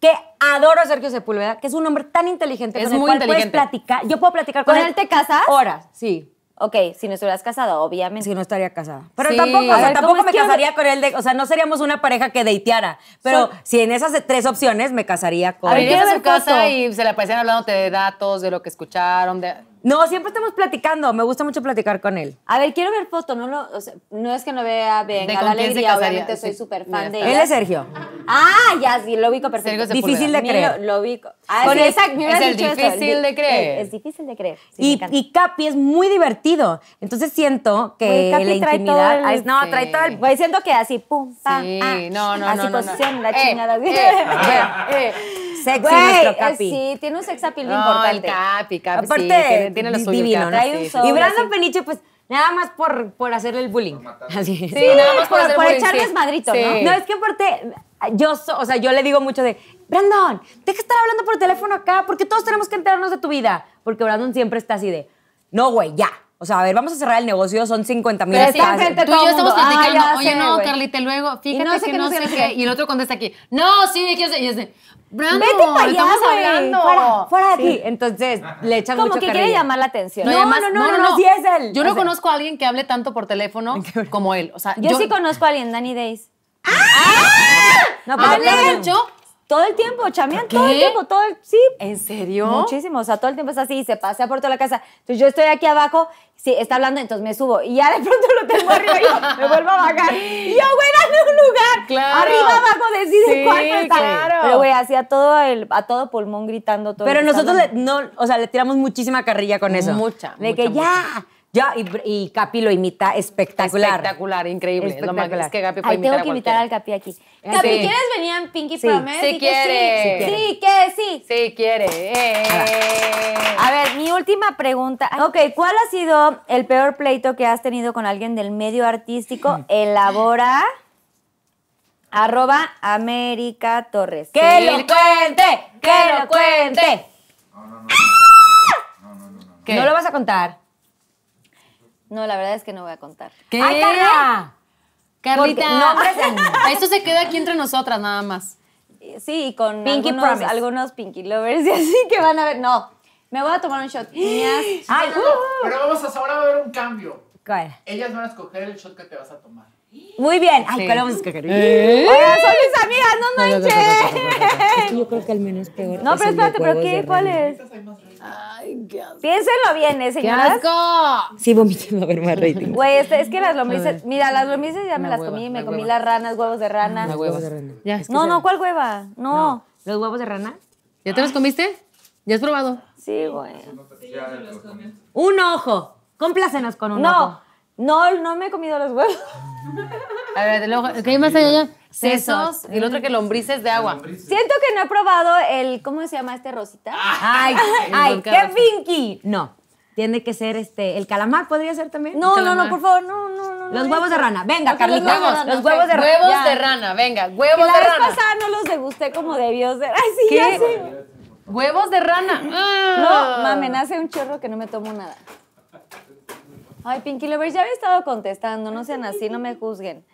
que adoro a Sergio Sepúlveda, que es un hombre tan inteligente, es con el muy cual inteligente. Puedes platicar. Yo puedo platicar con él. ¿Con él te casas? Horas, sí. Ok, si no estuvieras casada, obviamente. Si no estaría casada. Pero sí, tampoco, o sea, tampoco me casaría con él. O sea, no seríamos una pareja que dateara. Pero si en esas tres opciones me casaría con él. Abrirías a su casa y se le aparecían hablándote de datos, de lo que escucharon, de... No, siempre estamos platicando. Me gusta mucho platicar con él. A ver, quiero ver foto. No, lo, o sea, no es que no vea Venga la Alegría. Obviamente sí, soy súper fan de él. Él es Sergio. Ah, ya, sí, lo ubico perfecto. Difícil de creer. Lo ubico. Ah, sí, es difícil de creer. Es difícil de creer. Y Capi es muy divertido. Entonces siento que la intimidad... No, trae todo el... Voy siento que así, pum, pam, no. Así posición, la chingada. Sexy nuestro Capi. Sí, tiene un sex appeal importante. Capi, aparte... Tiene lo suyo, divino, ¿no? Sí, y Brandon Peniche, pues, nada más por hacerle el bullying. Así. Sí, nada más por hacerle el bullying. Por echarles madrito, sí. ¿No? No, es que aparte, yo le digo mucho de, Brandon, deja estar hablando por teléfono acá, porque todos tenemos que enterarnos de tu vida. Porque Brandon siempre está así de, no, güey, ya. O sea, a ver, vamos a cerrar el negocio, son 50,000. Pero sí, tú y yo estamos platicando, oye, no, Carlita, luego, fíjate que no sé qué. Y el otro contesta aquí, no, sí, ¿qué hace? Y es de... Brando, vete para allá, estamos hablando. Fuera de aquí. Entonces, le echan mucho cariño. Como que quiere llamar la atención. No, sí es él. Yo no conozco a alguien que hable tanto por teléfono como él. O sea, yo sí conozco a alguien, Danny Days. No, pero habla mucho. Todo el tiempo, chamean todo el tiempo, sí. ¿En serio? Muchísimo, o sea, todo el tiempo es así, se pasea por toda la casa. Entonces yo estoy aquí abajo, sí, está hablando, entonces me subo y ya de pronto lo tengo arriba y yo me vuelvo a bajar. Y yo, güey, dame un lugar. Claro. Arriba, abajo, decide cuánto está. Claro. Pero güey, así a todo pulmón gritando todo. Pero nosotros le tiramos muchísima carrilla con eso. Y Capi lo imita espectacular. Espectacular, increíble. Espectacular. Es que Capi puede imitar tengo que imitar al Capi aquí. Capi, ¿quieres venir en Pinky Promise? Sí, quiere. Sí, que sí. Sí, quiere. A ver, mi última pregunta. Ok, ¿cuál ha sido el peor pleito que has tenido con alguien del medio artístico? Elabora... @AmericaTorres. ¡Que lo cuente! ¡Que lo cuente! No. ¿No lo vas a contar? No, la verdad es que no voy a contar. ¿Qué? ¡Ay, Carlita! No, esto se queda aquí entre nosotras nada más. Sí, y con Pinky algunos Pinky Lovers y así que van a ver. No, me voy a tomar un shot. Sí, ay, pero ahora va a haber un cambio. ¿Cuál? Ellas van a escoger el shot que te vas a tomar. Muy bien. Ay, ¿cuál vamos a escoger? Hola, son mis amigas, no manches. Yo creo que al menos peor. No, pero espérate, ¿pero qué? ¿Cuál es? Ay, qué asco. Piénsenlo bien, señoras. ¡Qué asco! Sí, vomiten a ver más rating. Güey, es que las lombrices, mira, las lombrices ya me las comí, me comí las ranas, huevos de rana. Las huevos de rana. No, ¿cuál hueva? No. ¿Los huevos de rana? ¿Ya te los comiste? ¿Ya has probado? Sí, güey. Un ojo. Complácenos con un ojo. No me he comido los huevos. A ver, el ojo. ¿Qué hay más allá? Sesos. Y el otro que lombrices de agua. Siento que no he probado el... ¿Cómo se llama este rosita? ¡Ay! ¡Qué Pinky! No. Tiene que ser el calamar. ¿Podría ser también? No, por favor. No. Los huevos de rana. Venga, Carlita. Los huevos de rana. Huevos de rana. Venga, huevos de rana. La vez pasada no los degusté como debió ser. Ay, sí, ya sé. Huevos de rana. No, mamen, hace un chorro que no me tomo nada. Ay, Pinky Lovers, ya había estado contestando. No sean así, no me juzguen.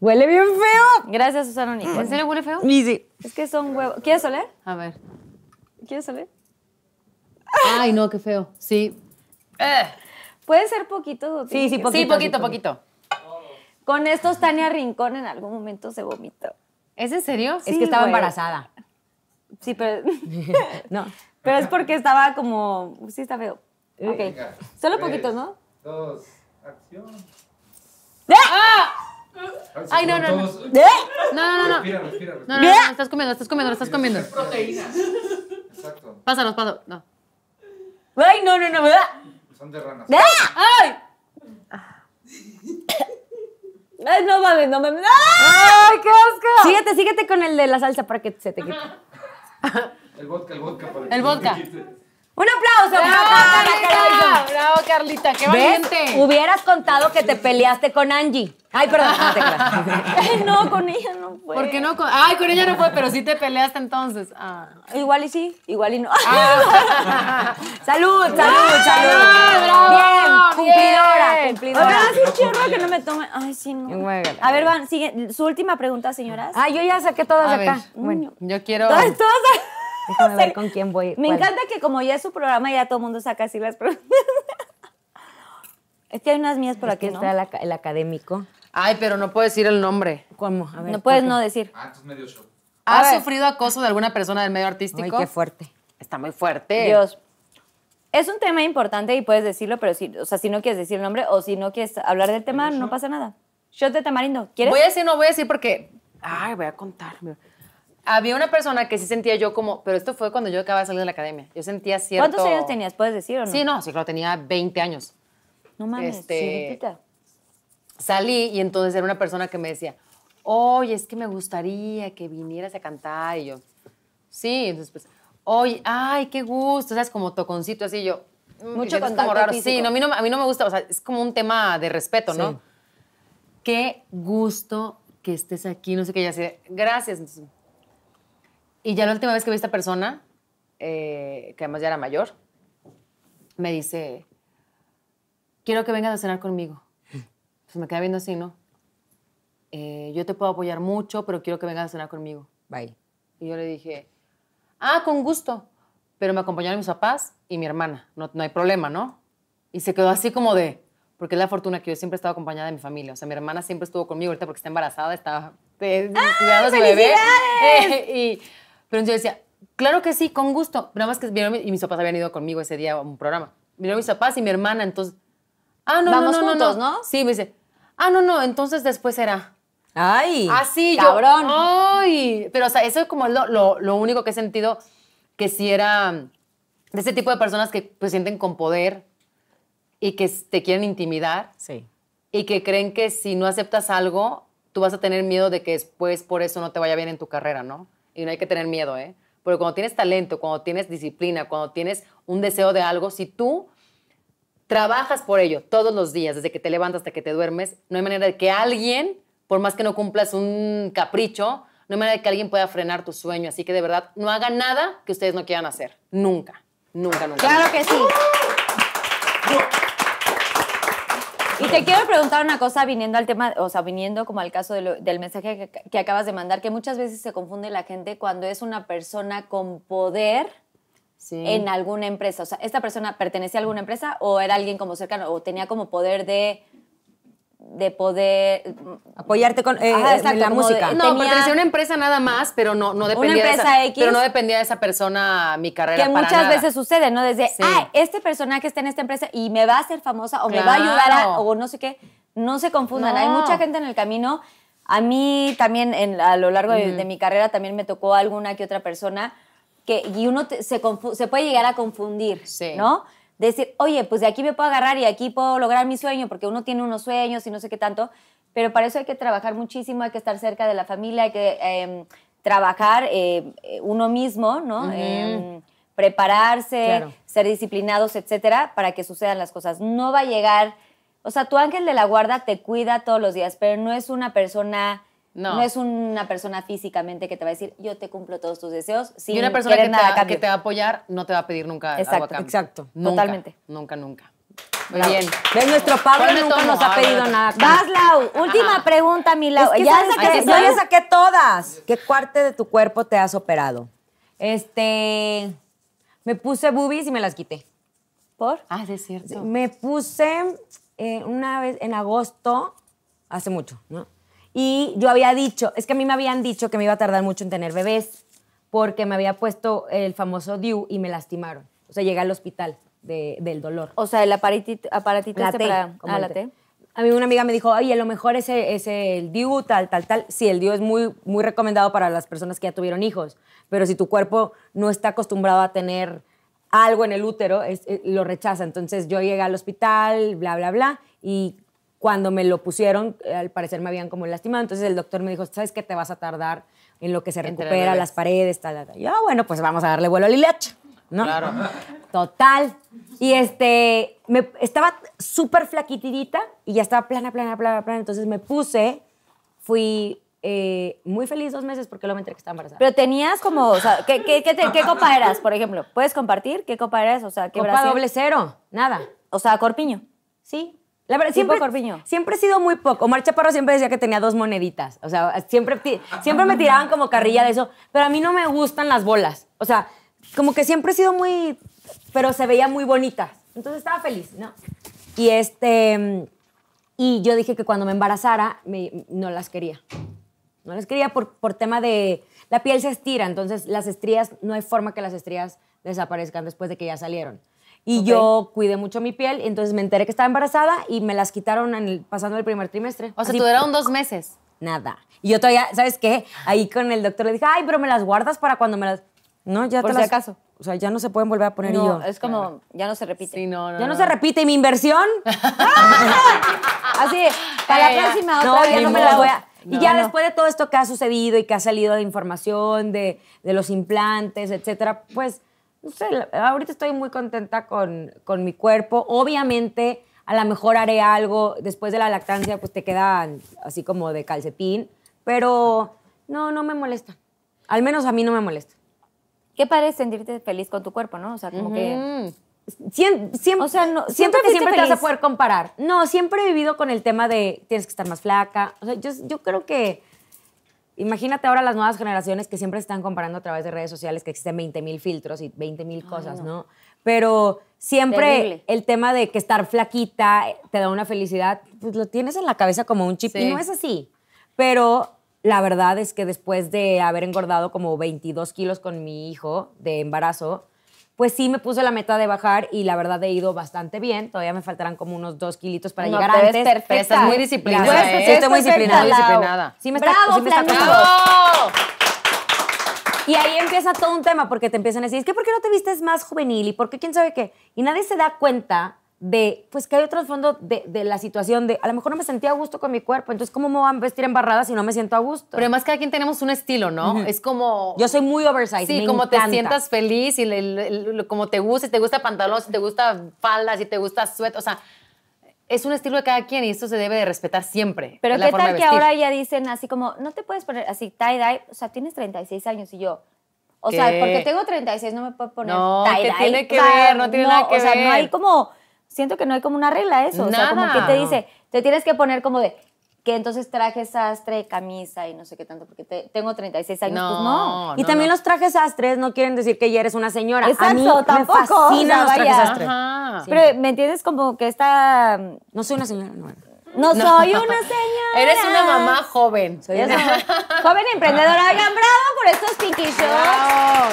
¡Huele bien feo! Gracias, Susana Unicornia. ¿En serio huele feo? Sí. Es que son huevos. ¿Quieres oler? A ver. ¿Quieres oler? Ay, no, qué feo. Sí. ¿Puede ser poquito? Sí, poquito. Sí, poquito. Con estos Tania Rincón en algún momento se vomitó. ¿Es en serio? Sí, es que estaba embarazada. Sí, pero... no. Pero es porque estaba como... Sí, está feo. Ok. Venga, solo poquito, ¿no? 2, acción. Ay, no. No. No, estás comiendo. Es proteína. Exacto. Pásalo. No. Ay, no. Son de ranas. ¡Ay! Ay, no mames. ¡Ay, qué asco! Síguete con el de la salsa para que se te quite. El vodka. El vodka. ¡Un aplauso! ¡Bravo, Carlita! ¡Qué valiente! Hubieras contado que te peleaste con Angie. Ay, perdón. No, con ella no fue. ¿Por qué no? Ay, con ella no fue, pero sí te peleaste entonces. Ah. Igual y sí, igual y no. Ah. ¡Salud! ¡Salud! ¡Bravo! ¡Bien! ¡Cumplidora! ¡Cumplidora! chorro que no me tome. Ay, sí, no. Muégale. A ver, Van, sigue. Su última pregunta, señoras. Ah, yo ya saqué todas de acá. Bueno, yo quiero... Todas. Déjame ver con quién voy. Me encanta que como ya es su programa, ya todo el mundo saca así las preguntas. Es que hay unas mías por aquí, ¿no? Está el académico. Ay, pero no puedo decir el nombre. ¿Cómo? A ver, no puedes no decir. Ah, es medio show. ¿Has sufrido acoso de alguna persona del medio artístico? Ay, qué fuerte. Está muy fuerte. Dios. Es un tema importante y puedes decirlo, pero si, o sea, si no quieres decir el nombre o si no quieres hablar del tema, no pasa nada. Shot de tamarindo. ¿Quieres? Voy a decir, no voy a decir porque... Ay, voy a contar. Había una persona que sí sentía yo como... Pero esto fue cuando yo acababa de salir de la academia. Yo sentía cierto... ¿Cuántos años tenías? ¿Puedes decir o no? Sí, no, sí, claro, tenía 20 años. No mames, salí y entonces era una persona que me decía, oye, es que me gustaría que vinieras a cantar. Y yo, sí, entonces pues... Oye, ay, qué gusto, ¿sabes? Como toconcito así, yo... Mucho contacto raro. Sí, no, a mí no me gusta, o sea, es como un tema de respeto, sí. ¿No? Qué gusto que estés aquí, no sé qué, ya sé. Gracias. Y ya la última vez que vi a esta persona, que además ya era mayor, me dice, quiero que vengas a cenar conmigo. Pues me queda viendo así, ¿no? Yo te puedo apoyar mucho, pero quiero que vengas a cenar conmigo. Bye. Y yo le dije... Ah, con gusto. Pero me acompañaron mis papás y mi hermana. No, no hay problema, ¿no? Y se quedó así como de... Porque es la fortuna que yo siempre he estado acompañada de mi familia. O sea, mi hermana siempre estuvo conmigo. Ahorita porque está embarazada, está cuidando a su bebé. Pero yo decía, claro que sí, con gusto. Pero nada más que vieron... Y mis papás habían ido conmigo ese día a un programa. Vieron mis papás y mi hermana, entonces... Ah, no, vamos juntos, ¿no? Sí, me dice... Ah, no, no, entonces después será... ¡Ay! Así, cabrón. Yo, ¡ay! Pero, o sea, eso es como lo único que he sentido que sí era de ese tipo de personas que pues, sienten con poder y que te quieren intimidar. Sí. Y que creen que si no aceptas algo, tú vas a tener miedo de que después por eso no te vaya bien en tu carrera, ¿no? Y no hay que tener miedo, ¿eh? Porque cuando tienes talento, cuando tienes disciplina, cuando tienes un deseo de algo, si tú trabajas por ello todos los días, desde que te levantas hasta que te duermes, no hay manera de que alguien... Por más que no cumplas un capricho, no hay manera de que alguien pueda frenar tu sueño. Así que, de verdad, no hagan nada que ustedes no quieran hacer. Nunca, nunca, nunca. ¡Claro que sí! Y te quiero preguntar una cosa, viniendo al tema, o sea, viniendo como al caso de del mensaje que acabas de mandar, que muchas veces se confunde la gente cuando es una persona con poder en alguna empresa. O sea, ¿esta persona pertenecía a alguna empresa o era alguien como cercano o tenía como poder de poder apoyarte con la música? No, pertenecía a una empresa nada más, pero no dependía una empresa de esa, pero no dependía de esa persona mi carrera. Que para muchas veces sucede, ¿no? Desde, ah, este personaje está en esta empresa y me va a hacer famosa o me va a ayudar o no sé qué. No se confundan, hay mucha gente en el camino. A mí también a lo largo de mi carrera también me tocó alguna que otra persona y uno se puede llegar a confundir, ¿no? Decir, oye, pues de aquí me puedo agarrar y aquí puedo lograr mi sueño, porque uno tiene unos sueños y no sé qué tanto, pero para eso hay que trabajar muchísimo, hay que estar cerca de la familia, hay que trabajar uno mismo, ¿no? Prepararse, ser disciplinados, etcétera, para que sucedan las cosas. No va a llegar, o sea, tu ángel de la guarda te cuida todos los días, pero no es una persona... No es una persona físicamente que te va a decir, yo te cumplo todos tus deseos. Y una persona que te va a apoyar no te va a pedir nunca algo a cambio. Exacto, nunca, totalmente. Nunca, nunca. Muy bien. De nuestro Pablo nunca nos ha pedido nada. Vas, Lau. Última pregunta, mi Lau. Es que yo ya saqué todas. ¿Qué parte de tu cuerpo te has operado? Me puse boobies y me las quité. ¿Por? Ah, es cierto. Me puse una vez en agosto, hace mucho, ¿no? Y yo había dicho, es que a mí me habían dicho que me iba a tardar mucho en tener bebés porque me había puesto el famoso DIU y me lastimaron. O sea, llegué al hospital del dolor. O sea, el aparatito la este la T. A mí una amiga me dijo, oye, a lo mejor ese es el DIU, tal, tal, tal. Sí, el DIU es muy, muy recomendado para las personas que ya tuvieron hijos, pero si tu cuerpo no está acostumbrado a tener algo en el útero, lo rechaza. Entonces yo llegué al hospital, bla, bla, bla, y... Cuando me lo pusieron, al parecer me habían como lastimado. Entonces el doctor me dijo, ¿sabes qué? Te vas a tardar en lo que se recupera, las paredes, tal, tal. Y yo, bueno, pues vamos a darle vuelo a la hilacha, ¿no? Claro. Total. Y estaba súper flaquitidita y ya estaba plana, plana, plana, plana. Entonces me puse, fui muy feliz 2 meses porque luego me enteré que estaba embarazada. Pero tenías como, o sea, ¿qué copa eras, por ejemplo? ¿Puedes compartir qué copa eras? O sea, ¿qué copa Brasil? Copa 00, nada. O sea, corpiño. Sí. La verdad, siempre he sido muy poco. Omar Chaparro siempre decía que tenía dos moneditas. O sea, siempre me tiraban como carrilla de eso. Pero a mí no me gustan las bolas. O sea, como que siempre he sido muy... Pero se veía muy bonita. Entonces estaba feliz, ¿no? Y y yo dije que cuando me embarazara, no las quería. No las quería por tema de... La piel se estira, entonces las estrías, no hay forma que las estrías desaparezcan después de que ya salieron. Y yo cuidé mucho mi piel, entonces me enteré que estaba embarazada y me las quitaron pasando el primer trimestre. O sea, así, duraron 2 meses. Nada. Y yo todavía, ¿sabes qué? Ahí con el doctor le dije, ay, pero me las guardas para cuando me las... No, ya por te si las... acaso. O sea, ya no se pueden volver a poner. No, es como, claro, ya no se repite. Sí, no, no, ya no se repite. ¿Y mi inversión? Así, para la próxima otra vez. No, ya no me las voy a... No, y ya después de todo esto que ha sucedido y que ha salido de información, de los implantes, etcétera, pues, no sé, ahorita estoy muy contenta con mi cuerpo. Obviamente, a lo mejor haré algo. Después de la lactancia, pues te quedan así como de calcetín. Pero no me molesta. Al menos a mí no me molesta. ¿Qué parece sentirte feliz con tu cuerpo, no? O sea, como que... Siempre, o sea, no, siempre te vas a poder comparar. No, siempre he vivido con el tema de tienes que estar más flaca. O sea, yo creo que... Imagínate ahora las nuevas generaciones que siempre están comparando a través de redes sociales, que existen 20,000 filtros y 20,000 cosas, ¿no? Pero siempre el tema de que estar flaquita te da una felicidad, pues lo tienes en la cabeza como un chip. Sí. Y no es así. Pero la verdad es que después de haber engordado como 22 kilos con mi hijo de embarazo, pues sí me puse la meta de bajar y la verdad he ido bastante bien. Todavía me faltarán como unos 2 kilitos para llegar antes. No, pero es perfecta. Estás muy disciplinada. Sí, estoy muy disciplinada. Sí, me está costando. Y ahí empieza todo un tema porque te empiezan a decir, es que ¿por qué no te vistes más juvenil? ¿Y por qué quién sabe qué? Y nadie se da cuenta de, pues, que hay otro trasfondo de la situación de, a lo mejor no me sentía a gusto con mi cuerpo, entonces, ¿cómo me van a vestir embarrada si no me siento a gusto? Pero además cada quien tenemos un estilo, ¿no? Es como... Yo soy muy oversized, sí, me como encanta. Te sientas feliz y como te gusta, si te gusta pantalón, si te gusta falda, si te gusta suéter, o sea, es un estilo de cada quien y esto se debe de respetar siempre. Pero qué tal que ahora ya dicen así como, no te puedes poner así tie-dye, o sea, tienes 36 años y yo... O sea, porque tengo 36, no me puedo poner tie-dye. No, tiene que ver, no tiene nada que ver. O sea, no hay como... Siento que no hay como una regla eso. Nada. O sea, como que te dice, te tienes que poner como de, que entonces traje sastre, camisa y no sé qué tanto, porque tengo 36 años, no, pues no. Y también los trajes sastres no quieren decir que ya eres una señora. Exacto, a mí tampoco. Me fascina los trajes sastres. Sí. Pero, ¿me entiendes? Como que esta... No soy una señora, no soy una señora. Eres una mamá joven. Soy una joven emprendedora. Oigan, bravo por estos Pinky Shots. Bravo.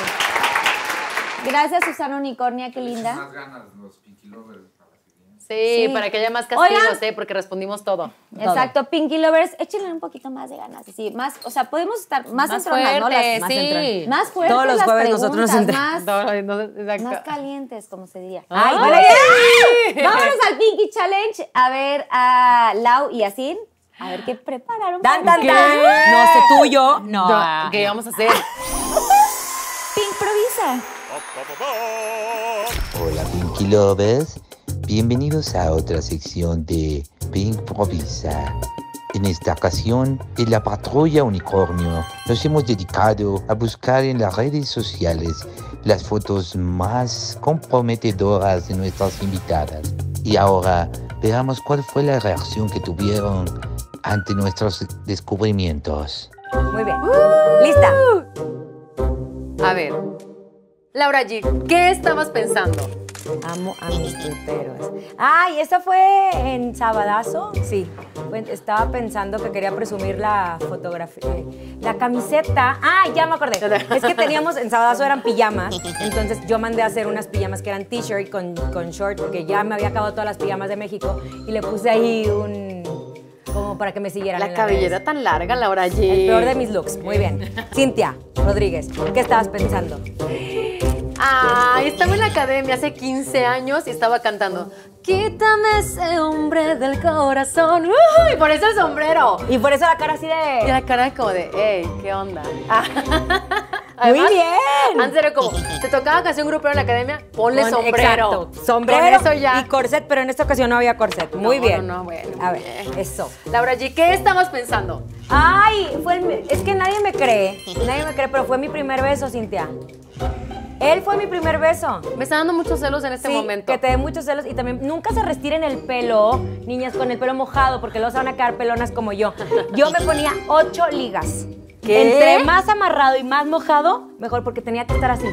Gracias, Susana Unicornia, qué linda. Más ganas los Pinky Lovers. Sí, para que haya más castigos, porque respondimos todo. Exacto, Pinky Lovers, échenle un poquito más de ganas. Sí, más, o sea, podemos estar más entronadas, ¿no? Más fuertes. Todos los jueves nosotros nos entramos. Más calientes, como se diría. ¡Ay, vale! Vámonos al Pinky Challenge a ver a Lau y a Sin. A ver qué prepararon. ¡Tan, tan, tan! No sé, tú y yo. No. ¿Qué vamos a hacer? Pink Provisa. Hola, Pinky Lovers. Bienvenidos a otra sección de Pinky Provisa. En esta ocasión, en la patrulla unicornio, nos hemos dedicado a buscar en las redes sociales las fotos más comprometedoras de nuestras invitadas. Y ahora, veamos cuál fue la reacción que tuvieron ante nuestros descubrimientos. Muy bien. ¿Lista? A ver, Laura G, ¿qué estabas pensando? Amo a mis pulperos. Ay, ¿esta fue en Sabadazo? Sí. Estaba pensando que quería presumir la fotografía. La camiseta. Ah, ya me acordé. Es que teníamos, en Sabadazo eran pijamas. Entonces yo mandé a hacer unas pijamas que eran t-shirt con short, porque ya me había acabado todas las pijamas de México. Y le puse ahí como para que me siguieran. La cabellera tan larga, Laura G. El peor de mis looks. Muy bien. Cynthia Rodríguez, ¿qué estabas pensando? Ay, estaba en la academia hace 15 años y estaba cantando Quítame ese hombre del corazón. Y por eso el sombrero. Y por eso la cara así de... Y la cara como de, ey, ¿qué onda? Además, muy bien. Antes era como, te tocaba canción grupero en la academia, ponle sombrero. Exacto, sombrero eso ya. Y corset, pero en esta ocasión no había corset. Muy bien. Bueno, a ver, eso. Laura G, ¿qué estabas pensando? Ay, es que nadie me cree. Nadie me cree, pero fue mi primer beso, Cynthia. Él fue mi primer beso. Me está dando muchos celos en este momento. Que te dé muchos celos. Y también nunca se retiren el pelo, niñas, con el pelo mojado, porque luego se van a quedar pelonas como yo. Yo me ponía 8 ligas. ¿Qué? Entre más amarrado y más mojado, mejor, porque tenía que estar así.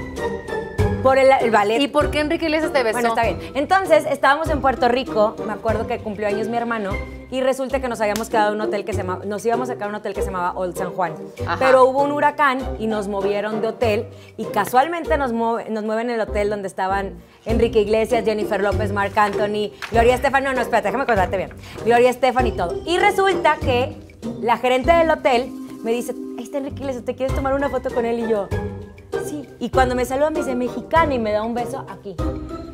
Por el ballet. ¿Y por qué Enrique Iglesias te besó? Bueno, está bien. Entonces, estábamos en Puerto Rico, me acuerdo que cumplió años mi hermano, y resulta que nos habíamos quedado en un hotel que se llamaba, nos íbamos a quedar en un hotel que se llamaba Old San Juan. Ajá. Pero hubo un huracán y nos movieron de hotel, y casualmente nos mueven el hotel donde estaban Enrique Iglesias, Jennifer López, Marc Anthony, Gloria Estefan, no, espérate, déjame contarte bien. Gloria Estefan y todo. Y resulta que la gerente del hotel me dice, ahí está Enrique Iglesias, ¿te quieres tomar una foto con él? Y yo... sí. Y cuando me saluda me dice mexicana y me da un beso aquí.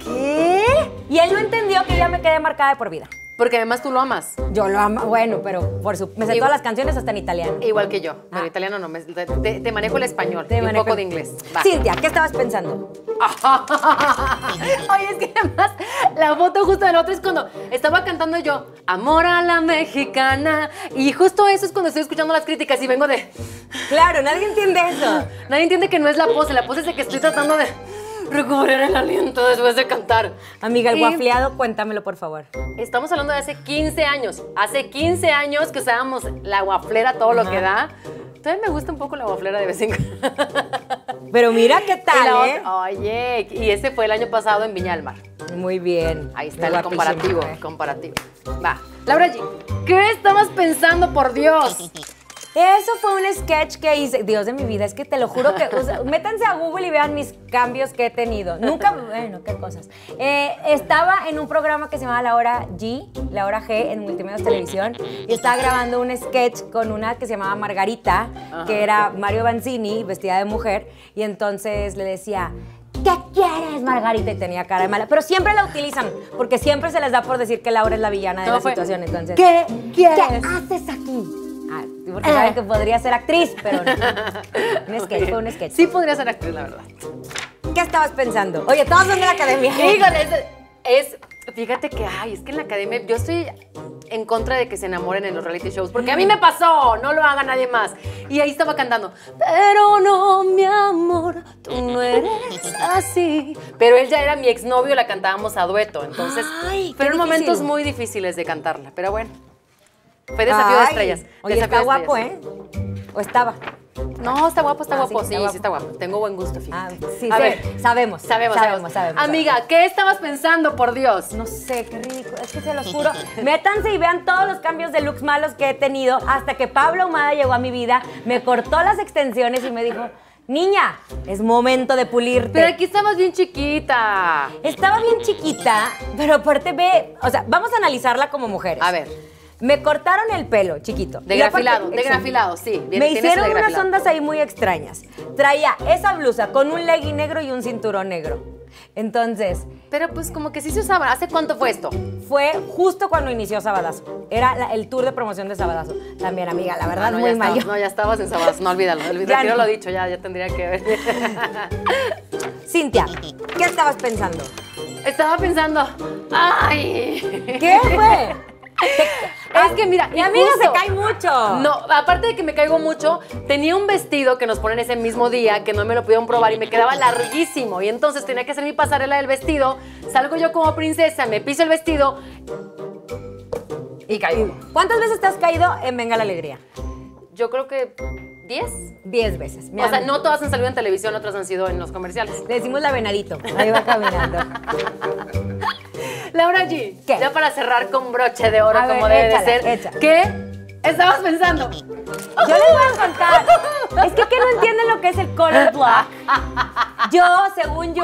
¿Qué? Y él no entendió que ya me quedé marcada de por vida. Porque además tú lo amas. Yo lo amo, bueno, pero por su... me sé todas las canciones hasta en italiano. Igual que yo, pero en italiano no, te manejo el español y un poco de inglés. Va. Cynthia, ¿qué estabas pensando? Oye, es que además la foto justo del otro es cuando estaba cantando yo Amor a la Mexicana, y justo eso es cuando estoy escuchando las críticas y vengo de... Claro, nadie entiende eso. Nadie entiende que no es la pose es de que estoy tratando de... recuperar el aliento después de cantar. Amiga, el guafleado, cuéntamelo, por favor. Estamos hablando de hace 15 años. Hace 15 años que usábamos la guaflera todo lo que da. Todavía me gusta un poco la guaflera de vez en cuando. Pero mira qué tal, oye, y ese fue el año pasado en Viña del Mar. Muy bien. Ahí está el comparativo, comparativo. Va. Laura G, ¿qué estabas pensando, por Dios? Eso fue un sketch que hice. Dios de mi vida, es que te lo juro que... métanse a Google y vean mis cambios que he tenido. Nunca... bueno, qué cosas. Estaba en un programa que se llamaba Laura G, en Multimedios Televisión. Y estaba grabando un sketch con una que se llamaba Margarita, que era Mario Banzini, vestida de mujer. Y entonces le decía... ¿qué quieres, Margarita? Y tenía cara de mala. Pero siempre la utilizan, porque siempre se les da por decir que Laura es la villana de la situación. Entonces, ¿qué quieres? ¿Qué haces aquí? Ah, porque saben que podría ser actriz, pero no. Un sketch, fue un sketch. Sí podría ser actriz, la verdad. ¿Qué estabas pensando? Oye, todos son de la academia. Híjole, fíjate que, es que en la academia yo estoy en contra de que se enamoren en los reality shows, porque a mí me pasó, no lo haga nadie más. Y ahí estaba cantando, pero no, mi amor, tú no eres así. Pero él ya era mi exnovio, la cantábamos a dueto, entonces fueron momentos muy difíciles de cantarla, pero bueno. Fue desafío de estrellas. Oye, desafío está guapo, ¿O estaba? No, está guapo, está guapo. Sí, sí está guapo. Tengo buen gusto, fíjate. A ver, sabemos. Amiga, ¿qué estabas pensando, por Dios? No sé, qué ridículo. Es que se los juro. Métanse y vean todos los cambios de looks malos que he tenido hasta que Pablo Humada llegó a mi vida, me cortó las extensiones y me dijo... niña, es momento de pulirte. Pero aquí estabas bien chiquita. Estaba bien chiquita, pero aparte ve... o sea, vamos a analizarla como mujeres. A ver... me cortaron el pelo, chiquito. Desgrafilado, sí. Me hicieron unas ondas ahí muy extrañas. Traía esa blusa con un legging negro y un cinturón negro. Entonces... pero pues como que sí se usaba. ¿Hace cuánto fue esto? Fue justo cuando inició Sabadazo. Era el tour de promoción de Sabadazo. También, amiga, la verdad, muy mal. No, ya estabas en Sabadazo, no, olvídalo. Ya no lo he dicho, ya tendría que ver. Cynthia, ¿qué estabas pensando? Estaba pensando... ¡ay! ¿Qué fue? Es que mira, mi amiga se cae mucho. No, aparte de que me caigo mucho, tenía un vestido que nos ponen ese mismo día que no me lo pudieron probar y me quedaba larguísimo. Y entonces tenía que hacer mi pasarela del vestido. Salgo yo como princesa, me piso el vestido y caigo. ¿Cuántas veces te has caído en Venga la Alegría? Yo creo que 10. 10 veces. O sea, no todas han salido en televisión, otras han sido en los comerciales. Le decimos la Venadito. Ahí va caminando. Laura G, ya para cerrar con broche de oro, como debe ser, ¿qué estabas pensando? Yo les voy a contar. Es que no entienden lo que es el color block. Yo, según yo,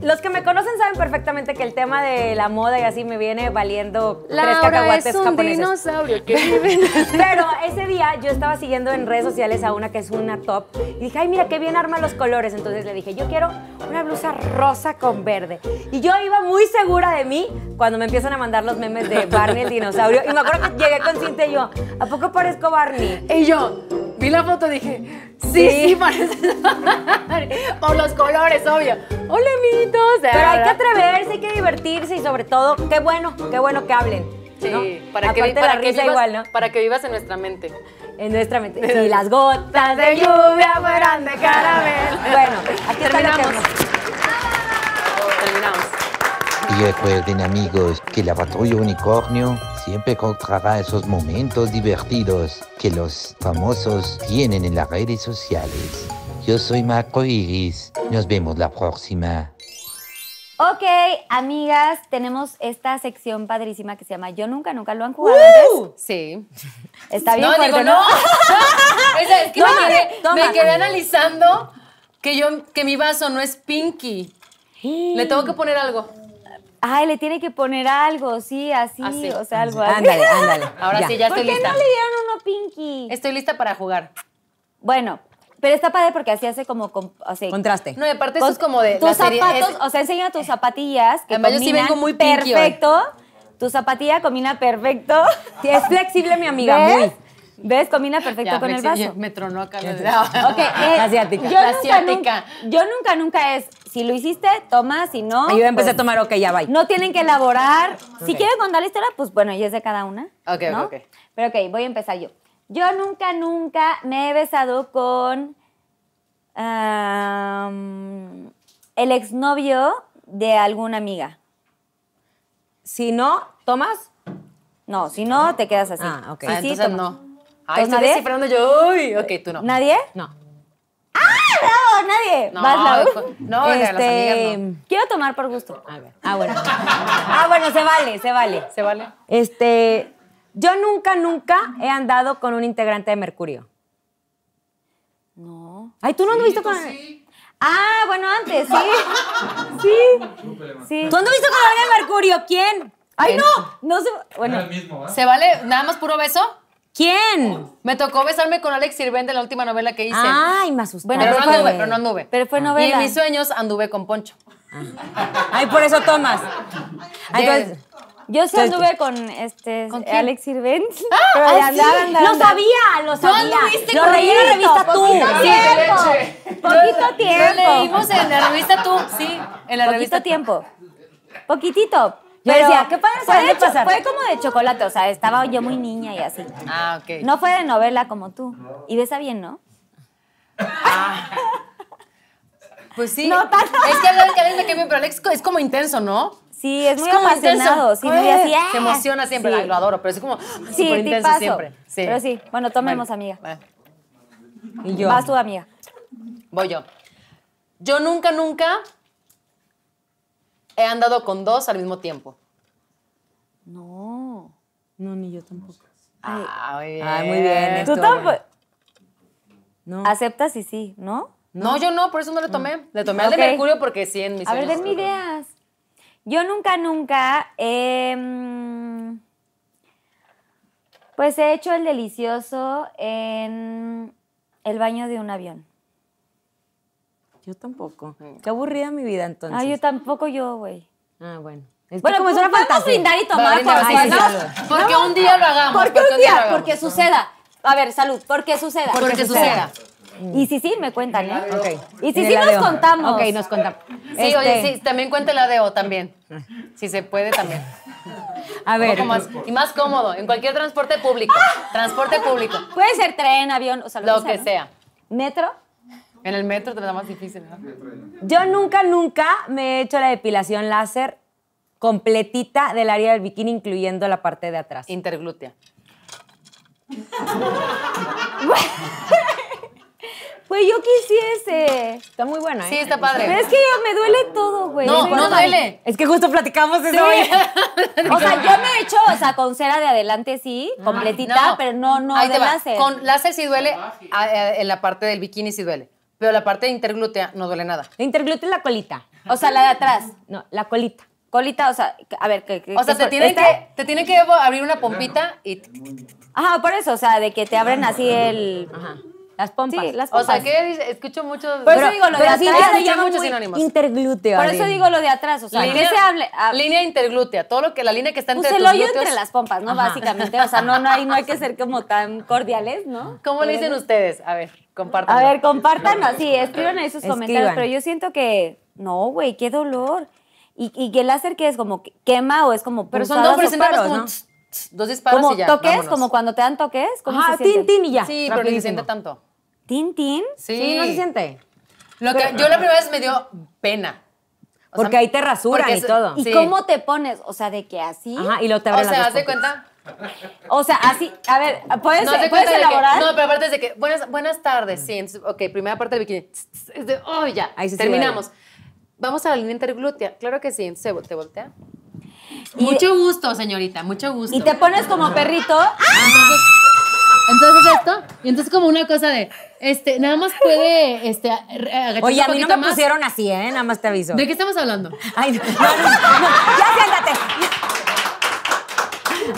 los que me conocen saben perfectamente que el tema de la moda y así me viene valiendo Laura 3 cacahuates es un japoneses. Dinosaurio que vive. Pero ese día yo estaba siguiendo en redes sociales a una que es una top y dije, ay, mira qué bien arma los colores. Entonces le dije, yo quiero una blusa rosa con verde. Y yo iba muy segura de mí cuando me empiezan a mandar los memes de Barney el dinosaurio. Y me acuerdo que llegué con Cynthia y yo, ¿a poco parezco Barney? Y yo vi la foto y dije... Sí, parece. Por los colores, obvio. Hola, amiguitos. Pero hay que atreverse, hay que divertirse y sobre todo, qué bueno que hablen. Sí, ¿no? Para que vivas en nuestra mente. En nuestra mente. Si las gotas de lluvia fueran de caramelo. Bueno, aquí terminamos. Terminamos. Y recuerden, amigos, que la patrulla Unicornio siempre encontrará esos momentos divertidos que los famosos tienen en las redes sociales. Yo soy Marco Iris. Nos vemos la próxima. Ok, amigas, tenemos esta sección padrísima que se llama Yo Nunca. ¿Nunca lo han jugado antes? Sí. Está bien fuerte, digo, ¿no? Es que me quedé analizando que mi vaso no es Pinky. Sí. Le tengo que poner algo. Ay, le tiene que poner algo, sí, así. O sea, algo así. Ándale, ándale. Ahora ya. Sí, ya estoy lista. ¿Por qué no le dieron uno Pinky? Estoy lista para jugar. Bueno. Pero está padre porque así hace como... o sea, contraste. No, y aparte eso es como de... Tus zapatos, o sea, enseña tus zapatillas que combinan muy perfecto. Tu zapatilla combina perfecto. Sí, es flexible, mi amiga. ¿Ves? Muy. ¿Ves? Combina perfecto con el vaso. Me tronó acá. Okay, asiática. Yo nunca es... Si lo hiciste, toma. Si no... Yo empecé a tomar, ok, ya va. No tienen que elaborar. Okay. Si quieren contar la historia, pues bueno, ya es de cada una. Ok, ¿no? Ok. Pero ok, voy a empezar yo. Yo nunca me he besado con el exnovio de alguna amiga. Si no, ¿tomas? No, si no, te quedas así. Ah, ok. Sí, entonces sí, no. Ay, estoy descifrando yo. Uy, ok, tú no. ¿Nadie? No. ¡Ah, no! Nadie. No, las amigas no. Quiero tomar por gusto. A ver. Ah, bueno. Se vale, se vale. ¿Se vale? Yo nunca he andado con un integrante de Mercurio. No. Ay, ¿tú no anduviste con...? Sí. Ah, bueno, antes, sí. Sí. ¿Tú anduviste con alguien de Mercurio? ¿Quién? Ay, no. Bueno. Era el mismo, ¿eh? ¿Se vale nada más puro beso? ¿Quién? Me tocó besarme con Alex Sirven de la última novela que hice. Ay, me asusté. Bueno, pero no anduve. Pero fue novela. Y en mis sueños anduve con Poncho. Ay, por eso tomas. Ay, entonces... Yo sí anduve con Alex Sirvent. Lo sabía, lo sabía. Lo leí en la revista Tú. Poquito tiempo. Lo leímos en la revista Tú, sí. En la revista tiempo. Poquitito. Yo decía, ¿qué puede pasar? Fue como de chocolate, o sea, estaba yo muy niña y así. Ah, ok. No fue de novela como tú. Y besa bien, ¿no? Ah. Pues sí. No, es que hablar de Alex me cae bien, pero Alex es como intenso, ¿no? Sí, es muy apasionado. Sí, muy así, se emociona siempre. Sí. Ay, lo adoro, pero es como súper intenso siempre. Sí. Pero sí, bueno, tomemos, amiga. Vale. Y yo. Vas tú, amiga. Voy yo. Yo nunca he andado con dos al mismo tiempo. No. No, ni yo tampoco. Ay, muy bien. Tú tampoco. No. Aceptas y sí, ¿no? No, yo no, por eso no le tomé. No. Le tomé al de Mercurio porque sí en mis sueños. A ver, denme ideas. Yo nunca, pues he hecho el delicioso en el baño de un avión. Yo tampoco. Qué aburrida mi vida, entonces. Ah, yo tampoco, güey. Ah, bueno. Bueno, como es una fantasía. Podemos brindar y tomar porque un día lo hagamos. Porque suceda. A ver, salud. Porque suceda. Porque suceda. Y si sí, me cuentan, ¿eh? Okay. Y si sí, nos contamos. Ok, nos contamos. Sí, oye, sí, también cuenta el ADO también. Si se puede, también. A ver. Más, y más cómodo, en cualquier transporte público. Transporte público. Puede ser tren, avión, o sea, lo que sea. ¿Metro? En el metro te da más difícil, ¿no? Yo nunca me he hecho la depilación láser completita del área del bikini, incluyendo la parte de atrás. Interglútea. Güey, yo quisiese. Está muy buena, ¿eh? Sí, está padre. Pero es que me duele todo, güey. No, no duele. Es que justo platicamos eso hoy. O sea, yo me he hecho, o sea, con cera de adelante sí, completita, pero no de láser. Con láser sí duele, en la parte del bikini sí duele, pero la parte de interglútea no duele nada. La interglútea es la colita. O sea, la de atrás. No, la colita. Colita, o sea, a ver. O sea, te tienen que abrir una pompita y... Ajá, por eso, o sea, de que te abren así el... Ajá. Las pompas. Sí, las pompas. O sea, que escucho mucho... Por eso digo lo de atrás. Muchos sinónimos. Interglúteo. Por eso digo lo de atrás. O sea, ¿qué se habla? Línea interglútea. Todo lo que la línea que está entre tus glúteos. Pues el hoyo entre las pompas, ¿no? Ajá. Básicamente. O sea, no hay que ser como tan cordiales, ¿no? ¿Cómo le dicen ustedes? A ver, compartan. A ver, compártanos. Sí, escriban ahí sus comentarios. Pero yo siento que... No, güey, qué dolor. Y que el láser, ¿qué es? ¿Como quema o es como... Pero son dos presentados, ¿no? dos disparos y ya. ¿Como toques? Vámonos. ¿Como cuando te dan toques? Ah, tin, tin y ya. Sí, rapidísimo. Pero no se siente tanto. ¿Tin, tin? Sí. Sí, no se siente. Lo que, yo la primera vez me dio pena. O porque sea, ahí te rasuran y todo. ¿Y sí. cómo te pones? O sea, de que así. Ajá, y lo te abren las dos puertas. ¿Haz de cuenta? O sea, así, a ver, ¿puedes, no, ¿puedes elaborar? Que, no, pero aparte es de que, buenas tardes, sí, entonces, ok, primera parte del bikini, oh, ya, ahí terminamos. Sí, vamos a la línea interglútea, claro que sí, entonces te voltea. Y, mucho gusto, señorita, mucho gusto. Y te pones como perrito. Entonces esto, y entonces como una cosa de, nada más puede, agacharse. Oye, a mí no me pusieron así, nada más te aviso. ¿De qué estamos hablando? Ay, no, ya siéntate.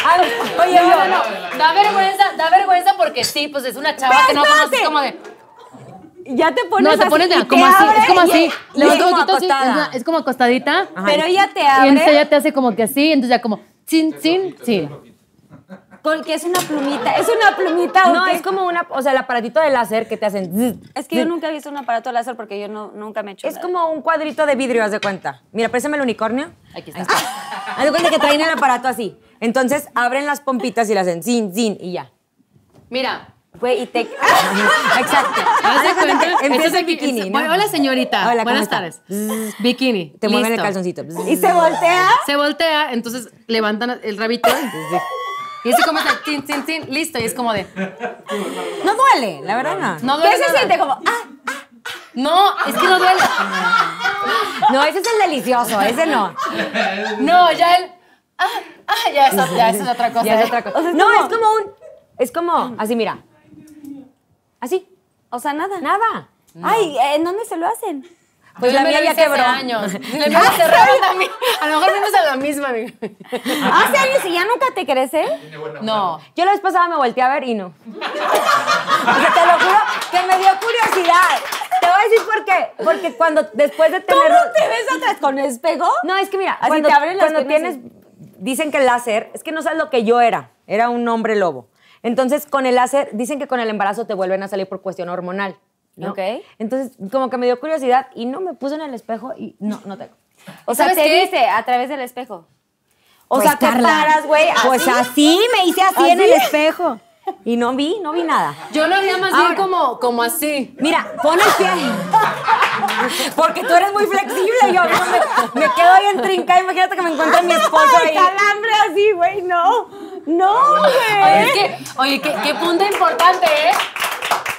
Ay, oye, no. Da vergüenza porque sí, pues es una chava que no conoces como de... Ya te pones así. No, te pones así, como así, es como así. Es como acostadita. Ajá. Pero ella te abre. Y entonces ella te hace como que así, entonces ya como... Chin, chin, chin. Con que es una plumita. ¿Es una plumita? No, es como una... O sea, el aparatito de láser que te hacen... Es que yo nunca he visto un aparato de láser porque yo nunca me he hecho nada. Es como un cuadrito de vidrio, haz de cuenta. Mira, préstame el unicornio. Aquí está. Haz de cuenta que traen el aparato así. Entonces, abren las pompitas y las hacen zin, zin, y ya. Mira. Güey, y te... Exacto. Empieza el bikini, ¿no? Hola, señorita. Hola, buenas tardes. Bikini. Te mueven el calzoncito. ¿Y se voltea? Se voltea, entonces levantan el rabito. Y así como está, tin, tin, tin, listo. Y es como de... No duele, la verdad no. No duele. ¿Qué se siente? Como... No, es que no duele. No, ese es el delicioso, ese no. No, ya el... ya eso es otra cosa. Ya es otra cosa. O sea, no, es como un... Es como... Así, mira. Así. O sea, nada. Nada. No. Ay, ¿en dónde se lo hacen? Pues la mía ya quebró. Hace años. La mía cerraron también. A lo mejor vienes a la misma, amiga. ¿Hace años y ya nunca te crece? No. Yo la vez pasada me volteé a ver y no. Porque te lo juro que me dio curiosidad. Te voy a decir por qué. Porque cuando después de tener... ¿Cómo te ves atrás? ¿Con espejo? No, es que mira, así cuando te abren las cuando tienes... Dicen que el láser, es que no sabes lo que yo era. Era un hombre lobo. Entonces, con el láser, dicen que con el embarazo te vuelven a salir por cuestión hormonal. ¿No? Ok. Entonces, como que me dio curiosidad y no me puse en el espejo y no tengo. O sea, te dice a través del espejo. O sea, te paras, güey. Pues así, me hice así en el espejo. Y no vi nada. Yo lo veía más bien como así. Mira, pon el pie. Porque tú eres muy flexible. Yo me quedo ahí en trinca. Imagínate que me encuentre mi esposo ahí. Calambre así, güey, no, güey. Oye, qué punto importante, ¿eh?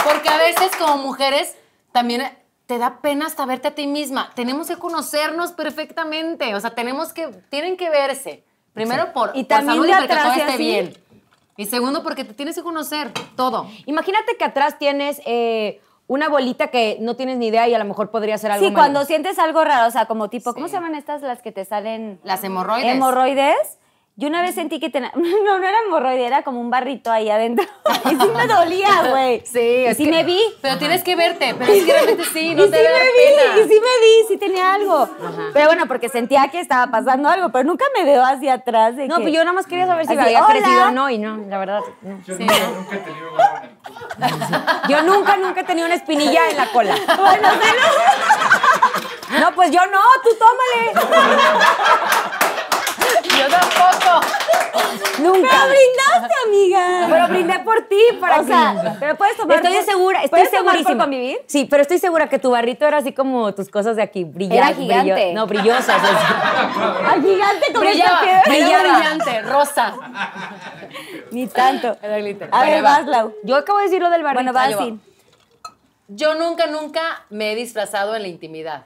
Porque a veces como mujeres también te da pena hasta verte a ti misma. Tenemos que conocernos perfectamente. O sea, tienen que verse. Primero por salud y porque todo esté bien. Y segundo, porque te tienes que conocer todo. Imagínate que atrás tienes una bolita que no tienes ni idea y a lo mejor podría ser algo malo. Sí, cuando sientes algo raro, o sea, como tipo, sí. ¿Cómo se llaman estas las que te salen? Las hemorroides. ¿Hemorroides? Yo una vez sentí que no era hemorroide, era como un barrito ahí adentro. Y sí me dolía, güey. Sí, y sí me vi. Pero tienes que verte, pero es que realmente sí, no te da pena. Y sí me vi, sí tenía algo. Ajá. Pero bueno, porque sentía que estaba pasando algo, pero nunca me veo hacia atrás. No, pues yo nada más quería saber si me había crecido o no, y no, la verdad. No. Yo sí. nunca he tenido una espinilla. Yo nunca he tenido una espinilla en la cola. Bueno, no, pues yo no, tú tómale. Yo tampoco. Nunca. Pero brindaste, amiga. Pero brindé por ti, para o sea, pero puedes tomar. Estoy segurísima. ¿Por convivir? Sí, pero estoy segura que tu barrito era así como tus cosas de aquí, brillantes. Era gigante. Brillosas. Al gigante como brillante, rosa. Ni tanto. Era glitter. A ver, vas, Lau. Yo acabo de decir lo del barrito. Bueno, vas así. Yo nunca me he disfrazado en la intimidad.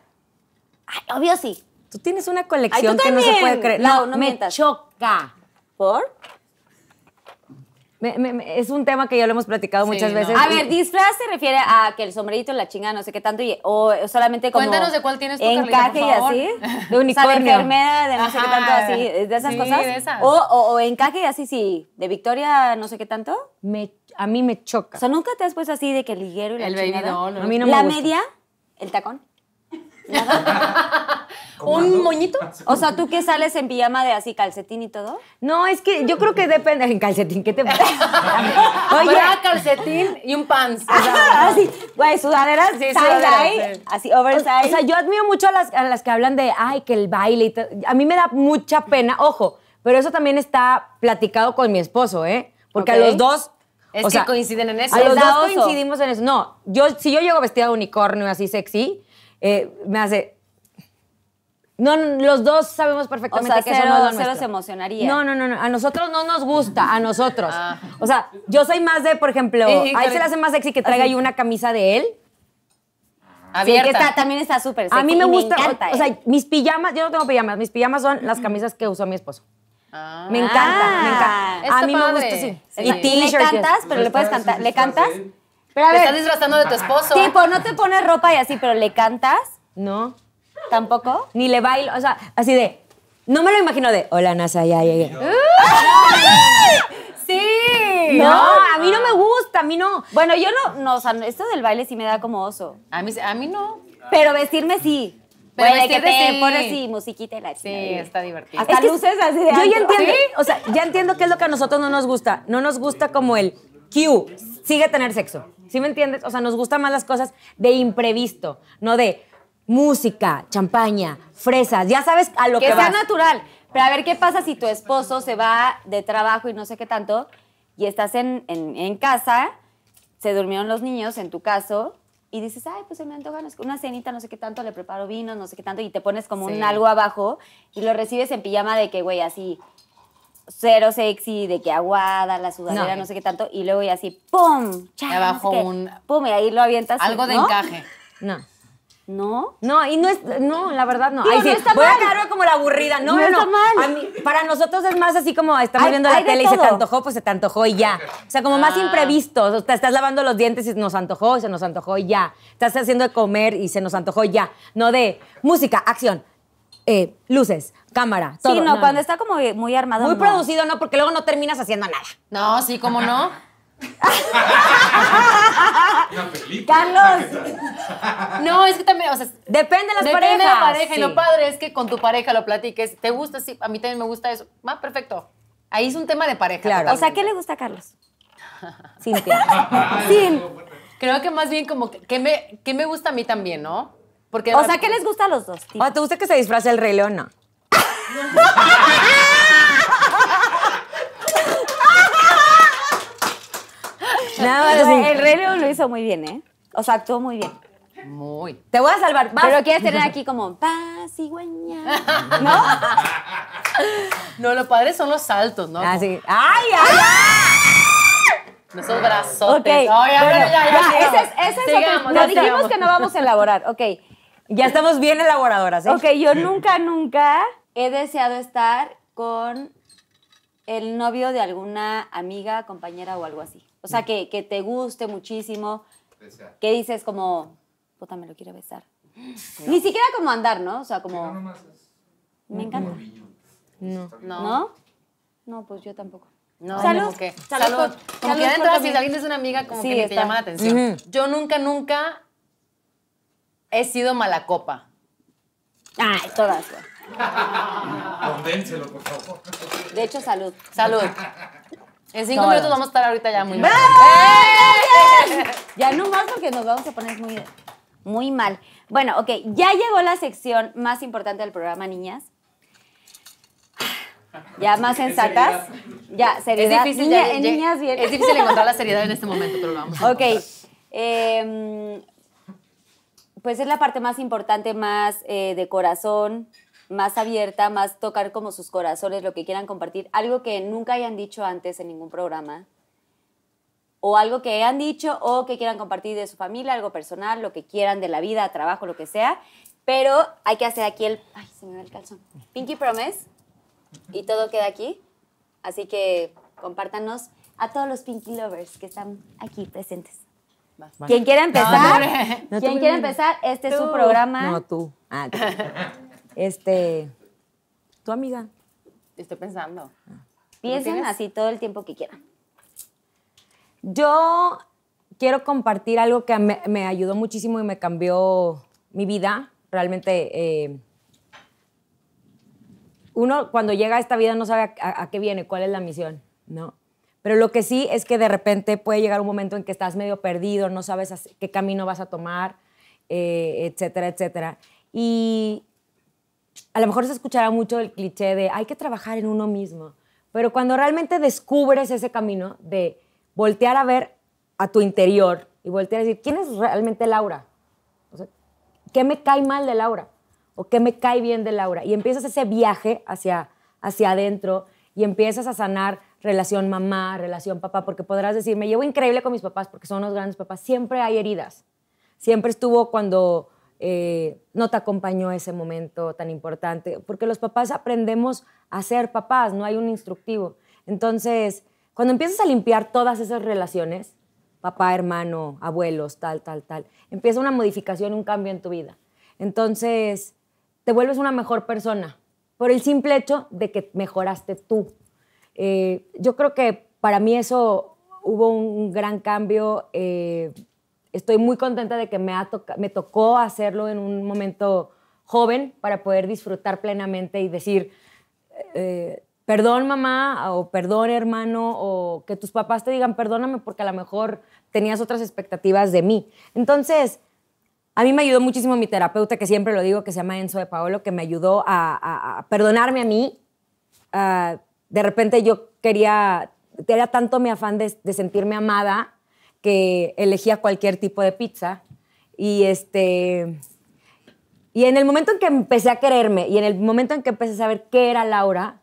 Ay, obvio sí. Tú tienes una colección que no se puede creer. No me choca. ¿Por? Es un tema que ya lo hemos platicado muchas veces. A ver, disfraz se refiere a que el sombrerito, la chinga, no sé qué tanto, o solamente como... Cuéntanos de cuál tienes tu encaje y así. De unicornio. O sea, de enfermera, de no sé qué tanto, así, de esas cosas. De esas. O encaje y así, sí, de Victoria, no sé qué tanto. A mí me choca. O sea, ¿nunca te has puesto así de que el liguero y la chingada? El baby doll. A mí no me gusta. ¿La media? ¿El tacón? ¿Un moñito? O sea, ¿tú qué sales en pijama de así calcetín y todo? No, es que yo creo que depende. En calcetín, ¿qué te pasa? Oye, calcetín y un pants. Así, güey, sudaderas, sí, side-dye, así, oversize. O sea, yo admiro mucho a las que hablan de, ay, que el baile y todo. A mí me da mucha pena. Ojo, Pero eso también está platicado con mi esposo, ¿eh? Porque a los dos... O sea, coinciden en eso. A los dos coincidimos en eso. No, si yo llego vestida de unicornio así sexy, me hace... No, los dos sabemos perfectamente que eso no es lo nuestro. Se emocionaría. No. A nosotros no nos gusta, a nosotros. Ah. O sea, yo soy más de, por ejemplo, a él se le hace más sexy que traiga ahí una camisa de él. Abierta. Sí, que también está súper sexy. A mí me gusta, encanta, o sea, mis pijamas, yo no tengo pijamas, mis pijamas son las camisas que usó mi esposo. Ah. Me encanta, me encanta. A mí me gusta, sí. Y t-shirt. Le cantas, pero le puedes cantar, le cantas. Pero a ver, te estás disfrazando de tu esposo. Tipo, no te pones ropa y así, pero le cantas. No. ¿Tampoco? Ni le bailo, o sea, así de... No me lo imagino de... Hola, NASA, ya llegué. No. ¡Sí! No, a mí no me gusta, a mí no. Bueno, yo no, o sea, esto del baile sí me da como oso. A mí no. Pero vestirme sí. Pero bueno, vestirme que te pones y musiquita y la chica. Sí, está divertido. Hasta luces así de... Yo ya entiendo, o sea, ya entiendo qué es lo que a nosotros no nos gusta. No nos gusta como el Q, sigue tener sexo. ¿Sí me entiendes? O sea, nos gustan más las cosas de imprevisto, no de... Música, champaña, fresas, ya sabes a lo que vas. Que sea natural. Pero a ver, ¿qué pasa si tu esposo se va de trabajo y no sé qué tanto y estás en casa, se durmieron los niños, en tu caso, y dices, ay, pues se me antoja una cenita, no sé qué tanto, le preparo vinos, no sé qué tanto, y te pones como un algo abajo y lo recibes en pijama de que, güey, así, cero sexy, de que aguada, la sudadera, no sé qué tanto, y luego y así, ¡pum! Chas, abajo no sé un... ¡Pum! Y ahí lo avientas. Algo de encaje. No. ¿No? No, y no es... No, la verdad no. Tío, ahí sí, no está voy mal. A quedarme como la aburrida. No, no, no. Está mal. A mí, para nosotros es más así como estamos viendo la tele y se te antojó, pues se te antojó y ya. O sea, como más imprevistos. O sea, estás lavando los dientes y nos antojó, se nos antojó y ya. Estás haciendo de comer y se nos antojó y ya. No de música, acción, luces, cámara, todo. Sí, no, cuando está como muy armado. Muy producido, no, porque luego no terminas haciendo nada. No, sí, ¿cómo no? Una película. Carlos. No, es que también, o sea, depende de las parejas. Depende de la pareja y lo padre es que con tu pareja lo platiques. ¿Te gusta? Sí, a mí también me gusta eso. Ah, perfecto. Ahí es un tema de pareja. Claro. Totalmente. O sea, ¿qué le gusta a Carlos? Cynthia. Sí. Creo que más bien como que me gusta a mí también, ¿no? Porque o sea, ¿qué les gusta a los dos? Tío? ¿Te gusta que se disfrace el Rey León? No. Nada más. El Rey León lo hizo muy bien, ¿eh? O sea, actuó muy bien. Muy. Te voy a salvar. ¿Vas? Pero quieres tener aquí como paz, cigüeña. ¿No? No, lo padre son los saltos, ¿no? Así. ¡Ay, ay, ay! Esos brazotes. Okay. Oh, ya, bueno, ya. Sigamos, no dijimos que no vamos a elaborar. Ok. Ya estamos bien elaboradoras, ¿eh? Ok, yo nunca he deseado estar con el novio de alguna amiga, compañera o algo así. O sea, que te guste muchísimo. Que dices como, puta, me lo quiero besar. No. Ni siquiera como andar, ¿no? O sea, como... No, me encanta. No. ¿No? No, pues yo tampoco. No, salud. Okay. Salud. Como que adentro, si alguien es una amiga, como que ni te llama la atención. Yo nunca he sido mala copa. Ay, todas. Condénselo, por favor. De hecho, salud. Salud. En 5 minutos vamos a estar ahorita ya muy mal. Ya no más porque nos vamos a poner muy, muy mal. Bueno, ok, ya llegó la sección más importante del programa, niñas. Ya más sensatas. Ya, seriedad. Es difícil, niñas, bien. Es difícil encontrar la seriedad en este momento, pero lo vamos a encontrar. Ok. Pues es la parte más importante, más de corazón, más abierta, más tocar como sus corazones, lo que quieran compartir, algo que nunca hayan dicho antes en ningún programa, o algo que hayan dicho o que quieran compartir de su familia, algo personal, lo que quieran de la vida, trabajo, lo que sea, pero hay que hacer aquí el... Ay, se me va el calzón. Pinky Promise, y todo queda aquí, así que compártanos a todos los Pinky Lovers que están aquí presentes. ¿Quién quiere empezar? ¿Quién quiere empezar? Este es su programa. No, tú. Ah, tú. ¿Tu amiga? Estoy pensando. Piensen así todo el tiempo que quieran. Yo quiero compartir algo que me ayudó muchísimo y me cambió mi vida. Realmente, uno cuando llega a esta vida no sabe a qué viene, cuál es la misión, ¿no? Pero lo que sí es que de repente puede llegar un momento en que estás medio perdido, no sabes qué camino vas a tomar, etcétera, etcétera. Y... a lo mejor se escuchará mucho el cliché de hay que trabajar en uno mismo, pero cuando realmente descubres ese camino de voltear a ver a tu interior y voltear a decir, ¿quién es realmente Laura? O sea, ¿qué me cae mal de Laura? ¿O qué me cae bien de Laura? Y empiezas ese viaje hacia adentro y empiezas a sanar relación mamá, relación papá, porque podrás decir, me llevo increíble con mis papás porque son unos grandes papás. Siempre hay heridas. Siempre estuvo cuando no te acompañó ese momento tan importante, porque los papás aprendemos a ser papás, no hay un instructivo. Entonces, cuando empiezas a limpiar todas esas relaciones, papá, hermano, abuelos, tal, empieza una modificación, un cambio en tu vida. Entonces, te vuelves una mejor persona por el simple hecho de que mejoraste tú. Yo creo que para mí eso hubo un gran cambio. Estoy muy contenta de que me tocó hacerlo en un momento joven para poder disfrutar plenamente y decir, perdón mamá, o perdón hermano, o que tus papás te digan perdóname porque a lo mejor tenías otras expectativas de mí. Entonces, a mí me ayudó muchísimo mi terapeuta, que siempre lo digo, que se llama Enzo de Paolo, que me ayudó a perdonarme a mí. De repente yo quería, era tanto mi afán de sentirme amada que elegía cualquier tipo de pizza. Y en el momento en que empecé a quererme y en el momento en que empecé a saber qué era Laura,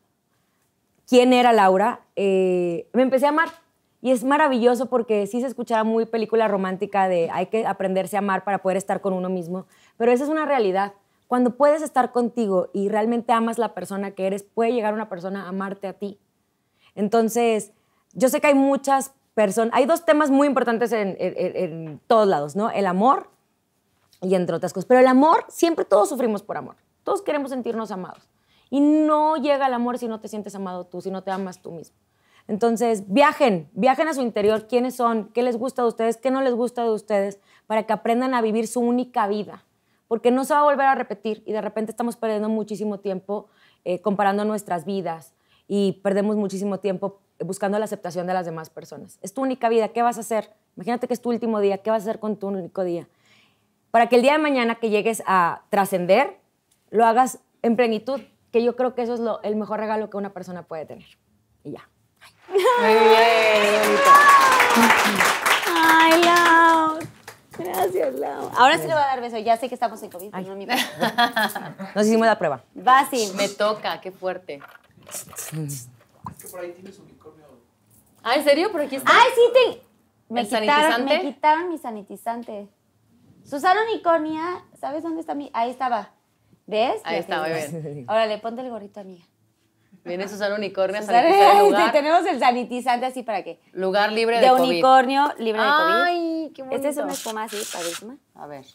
quién era Laura, me empecé a amar. Y es maravilloso porque sí se escuchaba muy película romántica de hay que aprenderse a amar para poder estar con uno mismo, pero esa es una realidad. Cuando puedes estar contigo y realmente amas la persona que eres, puede llegar una persona a amarte a ti. Entonces, yo sé que hay muchas personas, hay dos temas muy importantes en todos lados, ¿no? El amor y entre otras cosas. Pero el amor, siempre todos sufrimos por amor. Todos queremos sentirnos amados. Y no llega el amor si no te sientes amado tú, si no te amas tú mismo. Entonces, viajen a su interior, quiénes son, qué les gusta de ustedes, qué no les gusta de ustedes, para que aprendan a vivir su única vida, porque no se va a volver a repetir y de repente estamos perdiendo muchísimo tiempo comparando nuestras vidas y perdemos muchísimo tiempo buscando la aceptación de las demás personas. Es tu única vida, ¿qué vas a hacer? Imagínate que es tu último día, ¿qué vas a hacer con tu único día? Para que el día de mañana que llegues a trascender, lo hagas en plenitud, que yo creo que eso es el mejor regalo que una persona puede tener. Y ya. Muy bien. Ay, Lau. Gracias, Lau. Ahora sí le voy a dar beso. Ya sé que estamos en COVID. Ay. No, mi nos hicimos la prueba. Va, sí. Me toca, qué fuerte. Que por ahí tienes unicornio. Ah, ¿en serio? Por aquí está. Ay, sí, me quitaron mi sanitizante. Susana Unicornia, ¿sabes dónde está mi? Ahí estaba. ¿Ves? Ahí está, muy bien. Órale, ponte el gorrito, amiga. Viene Susana Unicornia, sanitizar el lugar. Tenemos el sanitizante así para que... Lugar libre de COVID. De unicornio, libre de COVID. Ay, qué bonito. Esta es una espuma así, padrísima. A ver.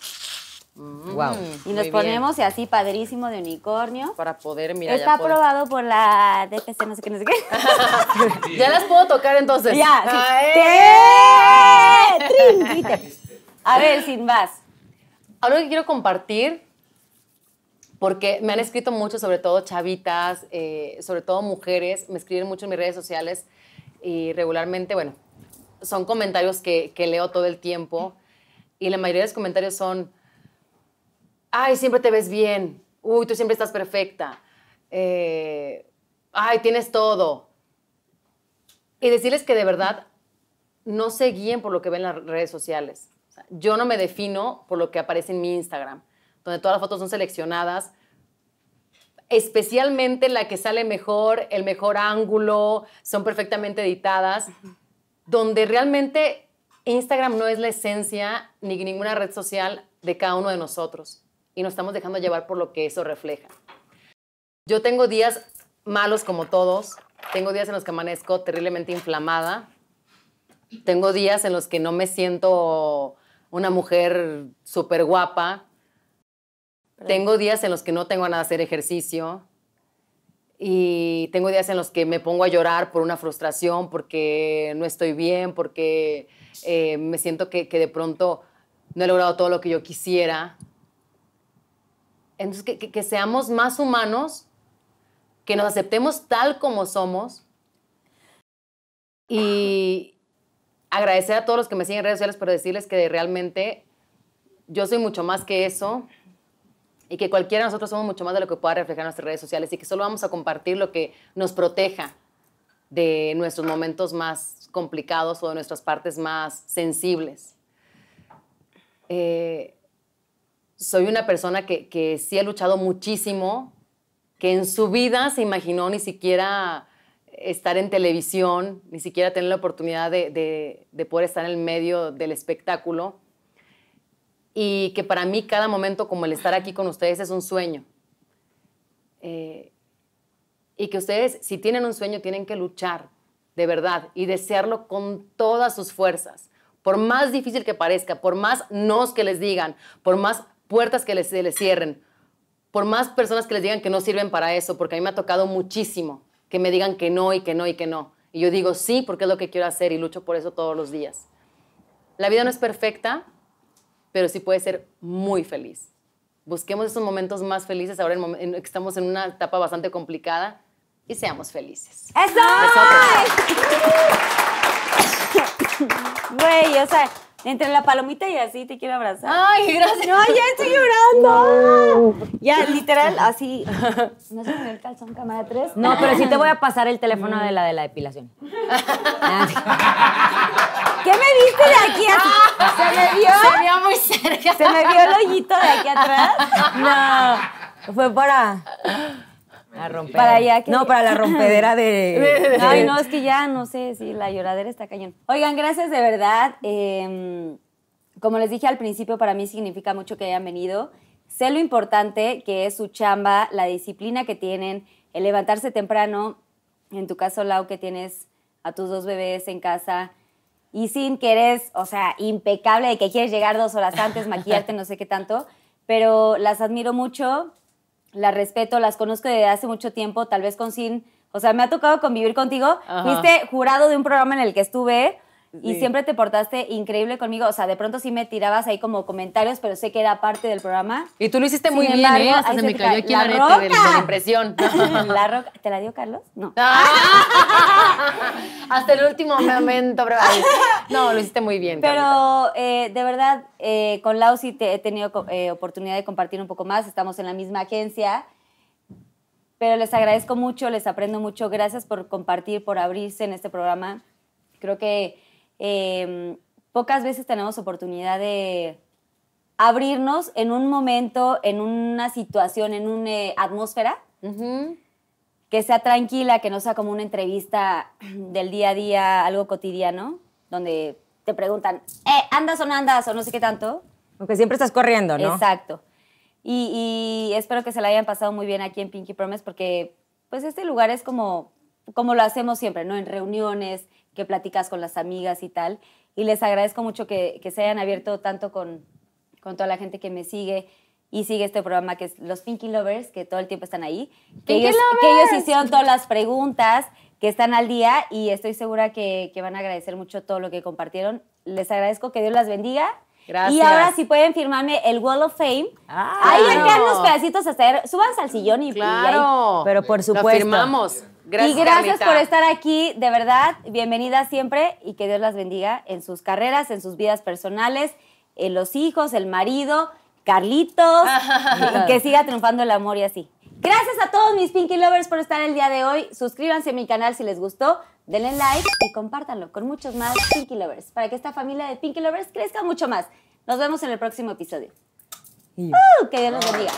Wow. Y nos ponemos así, padrísimo, de unicornio. Para poder mirar. Está aprobado por la DPC, no sé qué, no sé qué. Ya las puedo tocar entonces. Ya. A ver, sin más. Algo que quiero compartir... Porque me han escrito mucho, sobre todo chavitas, sobre todo mujeres, me escriben mucho en mis redes sociales y regularmente, bueno, son comentarios que leo todo el tiempo y la mayoría de los comentarios son, ay, siempre te ves bien, uy, tú siempre estás perfecta, ay, tienes todo. Y decirles que de verdad no se guíen por lo que ven en las redes sociales. O sea, yo no me defino por lo que aparece en mi Instagram, donde todas las fotos son seleccionadas, especialmente la que sale mejor, el mejor ángulo, son perfectamente editadas, donde realmente Instagram no es la esencia ni ninguna red social de cada uno de nosotros y nos estamos dejando llevar por lo que eso refleja. Yo tengo días malos como todos, tengo días en los que amanezco terriblemente inflamada, tengo días en los que no me siento una mujer súper guapa, tengo días en los que no tengo nada de hacer ejercicio y tengo días en los que me pongo a llorar por una frustración, porque no estoy bien, porque me siento que de pronto no he logrado todo lo que yo quisiera. Entonces, que seamos más humanos, que nos aceptemos tal como somos y agradecer a todos los que me siguen en redes sociales por decirles que realmente yo soy mucho más que eso. y que cualquiera de nosotros somos mucho más de lo que pueda reflejar en nuestras redes sociales y que solo vamos a compartir lo que nos proteja de nuestros momentos más complicados o de nuestras partes más sensibles. Soy una persona que sí ha luchado muchísimo, que en su vida se imaginó ni siquiera estar en televisión, ni siquiera tener la oportunidad de poder estar en el medio del espectáculo, y que para mí cada momento como el estar aquí con ustedes es un sueño. Y que ustedes, si tienen un sueño, tienen que luchar de verdad y desearlo con todas sus fuerzas. Por más difícil que parezca, por más nos que les digan, por más puertas que se les cierren, por más personas que les digan que no sirven para eso, porque a mí me ha tocado muchísimo que me digan que no y que no y que no. Y yo digo sí porque es lo que quiero hacer y lucho por eso todos los días. La vida no es perfecta, pero sí puede ser muy feliz. Busquemos esos momentos más felices ahora en que estamos en una etapa bastante complicada y seamos felices. ¡Eso! Güey, o sea, entre la palomita y así te quiero abrazar. Ay, gracias. No, ya estoy llorando. No. Ya, literal, así. No se me ve el calzón, cámara 3. No, pero sí te voy a pasar el teléfono de la depilación. ¿Qué me viste de aquí atrás? ¿Se me vio? Se vio muy cerca. ¿Se me vio el hoyito de aquí atrás? No, fue para... La rompedera. Para allá que... No, para la rompedera de... Ay, no, es que ya no sé si la lloradera está cañón. Oigan, gracias de verdad. Como les dije al principio, para mí significa mucho que hayan venido. Sé lo importante que es su chamba, la disciplina que tienen, el levantarse temprano, en tu caso, Lau, que tienes a tus dos bebés en casa, y sin que eres, o sea, impecable de que quieres llegar 2 horas antes, maquillarte, no sé qué tanto, pero las admiro mucho. Las respeto, las conozco desde hace mucho tiempo, tal vez con Cyn, o sea, me ha tocado convivir contigo. Ajá. Fuiste jurado de un programa en el que estuve, sí, y siempre te portaste increíble conmigo, o sea, de pronto sí me tirabas ahí como comentarios, pero sé que era parte del programa. Y tú lo hiciste muy bien, ¿eh? Hasta se me cayó aquí la roca de la impresión. La roca, ¿te la dio Carlos? No. Hasta el último momento, pero no, lo hiciste muy bien. Pero de verdad, con Lau sí he tenido oportunidad de compartir un poco más, estamos en la misma agencia, pero les agradezco mucho, les aprendo mucho, gracias por compartir, por abrirse en este programa. Creo que pocas veces tenemos oportunidad de abrirnos en un momento, en una situación, en una atmósfera que sea tranquila, que no sea como una entrevista del día a día, algo cotidiano, donde te preguntan, ¿andas o no andas? O no sé qué tanto. Aunque siempre estás corriendo, ¿no? Exacto. Y espero que se la hayan pasado muy bien aquí en Pinky Promise, porque pues este lugar es como lo hacemos siempre, ¿no? En reuniones, que platicas con las amigas y tal. Y les agradezco mucho que se hayan abierto tanto con toda la gente que me sigue y sigue este programa, que es los Pinky Lovers, que todo el tiempo están ahí. Que ellos hicieron todas las preguntas, que están al día, y estoy segura que van a agradecer mucho todo lo que compartieron. Les agradezco, que Dios las bendiga. Gracias. Y ahora sí pueden firmarme el Wall of Fame. Ah, ahí claro, quedan los pedacitos hasta ahí. Súbanse al sillón y... Claro. Y ahí, pero por supuesto. Lo firmamos. Gracias, y gracias por estar aquí, de verdad, bienvenida siempre, y que Dios las bendiga en sus carreras, en sus vidas personales, en los hijos, el marido, Carlitos, y que siga triunfando el amor y así. Gracias a todos mis Pinky Lovers por estar el día de hoy. Suscríbanse a mi canal si les gustó, denle like y compártanlo con muchos más Pinky Lovers, para que esta familia de Pinky Lovers crezca mucho más. Nos vemos en el próximo episodio. Que Dios los bendiga.